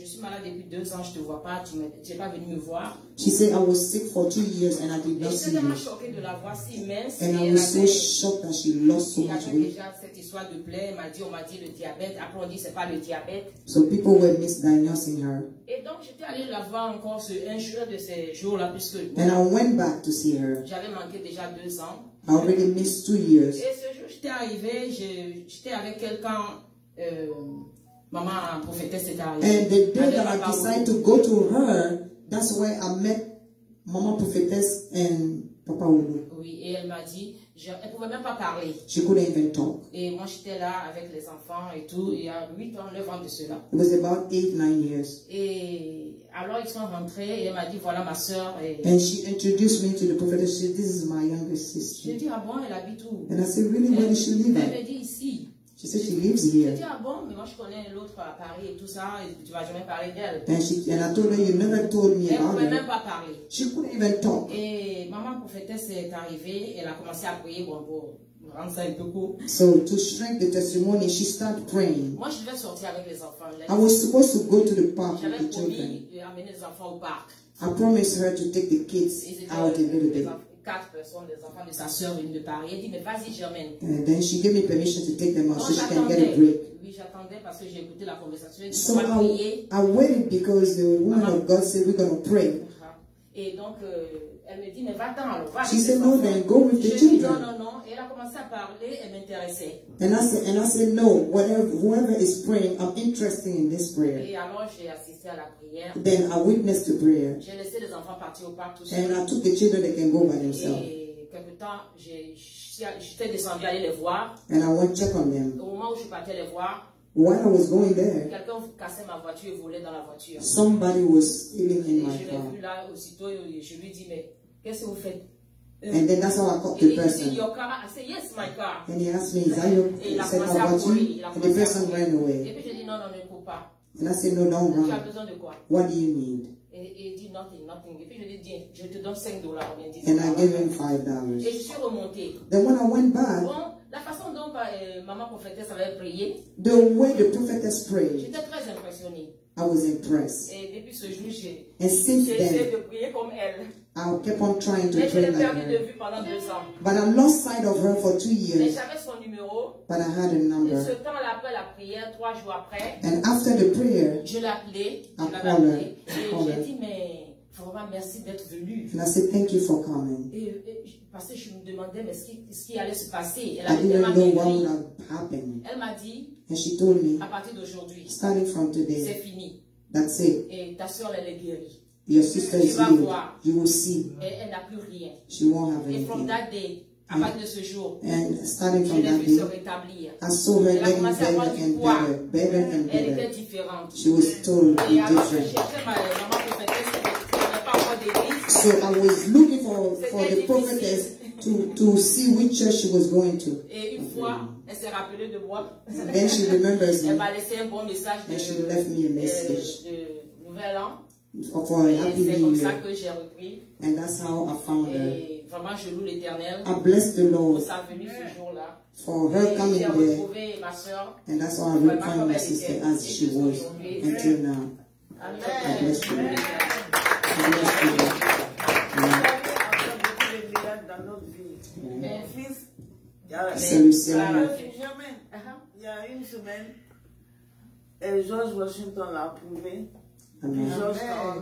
je suis malade depuis deux ans. Je te vois pas. Tu n'es pas venue me voir. She said I was sick for two years and I did not see you. J'étais choquée de la voir si mince. And I was so shocked that she lost so much weight. Déjà cette histoire de plaie. Elle m'a dit on m'a dit le diabète. Après on dit c'est pas le diabète. So people were misdiagnosing her. Et donc j'étais allée la voir encore ce un jour de ces jours-là puisque. And I went back to see her. J'avais manqué déjà deux ans. I already missed two years. Et ce jour, j'étais arrivée, j'étais avec quelqu'un, euh, maman prophétesse était arrivée. And the day that I decided to go to her, that's where I met maman prophétesse and Papa Oulu. Oui, et elle m'a dit, je, elle ne pouvait même pas parler. She couldn't even talk. Et moi, j'étais là avec les enfants et tout, et à huit ans, neuf ans de cela. It was about eight, nine years. Et alors ils sont rentrés et elle m'a dit voilà ma soeur. Et and she introduced me to the prophet. She said, this is my younger sister. Je dis ah bon elle habite où? And I said really where does she live? Elle me dit ici. She said she lives here. Je dis ah bon mais moi je connais l'autre à Paris et tout ça et tu vas jamais parler d'elle. And she and I told her you never told me. Elle ne pouvait même pas parler. She couldn't even talk. Et maman prophétesse est arrivée et elle a commencé à prier bon bon. So to strengthen the testimony, she started praying. Moi, je vais sortir avec les enfants. I was supposed to go to the park with the children. Les enfants au parc. I promised her to take the kids out a little bit. Quatre personnes, les enfants de sa sœur une de Paris. Elle dit mais vas-y Germaine. And then she gave me permission to take them out so she can get a break. Oui, j'attendais parce que j'ai écouté la conversation. Elle dit, so I, I waited because the woman of God said we're going to pray. Et donc, euh, elle me dit, mais va-t'en alors, va. She said, no, then go with the children. Non, non, non. Et elle a commencé à parler, elle m'intéressait. And I said, and I said, no, whatever, whoever is praying, I'm interested in this prayer. Et alors, j'ai assisté à la prière. Then I witnessed the prayer. J'ai laissé les enfants partir au parc tout seul. And I took the children, they can go by themselves. Et quelque temps, j'étais descendu aller les voir. And I went check on them. Au moment où je partais les voir. While I was going there, somebody was stealing in my car. And then that's how I caught the person. And he asked me, is that your car? And the person ran away. And I said, no, don't run. What do you need? Et il dit nothing, nothing. Et puis je lui dis, je te donne cinq dollars. And I gave him five dollars. Et je suis remontée. Then when I went back, bon, la façon dont euh, maman prophétesse avait prié, the way the prophetess prayed, j'étais très impressionnée. I was impressed. Et depuis ce jour, j'ai essayé de prier comme elle. I kept on trying to pray like her. But I lost sight of her for two years. But I had a number. And after the prayer, I called her. I called her. Merci d'être venu. And I said, thank you for coming. Et, et, parce que je me demandais mais ce, qui, ce qui allait se passer. Elle I didn't know what would have happened. Elle m'a dit, and she told me, à partir d'aujourd'hui, starting from today, c'est fini. That's it. Et ta soeur, elle est guérie. Your sister tu is healed. Voir. You will see. Et elle n'a plus rien. She won't have anything. Et from that day, à partir de ce jour, and starting from that day, I saw her getting better and better, better and better. Elle était différente. She was totally different. So I was looking for, for the prophetess to, to see which church she was going to. And then she remembers me. And she left me a message for a happy new year. And that's how I found her. I blessed the Lord for her coming there. And that's how I found my sister as she was until now. Amen. I bless you. I bless you. Mon fils, il y a une semaine, George Washington l'a approuvé. Georgetown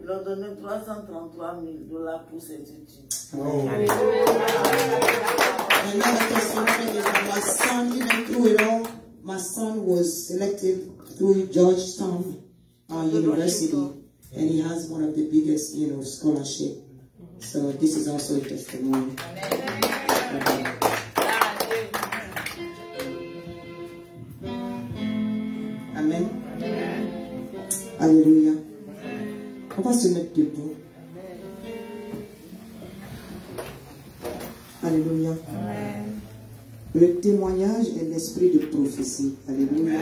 Il leur donnait trois cent trente-trois mille dollars pour ses études. Wow. Maintenant, la question est, my son, even through it all, my son was selected through Georgetown uh, University, and he has one of the biggest, you know, scholarship. So this is also a testimony. Amen. Amen. Amen. Alléluia. On va se mettre debout. Alléluia. Amen. Le témoignage est l'esprit de prophétie. Alléluia.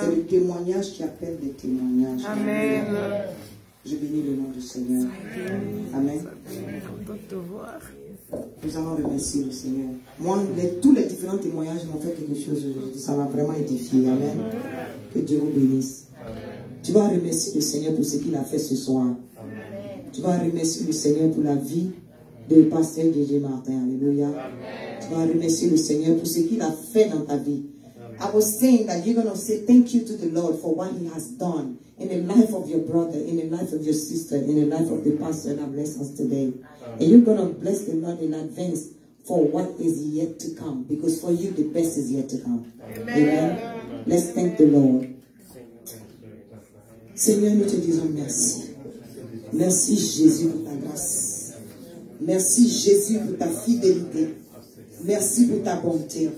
C'est le témoignage qui appelle les témoignages. Amen. Alléluia. Je bénis le nom du Seigneur. Amen. Nous allons remercier le Seigneur. Moi, les, tous les différents témoignages m'ont fait quelque chose aujourd'hui. Ça m'a vraiment édifié. Amen. Que Dieu vous bénisse. Amen. Tu vas remercier le Seigneur pour ce qu'il a fait ce soir. Amen. Tu vas remercier le Seigneur pour la vie de Pasteur Jésus Martin. Alléluia. Amen. Tu vas remercier le Seigneur pour ce qu'il a fait dans ta vie. Amen. I was saying that you're going to say thank you to the Lord for what he has done in the life of your brother, in the life of your sister, in the life of the pastor that blessed us today. And you're going to bless the Lord in advance for what is yet to come. Because for you, the best is yet to come. Amen. Amen. Let's thank the Lord. Seigneur, nous te disons merci. Merci Jésus pour ta grâce. Merci Jésus pour ta fidélité. Merci pour ta bonté.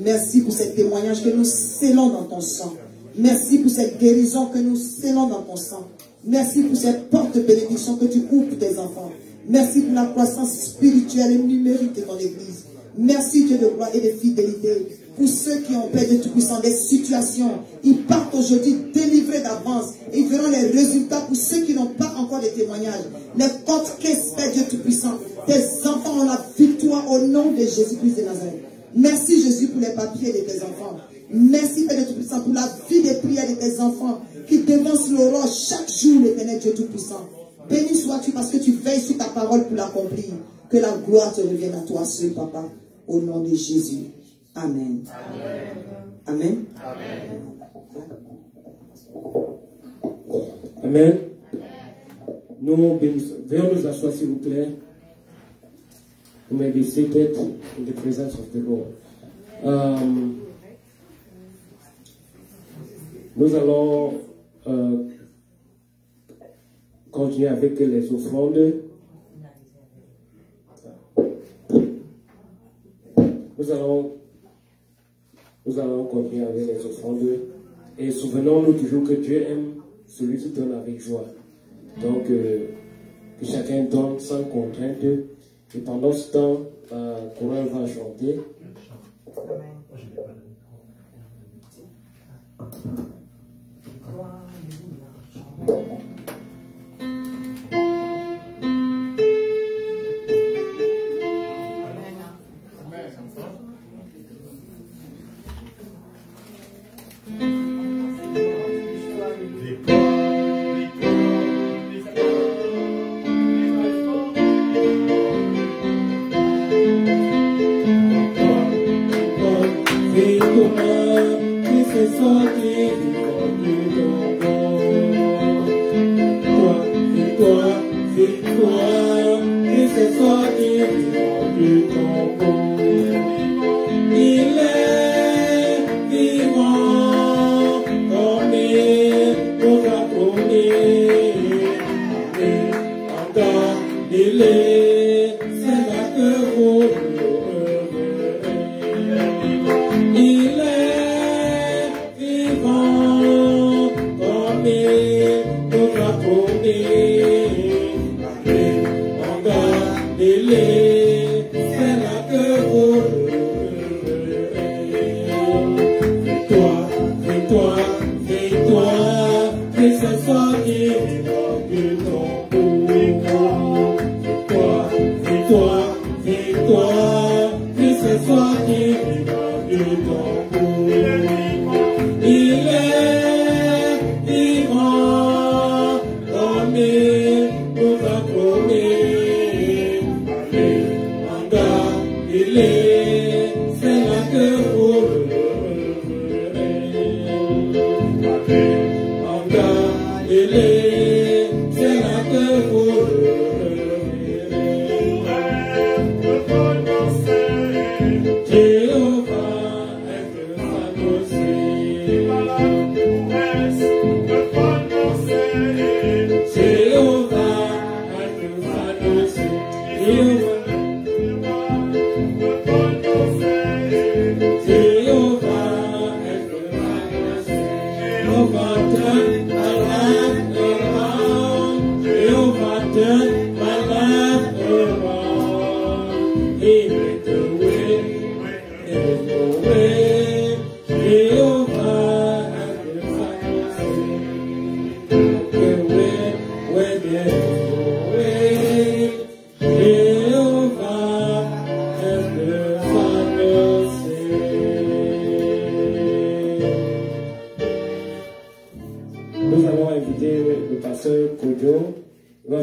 Merci pour ce témoignage que nous scellons dans ton sang. Merci pour cette guérison que nous scellons dans ton sang. Merci pour cette porte de bénédiction que tu ouvres pour tes enfants. Merci pour la croissance spirituelle et numérique de ton Église. Merci Dieu de gloire et de fidélité. Pour ceux qui ont peur de Tout-Puissant, des situations, ils partent aujourd'hui délivrés d'avance. Ils verront les résultats pour ceux qui n'ont pas encore de témoignages. Les portes qu'espère Dieu Tout-Puissant. Tes enfants ont la victoire au nom de Jésus-Christ de Nazareth. Merci Jésus pour les papiers de tes enfants. Merci Père de Tout-Puissant pour la vie des prières de tes enfants qui dévancent l'aurore chaque jour, l'Éternel Dieu Tout-Puissant. Béni sois-tu parce que tu veilles sur ta parole pour l'accomplir. Que la gloire te revienne à toi seul, Papa, au nom de Jésus. Amen. Amen. Amen. Amen. Amen. Nous bénissons. Veuillez nous asseoir, s'il vous plaît. You may be seated in the presence of the Lord. Um, nous allons euh, continuer avec les offrandes. Nous allons, nous allons continuer avec les offrandes. Et souvenons-nous toujours que Dieu aime celui qui donne avec joie. Donc, euh, que chacun donne sans contrainte. Et pendant ce temps, euh, Corinne va chanter. Amen.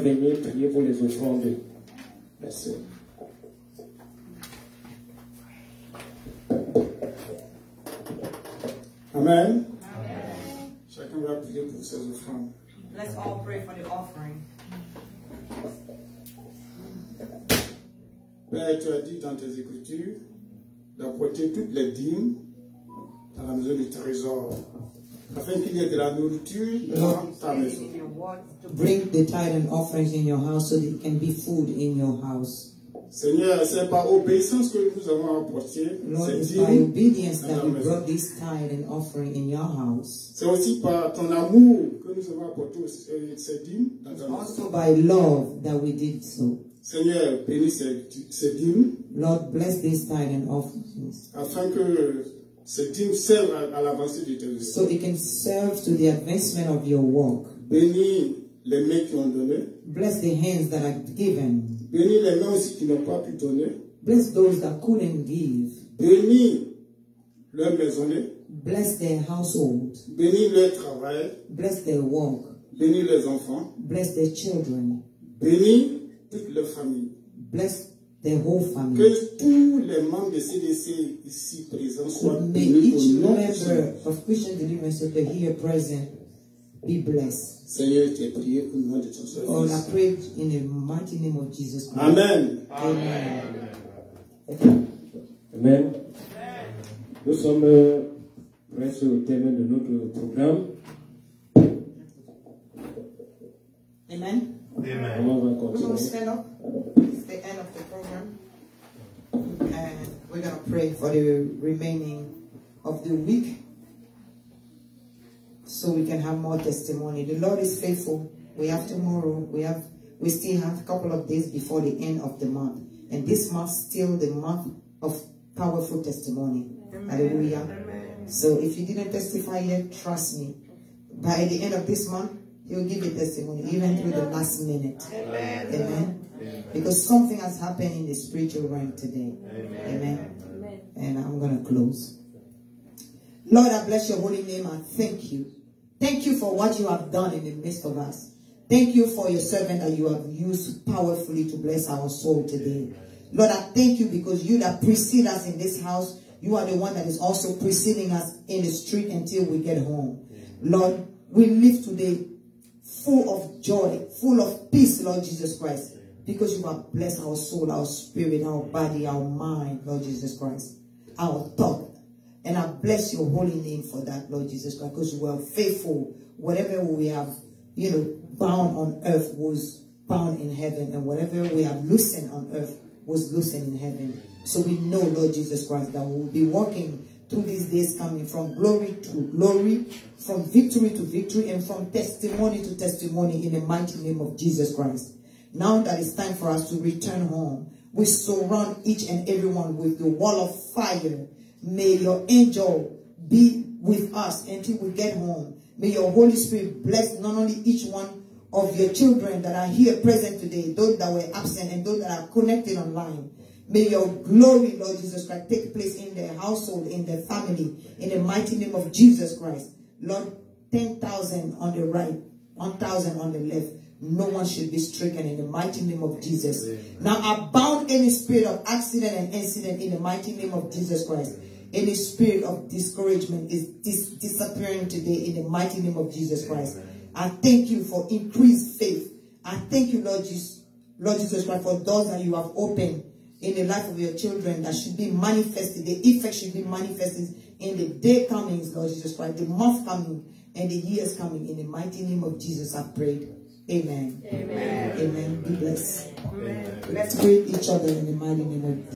venir prier pour les offrandes. Merci. Amen. Amen. Chacun va prier pour ses offrandes. Let's all pray for the offering. Père, tu as dit dans tes Écritures d'apporter toutes les dîmes dans la maison du trésor, afin qu'il y ait de la nourriture dans ta maison. Bring the tithe and offerings in your house so there can be food in your house. Seigneur, c'est par obéissance que nous avons apporté ces dîmes dans ta maison. C'est aussi par ton amour que nous avons apporté ces dîmes dans ta maison. Also by love that we did so. Seigneur, bénis ces dîmes. Lord, bless these tithe and offerings. Afin que ces dîmes servent à, à l'avancée de tes œuvres. So they can serve to the advancement of your work. Bénis les mains qui ont donné. Bless the hands that are given. Bénis les mains aussi qui n'ont pas pu donner. Bless those that couldn't give. Bénis leur maisonnée. Bless their household. Bénis leur travail. Bless their work. Bénis les enfants. Bless their children. Bénis toute leur famille. Bless their whole family. Que tous les membres de C D C ici présents soient bénis au nom de Jésus. May each member of Christian Deliverance Center here present be blessed. Seigneur, je t'ai prié au nom de ton service. Oh, I pray in the mighty name of Jesus Christ. Amen. Amen. Amen. Amen. Nous sommes presque au terme de notre programme. Amen. Amen. We will stand up. It's the end of the program. And we're going to pray for the remaining of the week so we can have more testimony. The Lord is faithful. We have tomorrow. We have. We still have a couple of days before the end of the month. And this month is still the month of powerful testimony. Amen. Hallelujah. Amen. So if you didn't testify yet, trust me. By the end of this month, you'll give a testimony, even through the last minute. Amen. Amen. Amen. Amen. Because something has happened in the spiritual realm today. Amen. Amen. Amen. And I'm going to close. Lord, I bless your holy name and thank you. Thank you for what you have done in the midst of us. Thank you for your servant that you have used powerfully to bless our soul today. Lord, I thank you because you that precede us in this house, you are the one that is also preceding us in the street until we get home. Lord, we live today full of joy, full of peace, Lord Jesus Christ, because you have blessed our soul, our spirit, our body, our mind, Lord Jesus Christ, our thought. And I bless your holy name for that, Lord Jesus Christ, because you are faithful. Whatever we have, you know, bound on earth was bound in heaven, and whatever we have loosened on earth was loosened in heaven. So we know, Lord Jesus Christ, that we will be walking through these days, coming from glory to glory, from victory to victory, and from testimony to testimony in the mighty name of Jesus Christ. Now that it's time for us to return home, we surround each and everyone with the wall of fire. May your angel be with us until we get home. May your Holy Spirit bless not only each one of your children that are here present today, those that were absent, and those that are connected online. May your glory, Lord Jesus Christ, take place in their household, in their family, in the mighty name of Jesus Christ. Lord, ten thousand on the right, one thousand on the left. No one should be stricken in the mighty name of Jesus. Amen. Now I bound any spirit of accident and incident in the mighty name of Jesus Christ. Any spirit of discouragement is dis disappearing today in the mighty name of Jesus Christ. Amen. I thank you for increased faith. I thank you, Lord Jesus, Lord Jesus Christ, for doors that you have opened in the life of your children that should be manifested. The effect should be manifested in the day comings, Lord Jesus Christ, the month coming, and the years coming. In the mighty name of Jesus, I pray. Amen. Amen. Amen. Amen. Be blessed. Amen. Let's greet each other in the mighty name of